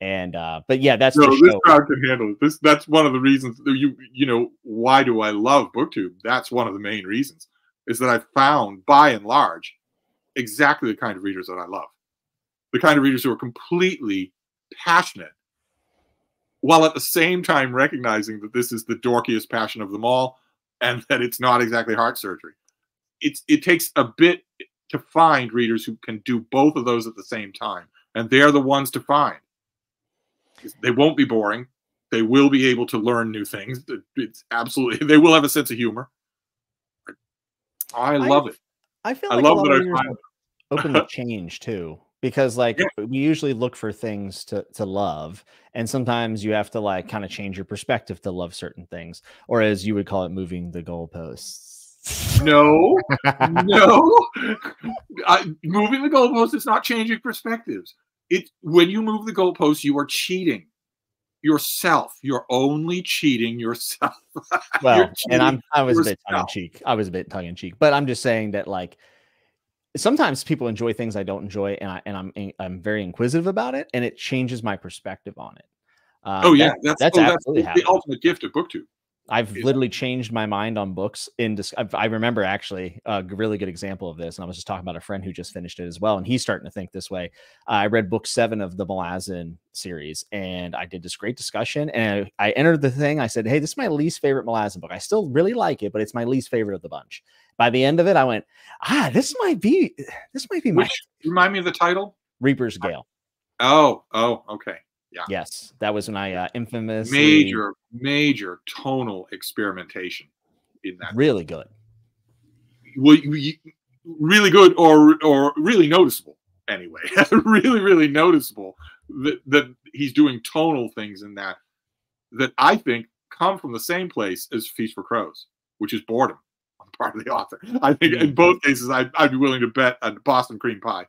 And uh, but yeah, that's no, the this show. Crowd can handle it. This that's one of the reasons you you know why do I love BookTube? That's one of the main reasons is that I found by and large exactly the kind of readers that I love, the kind of readers who are completely passionate, while at the same time recognizing that this is the dorkiest passion of them all and that it's not exactly heart surgery. It's, it takes a bit to find readers who can do both of those at the same time, and they're the ones to find. They won't be boring. They will be able to learn new things. It's absolutely, they will have a sense of humor. I love I, it. I feel like I love a lot that of I find open to change too. Because like yeah. we usually look for things to, to love, and sometimes you have to like kind of change your perspective to love certain things, or as you would call it, moving the goalposts. No, no, I, moving the goalposts is not changing perspectives. It when you move the goalposts, you are cheating yourself. You're only cheating yourself. Well, cheating and I'm I was yourself. a bit tongue in cheek. I was a bit tongue in cheek, but I'm just saying that like. Sometimes people enjoy things I don't enjoy, and I and I'm I'm very inquisitive about it, and it changes my perspective on it. Um, oh yeah, that, that's that's, oh, absolutely that's the ultimate gift of BookTube. I've yeah. literally changed my mind on books. In I remember actually a really good example of this, and I was just talking about a friend who just finished it as well, and he's starting to think this way. Uh, I read book seven of the Maeglin series, and I did this great discussion, and I, I entered the thing. I said, "Hey, this is my least favorite Maeglin book. I still really like it, but it's my least favorite of the bunch." By the end of it, I went, ah, this might be, this might be my. Which, remind me of the title? Reaper's Gale. Oh, oh, okay. Yeah. Yes. That was when I uh, infamously. Major, major tonal experimentation in that. Really good. Well, really good or, or really noticeable anyway. really, really noticeable that, that he's doing tonal things in that, that I think come from the same place as Feast for Crows, which is boredom. Part of the author. I think in both cases, I, I'd be willing to bet a Boston cream pie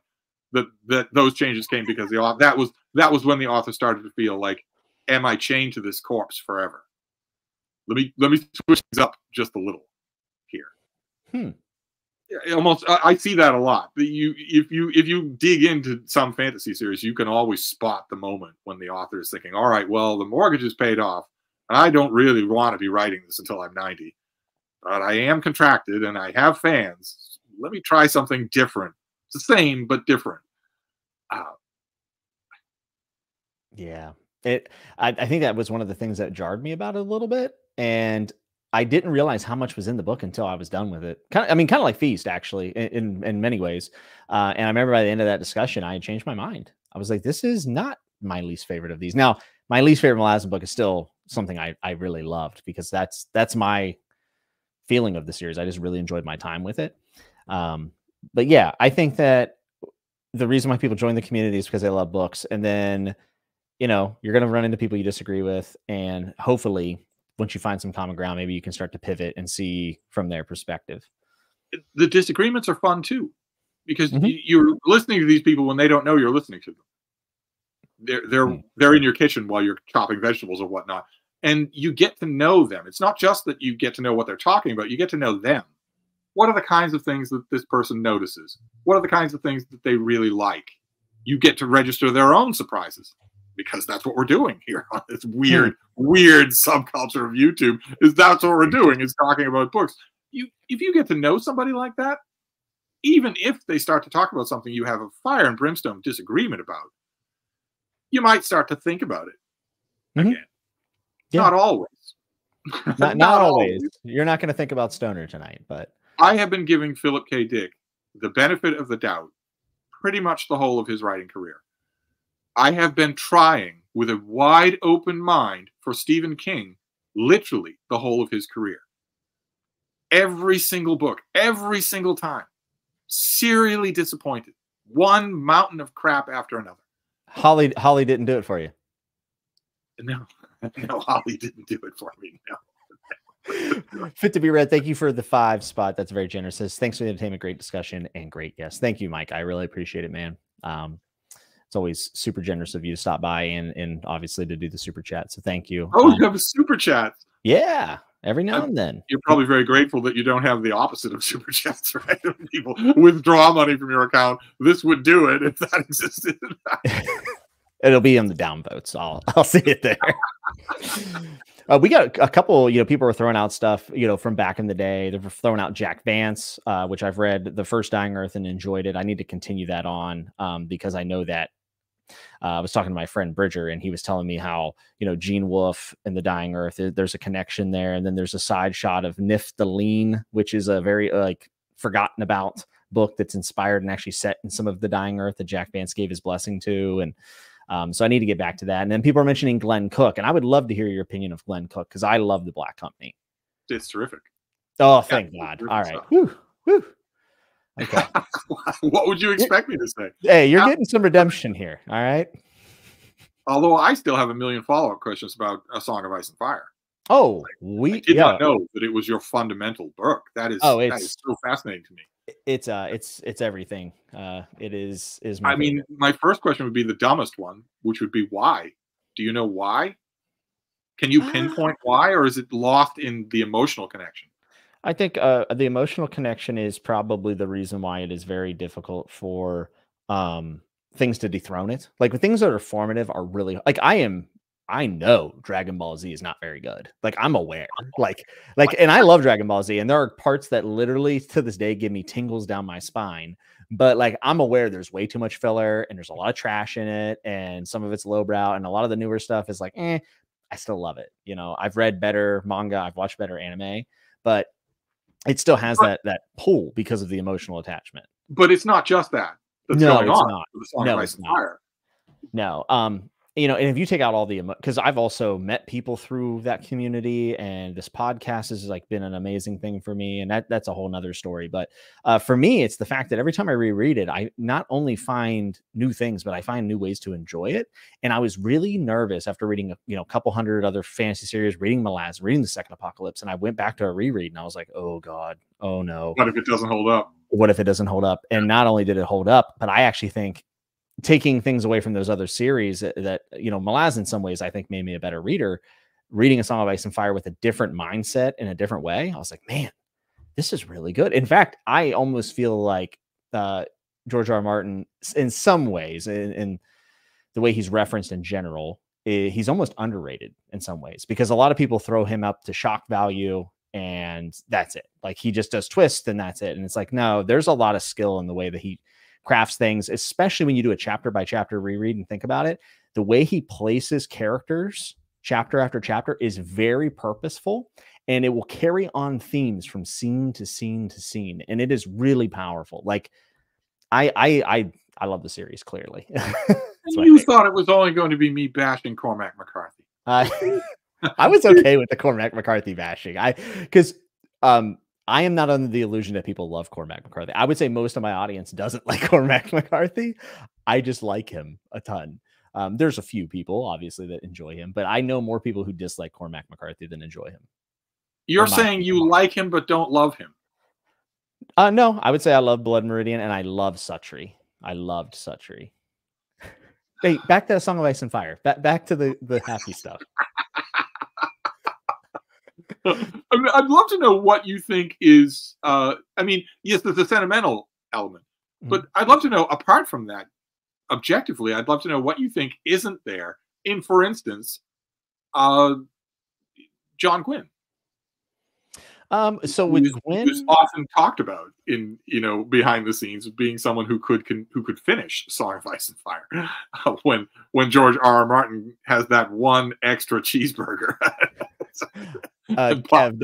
that that those changes came because the author. That was that was when the author started to feel like, "Am I chained to this corpse forever? Let me let me switch things up just a little here." Hmm. Yeah, almost. I, I see that a lot. That you if you if you dig into some fantasy series, you can always spot the moment when the author is thinking, "All right, well, the mortgage is paid off, and I don't really want to be writing this until I'm ninety." But I am contracted and I have fans. Let me try something different. It's the same, but different. Uh, yeah. It. I, I think that was one of the things that jarred me about it a little bit. And I didn't realize how much was in the book until I was done with it. Kind of, I mean, kind of like Feast, actually, in, in many ways. Uh, and I remember by the end of that discussion, I had changed my mind. I was like, this is not my least favorite of these. Now, my least favorite Maeglin book is still something I, I really loved because that's that's my... feeling of the series. I just really enjoyed my time with it. Um, but yeah, I think that the reason why people join the community is because they love books. And then, you know, you're going to run into people you disagree with. And hopefully once you find some common ground, maybe you can start to pivot and see from their perspective. The disagreements are fun too, because mm-hmm. you're listening to these people when they don't know you're listening to them. They're, they're, mm-hmm. they're in your kitchen while you're chopping vegetables or whatnot. And you get to know them. It's not just that you get to know what they're talking about. You get to know them. What are the kinds of things that this person notices? What are the kinds of things that they really like? You get to register their own surprises because that's what we're doing here on this weird, weird subculture of YouTube. Is that's what we're doing is talking about books. You, if you get to know somebody like that, even if they start to talk about something you have a fire and brimstone disagreement about, you might start to think about it mm-hmm. again. Yeah. Not always. Not, not, not always. always. You're not going to think about Stoner tonight, but I have been giving Philip K. Dick the benefit of the doubt pretty much the whole of his writing career. I have been trying with a wide open mind for Stephen King literally the whole of his career. Every single book, every single time, serially disappointed. One mountain of crap after another. Holly, Holly didn't do it for you. No, no, Holly didn't do it for me. No. Fit to be read. Thank you for the five spot. That's very generous. Says, thanks for the entertainment, great discussion, and great guest. Thank you, Mike. I really appreciate it, man. Um, it's always super generous of you to stop by and and obviously to do the super chat. So thank you. Oh, um, you have a super chat. Yeah, every now I'm, and then. You're probably very grateful that you don't have the opposite of super chats, right? People withdraw money from your account. This would do it if that existed. It'll be on the downvotes. I'll I'll see it there. Uh, we got a couple, you know, people were throwing out stuff, you know, from back in the day. They were throwing out Jack Vance, uh, which I've read the first Dying Earth and enjoyed it. I need to continue that on um, because I know that uh, I was talking to my friend Bridger and he was telling me how, you know, Gene Wolfe and the Dying Earth, there's a connection there. And then there's a side shot of Niftaline, which is a very uh, like forgotten about book that's inspired and actually set in some of the Dying Earth that Jack Vance gave his blessing to. And Um, so I need to get back to that. And then people are mentioning Glenn Cook, and I would love to hear your opinion of Glenn Cook because I love The Black Company. It's terrific. Oh, thank yeah, God. All right. Whew, whew. Okay. What would you expect me to say? Hey, you're now, getting some redemption here. All right. Although I still have a million follow-up questions about A Song of Ice and Fire. Oh, like, we I did yeah. not know that it was your fundamental book. That is, oh, it's, that is so fascinating to me. It's uh, it's it's everything. Uh, it is is. My I mean, favorite. My first question would be the dumbest one, which would be why? Do you know why? Can you pinpoint why, or is it lost in the emotional connection? I think uh, the emotional connection is probably the reason why it is very difficult for um things to dethrone it. Like the things that are formative are really like I am. I know Dragon Ball Z is not very good. Like I'm aware, like, like, and I love Dragon Ball Z. And there are parts that literally to this day give me tingles down my spine, but like, I'm aware there's way too much filler and there's a lot of trash in it. And some of it's lowbrow and a lot of the newer stuff is like, eh, I still love it. You know, I've read better manga. I've watched better anime, but it still has that, that pull because of the emotional attachment. But it's not just that. That's no, going it's on not. The Song no, of Ice it's and not. Fire. No. Um, You know, and if you take out all the, because I've also met people through that community, and this podcast has like been an amazing thing for me, and that that's a whole nother story. But uh, for me, it's the fact that every time I reread it, I not only find new things, but I find new ways to enjoy it. And I was really nervous after reading, you know, a couple hundred other fantasy series, reading Malaz, reading The Second Apocalypse, and I went back to a reread, and I was like, oh God, oh no, what if it doesn't hold up? What if it doesn't hold up? And not only did it hold up, but I actually think. Taking things away from those other series that, that you know, Malaz in some ways, I think made me a better reader, reading A Song of Ice and Fire with a different mindset in a different way. I was like, man, this is really good. In fact, I almost feel like uh, George R. R. Martin in some ways, in, in the way he's referenced in general, he's almost underrated in some ways because a lot of people throw him up to shock value and that's it. Like he just does twists and that's it. And it's like, no, there's a lot of skill in the way that he crafts things, especially when you do a chapter by chapter reread and think about it. The way he places characters chapter after chapter is very purposeful, and it will carry on themes from scene to scene to scene, and it is really powerful. Like I I I, I love the series clearly. You thought it was only going to be me bashing Cormac McCarthy. uh, I was okay with the Cormac McCarthy bashing. I because um. I am not under the illusion that people love Cormac McCarthy. I would say most of my audience doesn't like Cormac McCarthy. I just like him a ton. Um, there's a few people, obviously, that enjoy him, but I know more people who dislike Cormac McCarthy than enjoy him. You're saying you like him but don't love him? Uh, no, I would say I love Blood Meridian, and I love Sutri. I loved Sutri. Hey, back to A Song of Ice and Fire. Back, back to the, the happy stuff. I mean, I'd love to know what you think is, uh, I mean, yes, there's a sentimental element, but mm-hmm. I'd love to know, apart from that, objectively, I'd love to know what you think isn't there in, for instance, uh, John Gwynn. Um, so with who's, Gwynn... who's often talked about in, you know, behind the scenes of being someone who could, can, who could finish Song of Ice and Fire uh, when, when George R. R. Martin has that one extra cheeseburger. Uh, Kev,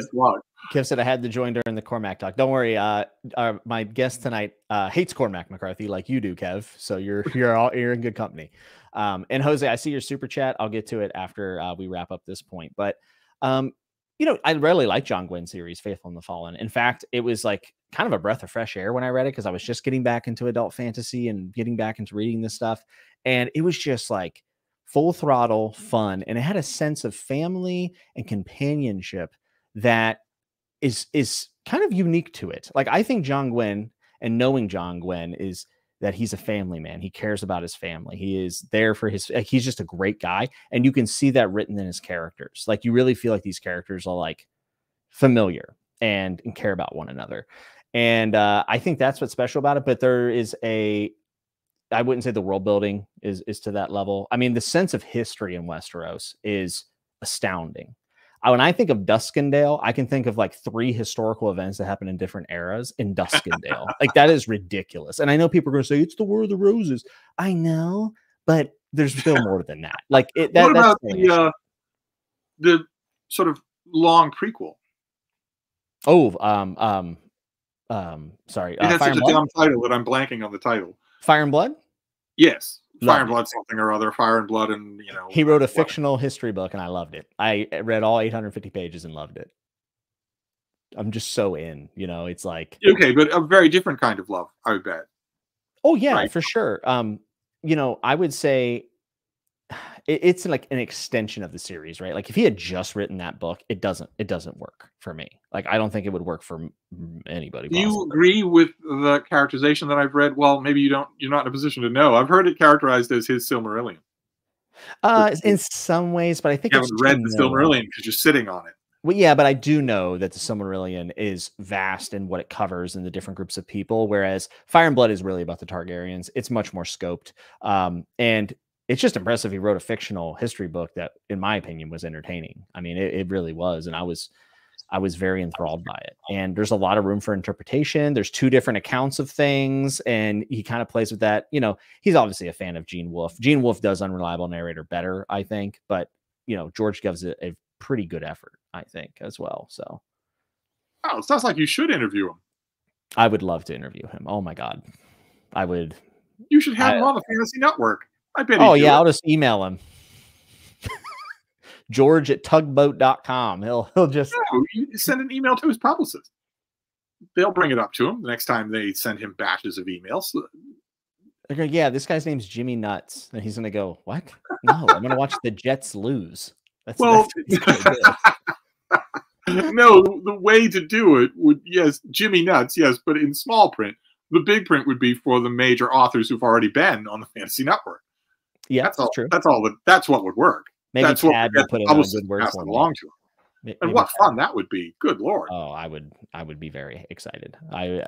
Kim said I had to join during the Cormac talk. Don't worry. Uh, our, my guest tonight uh, hates Cormac McCarthy like you do, Kev. So you're you're all you're in good company. Um, and Jose, I see your super chat. I'll get to it after uh, we wrap up this point. But um, you know, I really like John Gwynn's series, Faithful and the Fallen. In fact, it was like kind of a breath of fresh air when I read it because I was just getting back into adult fantasy and getting back into reading this stuff, and it was just like full throttle fun, and it had a sense of family and companionship that is is kind of unique to it. Like, I think John Gwynn, and knowing John Gwynn, is that he's a family man. He cares about his family. He is there for his, like, he's just a great guy, and you can see that written in his characters. Like, you really feel like these characters are like familiar and, and care about one another, and uh I think that's what's special about it. But there is a, I wouldn't say the world building is, is to that level. I mean, the sense of history in Westeros is astounding. When I think of Duskendale, I can think of like three historical events that happen in different eras in Duskendale. Like, that is ridiculous. And I know people are going to say, it's the War of the Roses. I know, but there's still more than that. Like, it, that, what about that's the, uh, the sort of long prequel? Oh, um, um, um, sorry. It uh, has Fire such a dumb title that I'm blanking on the title. Fire and Blood? Yes. Fire and Blood something or other. Fire and Blood, and you know, he wrote a fictional history book and I loved it. I read all eight hundred fifty pages and loved it. I'm just so in, you know, it's like, okay, but a very different kind of love, I would bet. Oh yeah, right? For sure. Um, you know, I would say it, it's like an extension of the series, right? Like, if he had just written that book, it doesn't it doesn't work for me. Like, I don't think it would work for anybody. Do you agree with the characterization that I've read? Well, maybe you don't. You're not in a position to know. I've heard it characterized as his Silmarillion. Uh, Which, in some ways, but I think you haven't read the Silmarillion because you're sitting on it. Well, yeah, but I do know that the Silmarillion is vast in what it covers and the different groups of people, whereas Fire and Blood is really about the Targaryens. It's much more scoped, um, and it's just impressive he wrote a fictional history book that, in my opinion, was entertaining. I mean, it, it really was, and I was. I was very enthralled by it. And there's a lot of room for interpretation. There's two different accounts of things. And he kind of plays with that. You know, he's obviously a fan of Gene Wolfe. Gene Wolfe does unreliable narrator better, I think. But, you know, George gives it a pretty good effort, I think, as well. So, oh, it sounds like you should interview him. I would love to interview him. Oh, my God. I would. You should have I, him on the Fantasy Network. I bet. Oh, yeah. It. I'll just email him. George at tugboat dot com. He'll he'll just yeah, send an email to his publicist. They'll bring it up to him the next time they send him batches of emails. They're going, yeah, this guy's name's Jimmy Nuts, and he's gonna go, what? No, I'm gonna watch the Jets lose. That's, well, that's no, the way to do it would, yes, Jimmy Nuts, yes, but in small print. The big print would be for the major authors who've already been on the Fantasy Network. Yeah, that's all. True. That's all. That, that's what would work. Maybe that's Tad what would put it on good work for along to him. And what Tad. Fun that would be! Good Lord! Oh, I would, I would be very excited. I,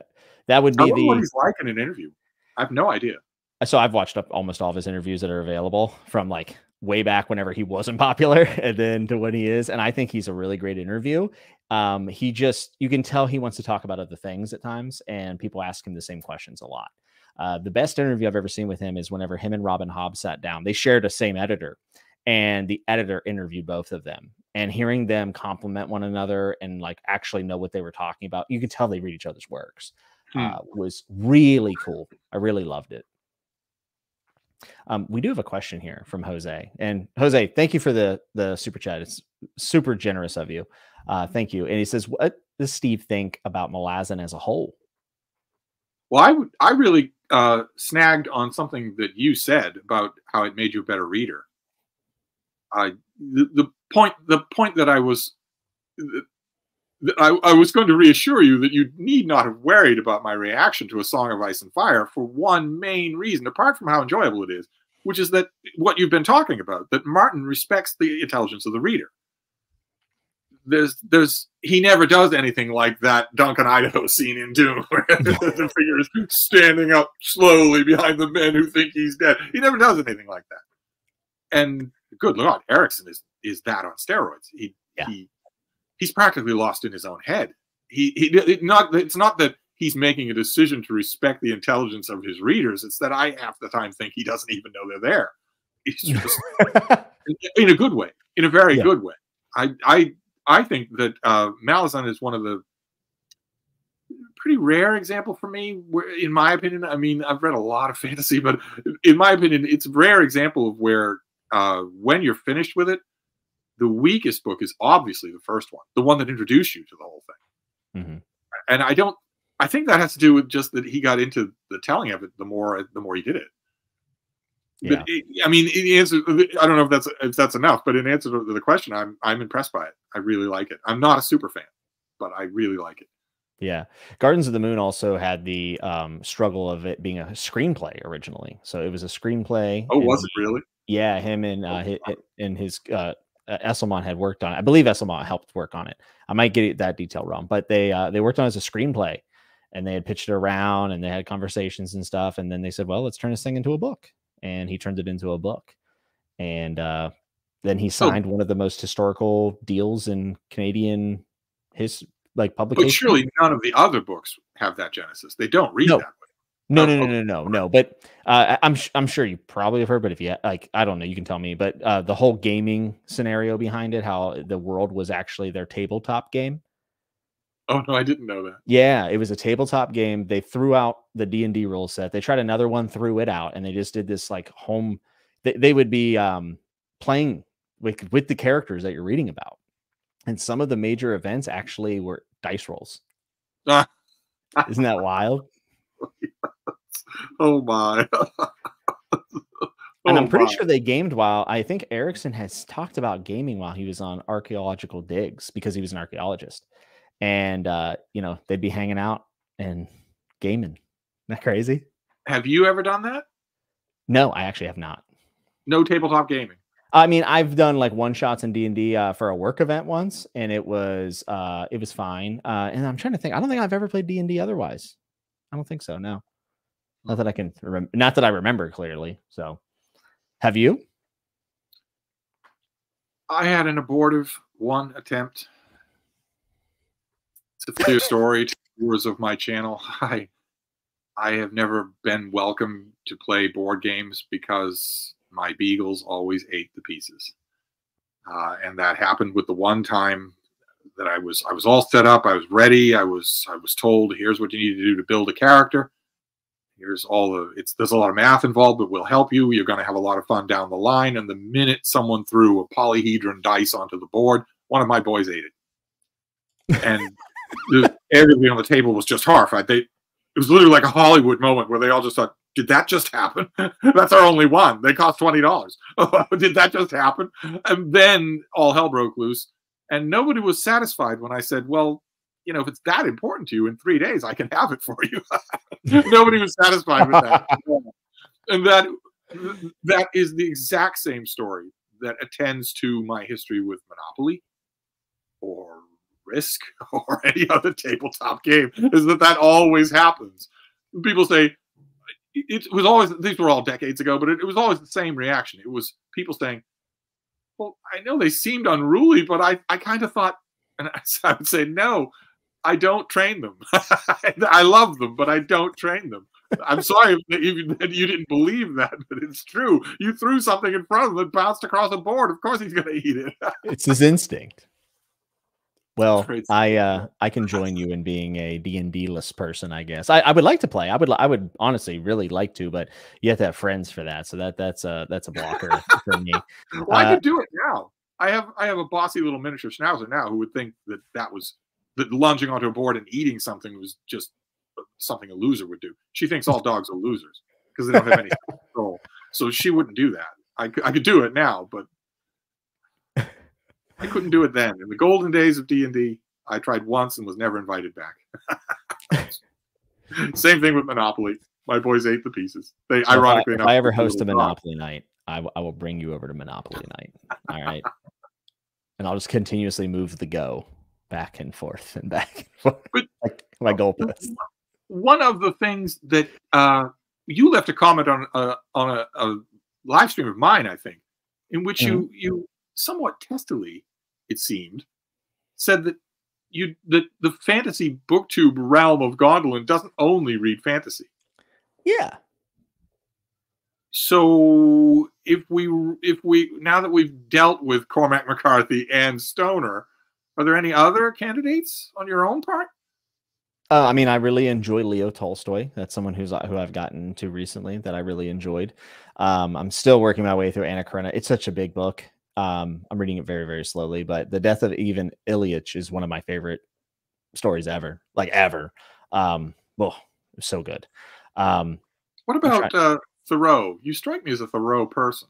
that would be I the. What he's like in an interview? I have no idea. So I've watched up almost all of his interviews that are available from like way back whenever he wasn't popular, and then to when he is. And I think he's a really great interview. Um, he just, you can tell he wants to talk about other things at times, and people ask him the same questions a lot. Uh, the best interview I've ever seen with him is whenever him and Robin Hobb sat down. They shared a same editor. And the editor interviewed both of them, and hearing them compliment one another and like actually know what they were talking about. You can tell they read each other's works. Hmm. Uh, was really cool. I really loved it. Um, we do have a question here from Jose, and Jose, thank you for the, the super chat. It's super generous of you. Uh, thank you. And he says, what does Steve think about Malazan as a whole? Well, I would, I really uh, snagged on something that you said about how it made you a better reader. I the, the point the point that I was that I, I was going to reassure you that you need not have worried about my reaction to A Song of Ice and Fire for one main reason, apart from how enjoyable it is, which is that what you've been talking about, that Martin respects the intelligence of the reader. There's there's he never does anything like that Duncan Idaho scene in Dune where the figure is standing up slowly behind the men who think he's dead. He never does anything like that. And good Lord, Erickson is is that on steroids. He yeah. he he's practically lost in his own head. He he it not it's not that he's making a decision to respect the intelligence of his readers. It's that I half the time think he doesn't even know they're there. It's just in a good way, in a very yeah. good way. I I I think that uh, Malazan is one of the pretty rare example for me, where, in my opinion. I mean, I've read a lot of fantasy, but in my opinion, it's a rare example of where uh, when you're finished with it, the weakest book is obviously the first one, the one that introduced you to the whole thing. Mm-hmm. And I don't, I think that has to do with just that he got into the telling of it the more, the more he did it. Yeah. But it, I mean, it is, I don't know if that's, if that's enough, but in answer to the question, I'm, I'm impressed by it. I really like it. I'm not a super fan, but I really like it. Yeah. Gardens of the Moon also had the um, struggle of it being a screenplay originally. So it was a screenplay. Oh, was it really? Yeah. Him and, uh, oh, his, wow. and his, uh, Uh, Esselmont had worked on it. I believe Esselmont helped work on it. I might get that detail wrong, but they uh, they worked on it as a screenplay, and they had pitched it around, and they had conversations and stuff, and then they said, well, let's turn this thing into a book, and he turned it into a book, and uh, then he signed oh. one of the most historical deals in Canadian his like publication. But surely none of the other books have that genesis. They don't read no. that way. No, no, no, no, no, no. But uh, I'm I'm sure you probably have heard. But if you like, I don't know, you can tell me. But uh, the whole gaming scenario behind it, how the world was actually their tabletop game. Oh no, I didn't know that. Yeah, it was a tabletop game. They threw out the D and D rule set. They tried another one, threw it out, and they just did this like home. They, they would be um, playing with with the characters that you're reading about, and some of the major events actually were dice rolls. Isn't that wild? Oh my. oh and I'm pretty my. sure they gamed while I think Erickson has talked about gaming while he was on archaeological digs, because he was an archaeologist, and uh you know, they'd be hanging out and gaming. Isn't that crazy? Have you ever done that? No, I actually have not. No tabletop gaming? I mean, I've done like one shots in D and D uh, for a work event once, and it was uh it was fine. Uh and I'm trying to think, I don't think I've ever played D and D otherwise. I don't think so. No. Not that I can remember. Not that I remember clearly. So, have you? I had an abortive one attempt. It's a clear story to viewers of my channel. I, I have never been welcome to play board games because my beagles always ate the pieces, uh, and that happened with the one time that I was I was all set up. I was ready. I was I was told, here's what you need to do to build a character. Here's all the, it's, there's a lot of math involved, but we'll help you. You're going to have a lot of fun down the line. And the minute someone threw a polyhedron dice onto the board, one of my boys ate it. And everybody on the table was just horrified. They, it was literally like a Hollywood moment where they all just thought, did that just happen? That's our only one. They cost twenty dollars. Did that just happen? And then all hell broke loose. And nobody was satisfied when I said, well, you know, if it's that important to you, in three days, I can have it for you. Nobody was satisfied with that. And that that is the exact same story that attends to my history with Monopoly or Risk or any other tabletop game, is that that always happens. People say, it was always, these were all decades ago, but it, it was always the same reaction. It was people saying, well, I know they seemed unruly, but I, I kind of thought, and I, I would say, no, I don't train them. I love them, but I don't train them. I'm sorry that you, you didn't believe that, but it's true. You threw something in front of him that bounced across the board. Of course he's going to eat it. It's his instinct. Well, I uh, I can join you in being a D and D-less person, I guess. I, I would like to play. I would I would honestly really like to, but you have to have friends for that. So that that's a that's a blocker for me. Well, uh, I could do it now. I have I have a bossy little miniature schnauzer now who would think that that was that lunging onto a board and eating something was just something a loser would do. She thinks all dogs are losers because they don't have any control. So she wouldn't do that. I I could do it now, but I couldn't do it then. In the golden days of D and D, I tried once and was never invited back. Same thing with Monopoly. My boys ate the pieces. They so ironically if I, if I ever host a Monopoly dog. night, I, I will bring you over to Monopoly night. All right. And I'll just continuously move the go back and forth and back and forth. But like my goal is. One of the things that uh, you left a comment on uh, on a, a live stream of mine, I think, in which mm-hmm. you you somewhat testily, it seemed, said that you that the fantasy BookTube realm of Gondolin doesn't only read fantasy. Yeah. So if we if we now that we've dealt with Cormac McCarthy and Stoner, Are there any other candidates on your own part? Uh, I mean, I really enjoy Leo Tolstoy. That's someone who's who I've gotten to recently that I really enjoyed. Um, I'm still working my way through Anna Karenina. It's such a big book. Um, I'm reading it very, very slowly. But The Death of Ivan Ilyich is one of my favorite stories ever. Like, ever. Um, oh, so good. Um, what about uh, Thoreau? You strike me as a Thoreau person.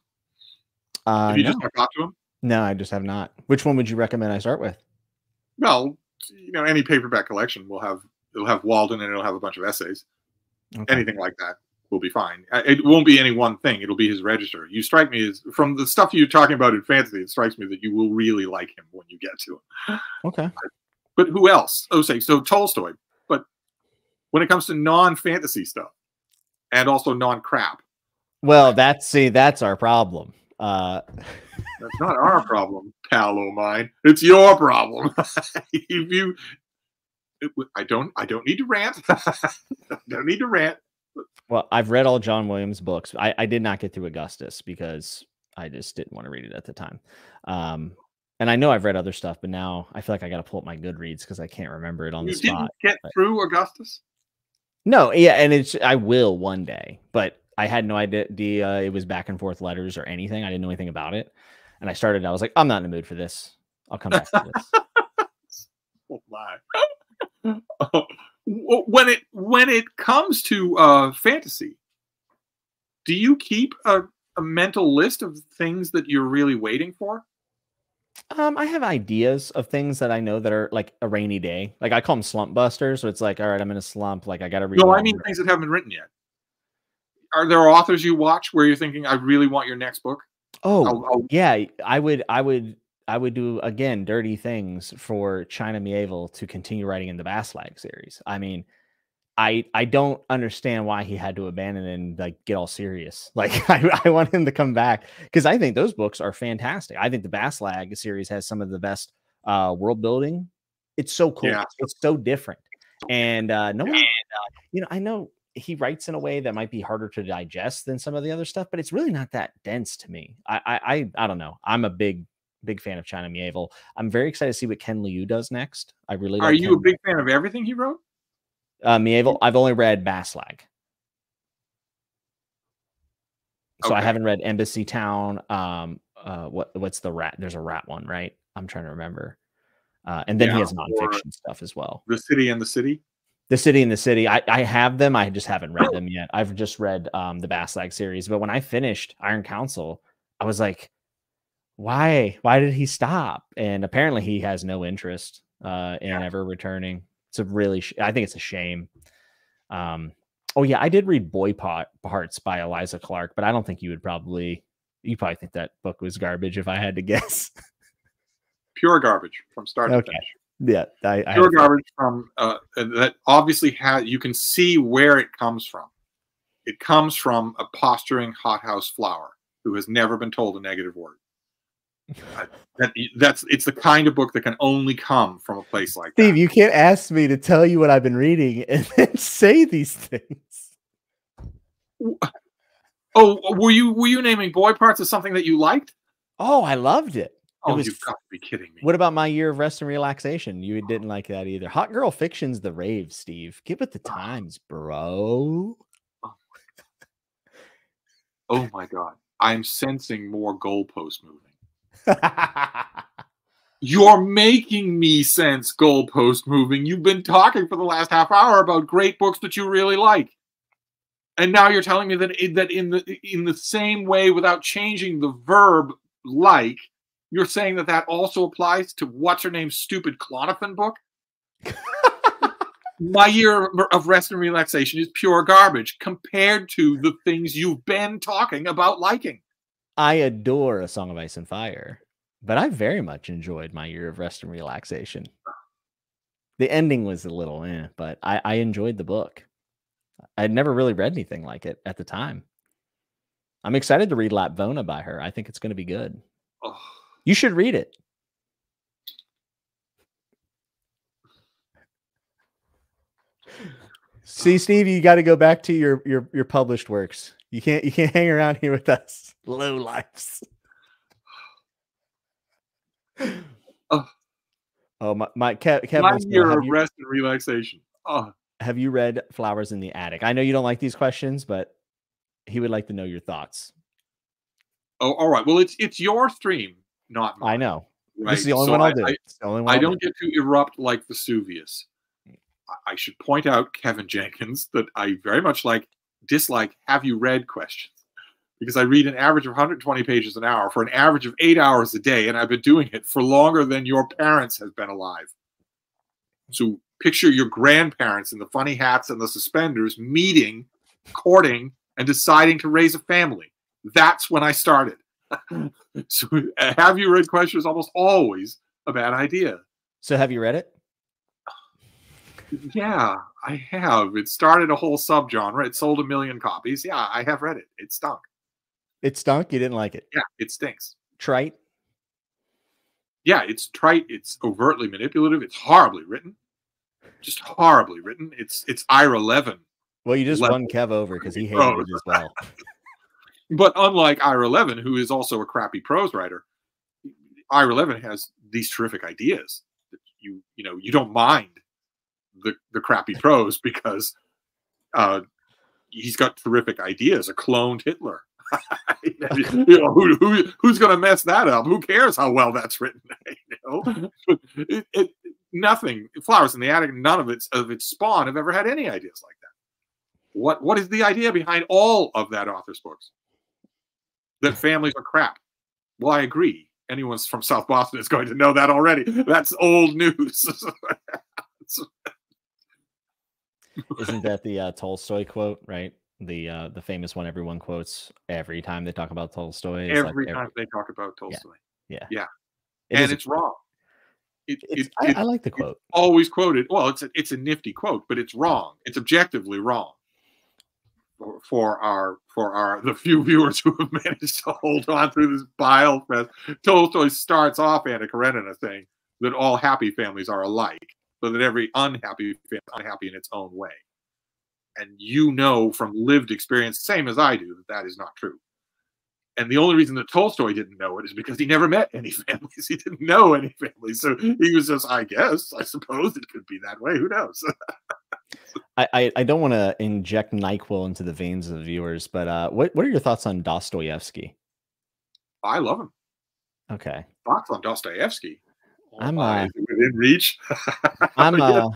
Uh, have you no. just talked to him? No, I just have not. Which one would you recommend I start with? Well, you know, any paperback collection will have... It'll have Walden and it'll have a bunch of essays. Okay. Anything like that will be fine. It won't be any one thing. It'll be his register. You strike me as, from the stuff you're talking about in fantasy, it strikes me that you will really like him when you get to him. Okay. But who else? Oh, say, so Tolstoy. But when it comes to non-fantasy stuff and also non-crap. Well, that's, see, that's our problem. Uh... That's not our problem, pal o' mine. It's your problem. If you... I don't. I don't need to rant. I don't need to rant. Well, I've read all John Williams books. I, I did not get through Augustus because I just didn't want to read it at the time. Um, and I know I've read other stuff, but now I feel like I got to pull up my Goodreads because I can't remember it on you the spot. You didn't get but... through Augustus? No. Yeah, and it's. I will one day, but I had no idea uh, it was back and forth letters or anything. I didn't know anything about it, and I started. I was like, I'm not in the mood for this. I'll come back to this. Oh my. Uh, when it when it comes to uh, fantasy, do you keep a, a mental list of things that you're really waiting for? Um, I have ideas of things that I know that are like a rainy day. Like I call them slump busters. So it's like, all right, I'm in a slump. Like I got to read. No, I mean things that haven't been written yet. Are there authors you watch where you're thinking, I really want your next book? Oh, I'll, I'll... yeah, I would. I would. I would do, again, dirty things for China Mieville to continue writing in the Baslag series. I mean, I I don't understand why he had to abandon and like get all serious. Like, I, I want him to come back because I think those books are fantastic. I think the Baslag series has some of the best uh, world building. It's so cool. Yeah. It's so different. And uh, no one, and, uh, you know, I know he writes in a way that might be harder to digest than some of the other stuff, but it's really not that dense to me. I I I, I don't know. I'm a big Big fan of China Mieville. I'm very excited to see what Ken Liu does next. I really are like you Ken a big Liu. fan of everything he wrote? Uh, Mieville, I've only read Baslag, so okay. I haven't read Embassy Town. Um, uh, what what's the rat? There's a rat one, right? I'm trying to remember. Uh, and then yeah, he has nonfiction stuff as well. The City and the City. The City and the City. I, I have them. I just haven't read them yet. I've just read um, the Baslag series. But when I finished Iron Council, I was like, why why did he stop? And apparently he has no interest uh in yeah. ever returning. It's a really sh I think it's a shame. Um oh yeah, I did read Boy Parts by Eliza Clark, but I don't think you would probably you probably think that book was garbage if I had to guess. Pure garbage from start okay. to finish. Yeah, I, I pure garbage from uh that obviously had you can see where it comes from. It comes from a posturing hothouse flower who has never been told a negative word. Uh, that, that's it's the kind of book that can only come from a place like Steve, that. Steve, you can't ask me to tell you what I've been reading and then say these things. Oh, were you were you naming Boy Parts as something that you liked? Oh, I loved it. Oh, it was, you've got to be kidding me. What about My Year of Rest and Relaxation? You didn't like that either. Hot Girl Fiction's the rave, Steve. Get with the times, bro. Oh my god. Oh my god. I'm sensing more goalpost moving. You're making me sense goalpost moving. You've been talking for the last half hour about great books that you really like, and now you're telling me that that in the in the same way, without changing the verb like, you're saying that that also applies to what's her name's stupid Clonopin book. My Year of Rest and Relaxation is pure garbage compared to the things you've been talking about liking. I adore A Song of Ice and Fire, but I very much enjoyed My Year of Rest and Relaxation. The ending was a little eh, but I, I enjoyed the book. I'd never really read anything like it at the time. I'm excited to read Latvona by her. I think it's going to be good. Oh. You should read it. See, Steve, you got to go back to your, your, your published works. You can't you can't hang around here with us low lives. Oh, Oh my, my Ke Kevin. Nine year of rest and relaxation. Oh. Have you read Flowers in the Attic? I know you don't like these questions, but he would like to know your thoughts. Oh, all right. Well, it's it's your stream, not mine. I know. Right? This is the only so one I'll do. I, it's the only one I don't do. get to erupt like Vesuvius. I, I should point out, Kevin Jenkins, that I very much like dislike have you read questions, because I read an average of one hundred twenty pages an hour for an average of eight hours a day, and I've been doing it for longer than your parents have been alive. So picture your grandparents in the funny hats and the suspenders meeting, courting, and deciding to raise a family. That's when I started. So have you read question is almost always a bad idea. So have you read it? Yeah, I have. It started a whole subgenre. It sold a million copies. Yeah, I have read it. It stunk. It stunk? You didn't like it? Yeah, it stinks. Trite? Yeah, it's trite. It's overtly manipulative. It's horribly written. Just horribly written. It's it's Ira eleven. Well, you just level. Won Kev over because he hated oh. it as well. But unlike Ira eleven, who is also a crappy prose writer, Ira eleven has these terrific ideas that you you know you don't mind the the crappy prose because uh, he's got terrific ideas. A cloned Hitler. You know, who, who, who's going to mess that up? Who cares how well that's written? You know? it, it, nothing. Flowers in the Attic, none of its of its spawn have ever had any ideas like that. What what is the idea behind all of that author's books? That families are crap. Well, I agree. Anyone from South Boston is going to know that already. That's old news. Isn't that the uh, Tolstoy quote, right? The uh, the famous one everyone quotes every time they talk about Tolstoy. Every, like every time they talk about Tolstoy. Yeah. Yeah. yeah. It and it's wrong. It, it's, it, I, it, I like the quote. Always quoted. Well, it's a, it's a nifty quote, but it's wrong. It's objectively wrong. For, for our for our the few viewers who have managed to hold on through this bile fest, Tolstoy starts off Anna Karenina saying that all happy families are alike, so that every unhappy family is unhappy in its own way. And you know from lived experience, same as I do, that that is not true. And the only reason that Tolstoy didn't know it is because he never met any families. He didn't know any families. So he was just, I guess, I suppose it could be that way. Who knows? I, I, I don't want to inject NyQuil into the veins of the viewers, but uh, what, what are your thoughts on Dostoevsky? I love him. Okay. Thoughts on Dostoevsky? Oh, I'm uh, within reach. I'm uh,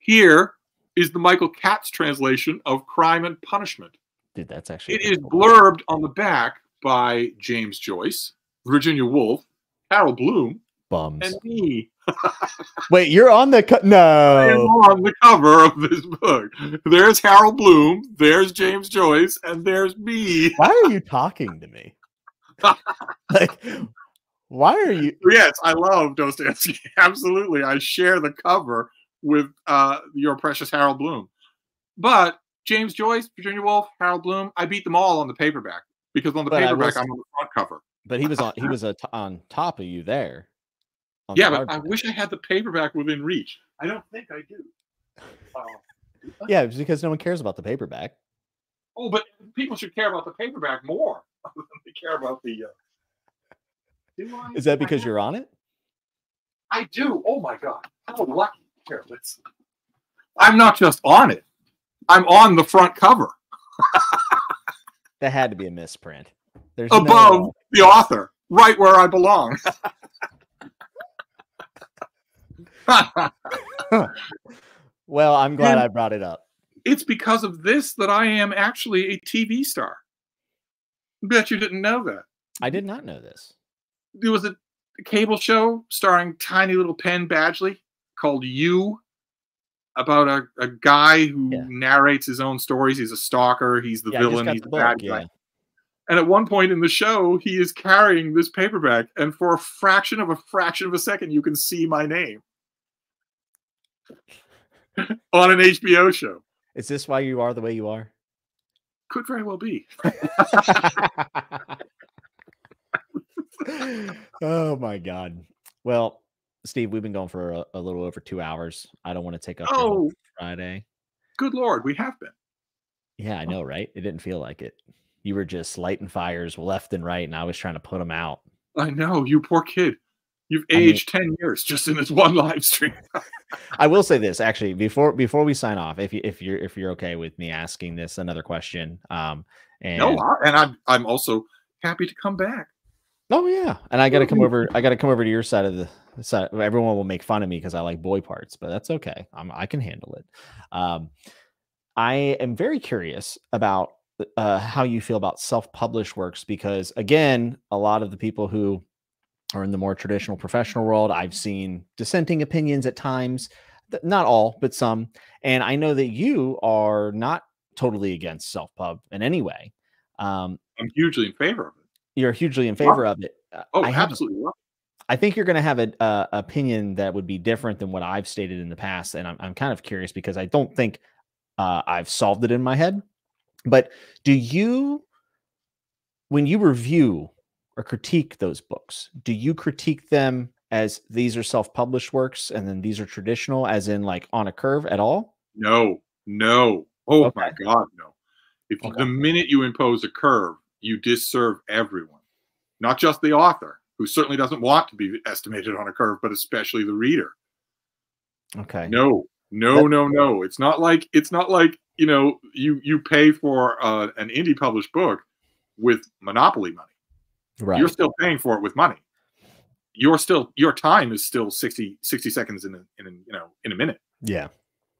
Here is the Michael Katz translation of Crime and Punishment. Dude, that's actually it is blurbed on the back by James Joyce, Virginia Woolf, Harold Bloom, Bums. and me. Wait, you're on the co no. I am on the cover of this book. There's Harold Bloom, there's James Joyce, and there's me. Why are you talking to me? Like, why are you? Yes, I love Dostoevsky. Absolutely, I share the cover with uh, your precious Harold Bloom. But James Joyce, Virginia Woolf, Harold Bloom, I beat them all on the paperback because on the but paperback I'm on the front cover. But he was on he was a t on top of you there. Yeah, the but I wish I had the paperback within reach. I don't think I do. Uh, yeah, it's because no one cares about the paperback. Oh, but people should care about the paperback more than they care about the. Uh... Do I, Is that because I you're on it? I do. Oh my God! How lucky. Here, let's... I'm not just on it. I'm on the front cover. That had to be a misprint. There's Above no... the author, right where I belong. Well, I'm glad and I brought it up. It's because of this that I am actually a T V star. Bet you didn't know that. I did not know this. There was a cable show starring tiny little Penn Badgley called You, about a, a guy who yeah. narrates his own stories. He's a stalker. He's the yeah, villain. He's the bad guy. Yeah. And at one point in the show, he is carrying this paperback. And for a fraction of a fraction of a second, you can see my name on an H B O show. Is this why you are the way you are? Could very well be. Oh, my God. Well, Steve, we've been going for a, a little over two hours. I don't want to take up oh, Friday. Good Lord, we have been. Yeah, I know, right? It didn't feel like it. You were just lighting fires left and right, and I was trying to put them out. I know, you poor kid. You've aged I mean, ten years just in this one live stream. I will say this actually before before we sign off, if you if you're if you're okay with me asking this another question, um, and no, I, and I'm I'm also happy to come back. Oh yeah, and I got to come over. I got to come over to your side of the side. Everyone will make fun of me because I like boy parts, but that's okay. I'm I can handle it. Um, I am very curious about uh, how you feel about self-published works because again, a lot of the people who or in the more traditional professional world, I've seen dissenting opinions at times, not all, but some. And I know that you are not totally against self-pub in any way. Um, I'm hugely in favor of it. You're hugely in favor wow. of it. Oh, I absolutely. Wow. I think you're going to have an opinion that would be different than what I've stated in the past. And I'm, I'm kind of curious because I don't think uh, I've solved it in my head. But do you, when you review or critique those books, do you critique them as these are self-published works and then these are traditional as in like on a curve at all? No, no. Oh okay. my God, no. If okay. the minute you impose a curve, you disserve everyone, not just the author who certainly doesn't want to be estimated on a curve, but especially the reader. Okay. No, no, that no, no. It's not like, it's not like, you know, you, you pay for uh, an indie published book with Monopoly money. Right. You're still paying for it with money. You're still your time is still sixty, sixty seconds in a, in a, you know in a minute. Yeah,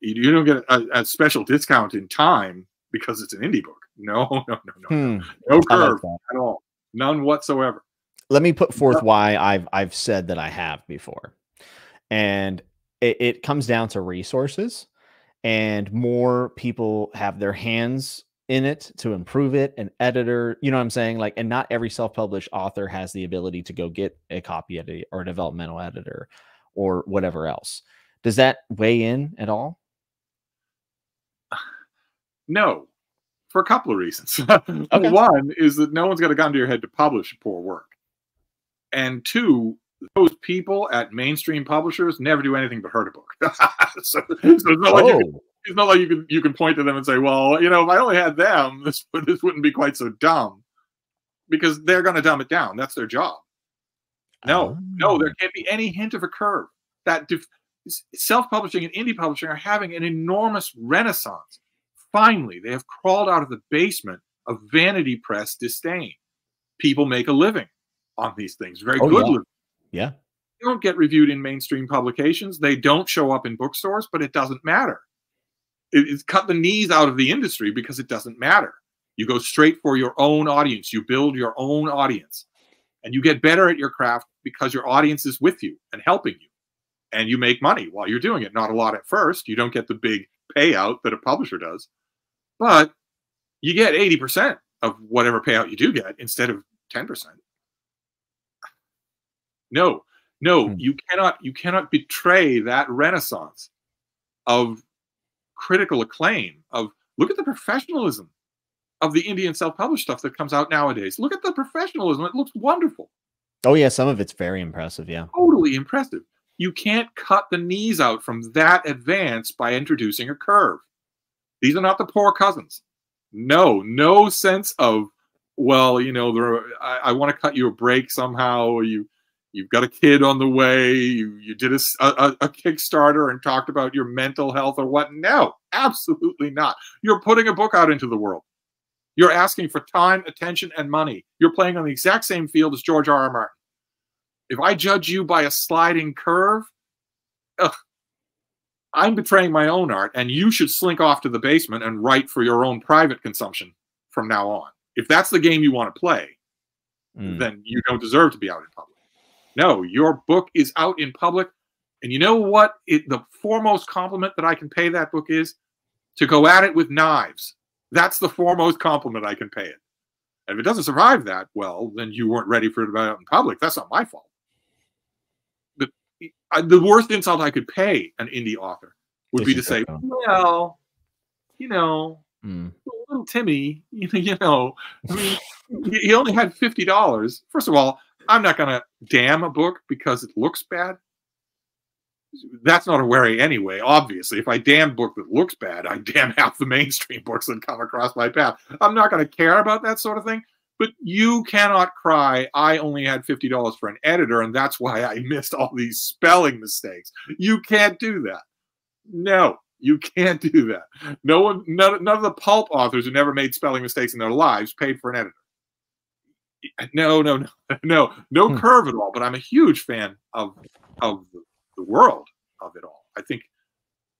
you, you don't get a, a special discount in time because it's an indie book. No, no, no, no, hmm. no curve like at all, none whatsoever. Let me put forth no. why I've I've said that I have before, and it, it comes down to resources, and more people have their hands in it to improve it, an editor, you know what I'm saying? Like, and not every self-published author has the ability to go get a copy editor or a developmental editor or whatever else. Does that weigh in at all? No, for a couple of reasons. Okay. One is that no one's got a gun to your head to publish poor work. And two, those people at mainstream publishers never do anything but hurt a book. so, so it's not oh. like you can, it's not like you can you can point to them and say, well, you know, if I only had them, this this wouldn't be quite so dumb, because they're going to dumb it down. That's their job. No, oh. no, there can't be any hint of a curve. That self-publishing and indie publishing are having an enormous renaissance. Finally, they have crawled out of the basement of vanity press disdain. People make a living on these things, very oh, good yeah. living. Yeah, they don't get reviewed in mainstream publications. They don't show up in bookstores, but it doesn't matter. It's cut the knees out of the industry because it doesn't matter. You go straight for your own audience. You build your own audience. And you get better at your craft because your audience is with you and helping you. And you make money while you're doing it. Not a lot at first. You don't get the big payout that a publisher does. But you get eighty percent of whatever payout you do get instead of ten percent. No, no, hmm. you cannot, you cannot betray that renaissance of critical acclaim, of look at the professionalism of the Indian self-published stuff that comes out nowadays. Look at the professionalism. It looks wonderful. Oh yeah. Some of it's very impressive. Yeah. Totally impressive. You can't cut the knees out from that advance by introducing a curve. These are not the poor cousins. No, no sense of, well, you know, there are, I, I want to cut you a break somehow. Or you, You've got a kid on the way. You, you did a, a, a Kickstarter and talked about your mental health or what. No, absolutely not. You're putting a book out into the world. You're asking for time, attention, and money. You're playing on the exact same field as George R R Martin. If I judge you by a sliding curve, ugh, I'm betraying my own art, and you should slink off to the basement and write for your own private consumption from now on. If that's the game you want to play, mm. then you don't deserve to be out in public. No, your book is out in public. And you know what? It, the foremost compliment that I can pay that book is to go at it with knives. That's the foremost compliment I can pay it. And if it doesn't survive that, well, then you weren't ready for it to be out in public. That's not my fault. The, I, the worst insult I could pay an indie author would this be to say, so. well, you know, mm. little Timmy, you know, I mean, he only had fifty dollars. First of all, I'm not going to damn a book because it looks bad. That's not a worry anyway, obviously. If I damn a book that looks bad, I damn half the mainstream books that come across my path. I'm not going to care about that sort of thing. But you cannot cry, I only had fifty dollars for an editor, and that's why I missed all these spelling mistakes. You can't do that. No, you can't do that. No one, none, none of the pulp authors who never made spelling mistakes in their lives paid for an editor. No, no, no, no, no hmm. curve at all. But I'm a huge fan of, of the world of it all. I think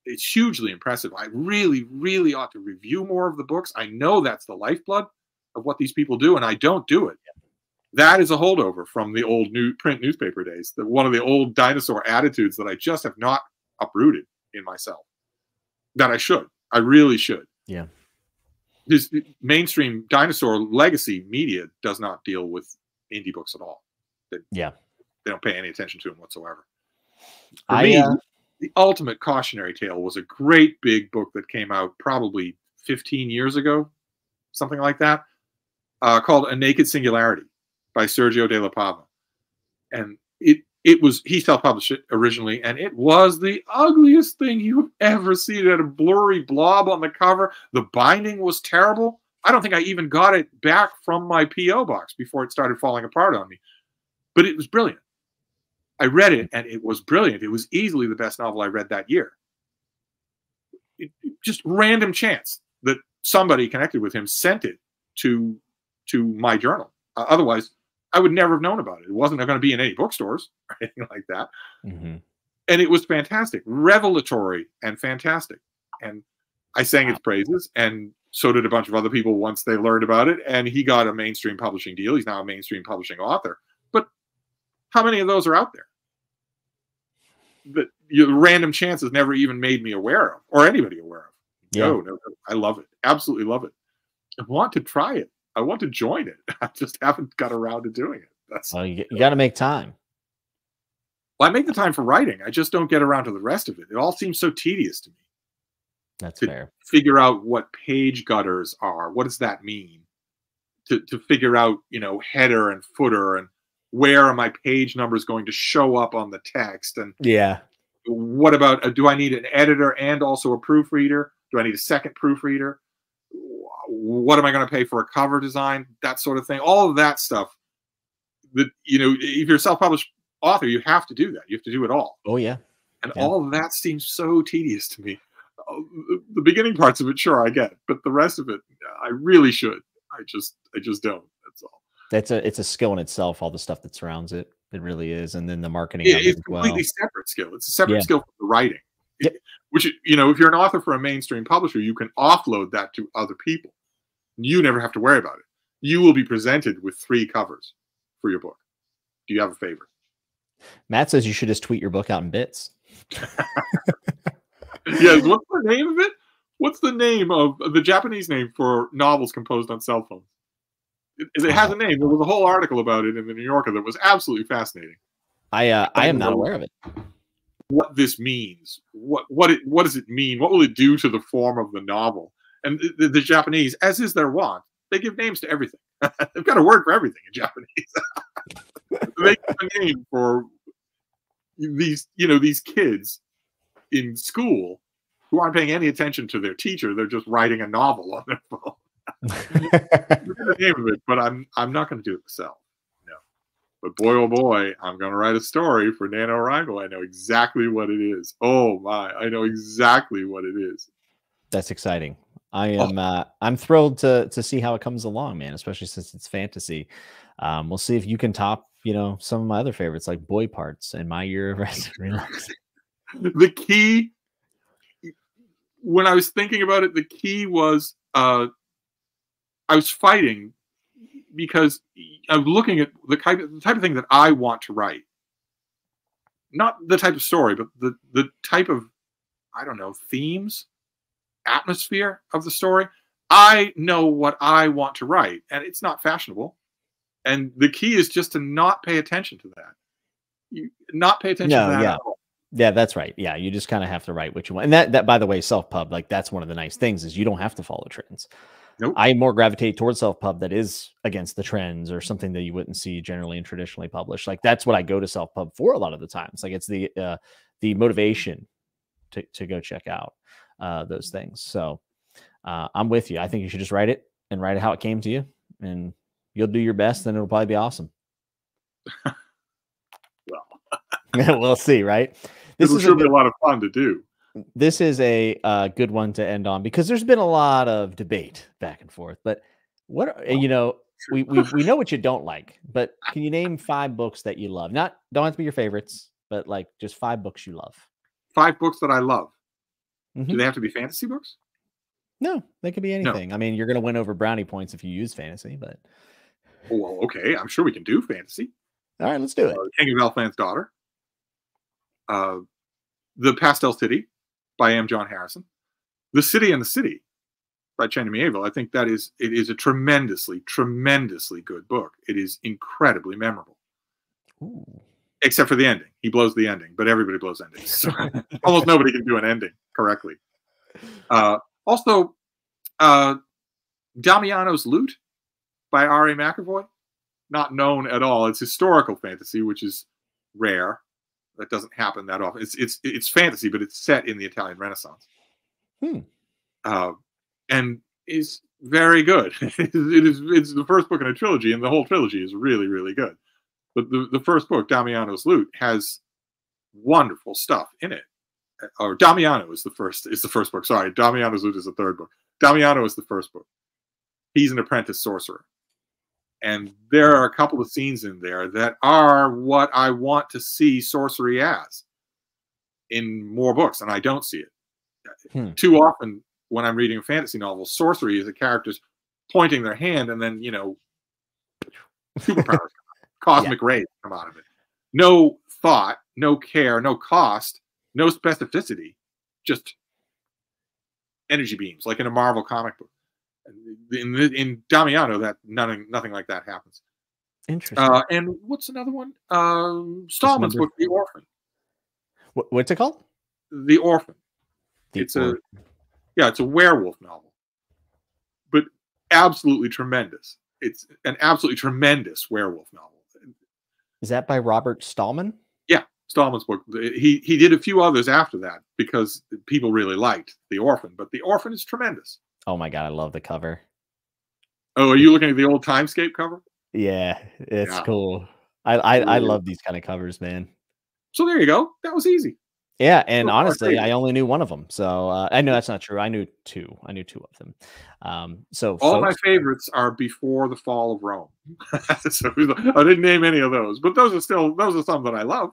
it's hugely impressive. I really, really ought to review more of the books. I know that's the lifeblood of what these people do, and I don't do it. That is a holdover from the old new print newspaper days, the, one of the old dinosaur attitudes that I just have not uprooted in myself. That I should. I really should. Yeah. This mainstream dinosaur legacy media does not deal with indie books at all. They, yeah. They don't pay any attention to them whatsoever. For I, me, uh... the ultimate cautionary tale was a great big book that came out probably fifteen years ago, something like that, uh, called A Naked Singularity by Sergio de la Pava. And it it was, he self-published it originally, and it was the ugliest thing you've ever seen. It had a blurry blob on the cover. The binding was terrible. I don't think I even got it back from my P O box before it started falling apart on me. But it was brilliant. I read it, and it was brilliant. It was easily the best novel I read that year. It, it, just random chance that somebody connected with him sent it to, to my journal. Uh, otherwise, I would never have known about it. It wasn't going to be in any bookstores or anything like that. Mm-hmm. And it was fantastic, revelatory and fantastic. And I sang its praises, and so did a bunch of other people once they learned about it. And he got a mainstream publishing deal. He's now a mainstream publishing author. But how many of those are out there? That your random chances never even made me aware of, or anybody aware of. Yeah. No, no, no, I love it. Absolutely love it. I want to try it. I want to join it. I just haven't got around to doing it. That's well, you, you got to make time. Well, I make the time for writing. I just don't get around to the rest of it. It all seems so tedious to me. That's to fair. Figure out what page gutters are. What does that mean? To to figure out, you know, header and footer, and where are my page numbers going to show up on the text? And yeah, what about uh, do I need an editor and also a proofreader? Do I need a second proofreader? What am I going to pay for a cover design? That sort of thing. All of that stuff. That, you know, if you're a self-published author, you have to do that. You have to do it all. Oh yeah, and yeah. all of that seems so tedious to me. The beginning parts of it, sure, I get, but the rest of it, I really should. I just, I just don't. That's all. That's a, it's a skill in itself. All the stuff that surrounds it, it really is. And then the marketing. It, it's a completely well. separate skill. It's a separate yeah. skill from the writing. Yep. It, which, you know, if you're an author for a mainstream publisher, you can offload that to other people. You never have to worry about it. You will be presented with three covers for your book. Do you have a favorite? Matt says you should just tweet your book out in bits. Yes. What's the name of it? What's the name of the Japanese name for novels composed on cell phones? It, it has a name. There was a whole article about it in the New Yorker that was absolutely fascinating. I uh, I am not aware of it. What this means? What what it what does it mean? What will it do to the form of the novel? And the, the Japanese, as is their wont, they give names to everything. They've got a word for everything in Japanese. They give a name for these, you know, these kids in school who aren't paying any attention to their teacher. They're just writing a novel on their phone. The name of it, but I'm I'm not going to do it myself. No, but boy oh boy, I'm going to write a story for NaNoWriMo. I know exactly what it is. Oh my, I know exactly what it is. That's exciting. I am oh. uh, I'm thrilled to to see how it comes along, man. Especially since it's fantasy. Um, we'll see if you can top, you know, some of my other favorites like Boy Parts and My Year of Rest and Relaxing. The key, when I was thinking about it, the key was. Uh, I was fighting because I'm looking at the type, the type of thing that I want to write. Not the type of story, but the, the type of, I don't know, themes, atmosphere of the story. I know what I want to write, and it's not fashionable. And the key is just to not pay attention to that. You, not pay attention no, to that yeah. at all. Yeah, that's right. Yeah, you just kind of have to write what you want. And that, that, by the way, self-pub, like that's one of the nice things is you don't have to follow trends. Nope. I more gravitate towards self-pub that is against the trends or something that you wouldn't see generally and traditionally published. Like that's what I go to self-pub for a lot of the times. Like it's the uh, the motivation to to go check out uh, those things. So uh, I'm with you. I think you should just write it and write it how it came to you, and You'll do your best, and it'll probably be awesome. Well, we'll see, right? This will sure be a lot of fun to do. This is a uh, good one to end on, because there's been a lot of debate back and forth. But what are, you know, we, we we know what you don't like, but can you name five books that you love? Not don't have to be your favorites, but like just five books you love. Five books that I love. Mm-hmm. Do they have to be fantasy books? No, they could be anything. No. I mean, you're going to win over brownie points if you use fantasy, but well, okay, I'm sure we can do fantasy. All right, let's do it. Uh, King of Elfland's Daughter. Uh, The Pastel City by M. John Harrison. The City and the City by Chanda Mieville. I think that is, it is a tremendously, tremendously good book. It is incredibly memorable. Ooh. Except for the ending. He blows the ending, but everybody blows endings. So almost nobody can do an ending correctly. Uh, also, uh, Damiano's Lute by R A McAvoy. Not known at all. It's historical fantasy, which is rare. That doesn't happen that often. It's it's it's fantasy, but it's set in the Italian Renaissance, hmm. uh, and is very good. it is it's the first book in a trilogy, and the whole trilogy is really really good. But the the first book, Damiano's Lute, has wonderful stuff in it. Or Damiano is the first is the first book. Sorry, Damiano's Lute is the third book. Damiano is the first book. He's an apprentice sorcerer. And there are a couple of scenes in there that are what I want to see sorcery as in more books, and I don't see it. Hmm. Too often when I'm reading a fantasy novel, sorcery is a character's pointing their hand and then, you know, superpowers come out. Cosmic yeah. rays come out of it. No thought, no care, no cost, no specificity, just energy beams, like in a Marvel comic book. In, in Damiano, that nothing, nothing like that happens. Interesting. Uh, and what's another one? Uh, Stallman's book, The Orphan. What, what's it called? The Orphan. The it's Orphan. a yeah, it's a werewolf novel, but absolutely tremendous. It's an absolutely tremendous werewolf novel. Is that by Robert Stallman? Yeah, Stallman's book. He he did a few others after that because people really liked The Orphan, but The Orphan is tremendous. Oh my God, I love the cover. Oh, are you looking at the old Timescape cover? Yeah, it's yeah. cool. I, I I love these kind of covers, man. So there you go. That was easy. Yeah, and honestly, I only knew one of them. So uh, I know that's not true. I knew two. I knew two of them. Um, so all folks, my favorites are Before the Fall of Rome. So I didn't name any of those, but those are still those are some that I love.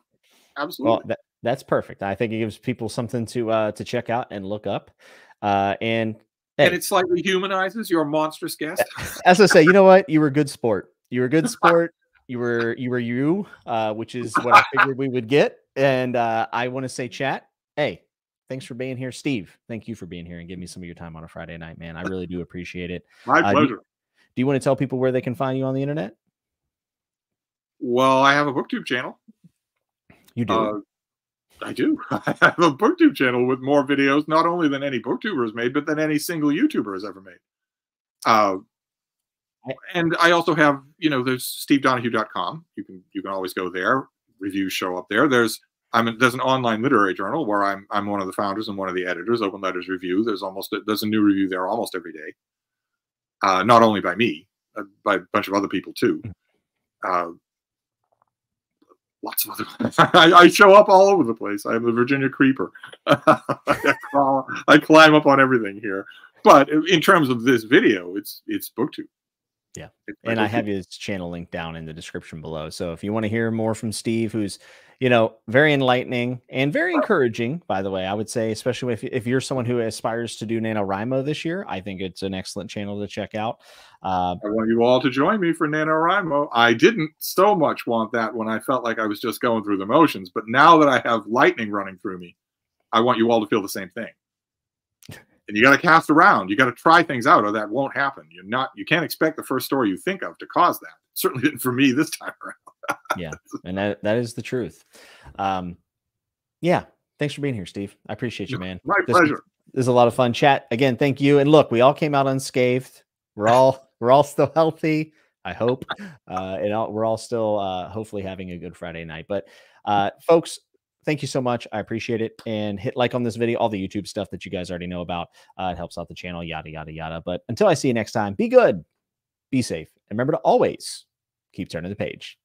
Absolutely. Well, that, that's perfect. I think it gives people something to uh, to check out and look up, uh, and. Hey. And it slightly humanizes your monstrous guest. As I say, you know what? You were a good sport. You were a good sport. You were you, were you uh, which is what I figured we would get. And uh, I want to say, chat, hey, thanks for being here. Steve, thank you for being here and giving me some of your time on a Friday night, man. I really do appreciate it. My uh, pleasure. Do you, do you want to tell people where they can find you on the internet? Well, I have a BookTube channel. You do? Uh, I do. I have a BookTube channel with more videos, not only than any BookTuber has made, but than any single YouTuber has ever made. Uh, and I also have, you know, there's steve donoghue dot com. You can you can always go there. Reviews show up there. There's I'm there's an online literary journal where I'm I'm one of the founders and one of the editors. Open Letters Review. There's almost a, there's a new review there almost every day. Uh, not only by me, uh, by a bunch of other people too. Uh, Lots of other ones. I, I show up all over the place. I'm the Virginia creeper. I, crawl, I climb up on everything here. But in terms of this video, it's it's BookTube. Yeah, it's and BookTube. I have his channel link down in the description below. So if you want to hear more from Steve, who's you know very enlightening and very encouraging, by the way, I would say, especially if if you're someone who aspires to do NaNoWriMo this year, I think it's an excellent channel to check out. Uh, I want you all to join me for NaNoWriMo. I didn't so much want that when I felt like I was just going through the motions. But now that I have lightning running through me, I want you all to feel the same thing. And you got to cast around. You got to try things out or that won't happen. You're not, you can't expect the first story you think of to cause that. Certainly didn't for me this time around. Yeah. And that, that is the truth. Um, yeah. Thanks for being here, Steve. I appreciate you, man. My this, pleasure. This is a lot of fun chat. Again, thank you. And look, we all came out unscathed. We're all, We're all still healthy, I hope, uh, and all, we're all still uh, hopefully having a good Friday night. But uh, folks, thank you so much. I appreciate it. And hit like on this video, all the YouTube stuff that you guys already know about. Uh, it helps out the channel, yada, yada, yada. But until I see you next time, be good, be safe, And remember to always keep turning the page.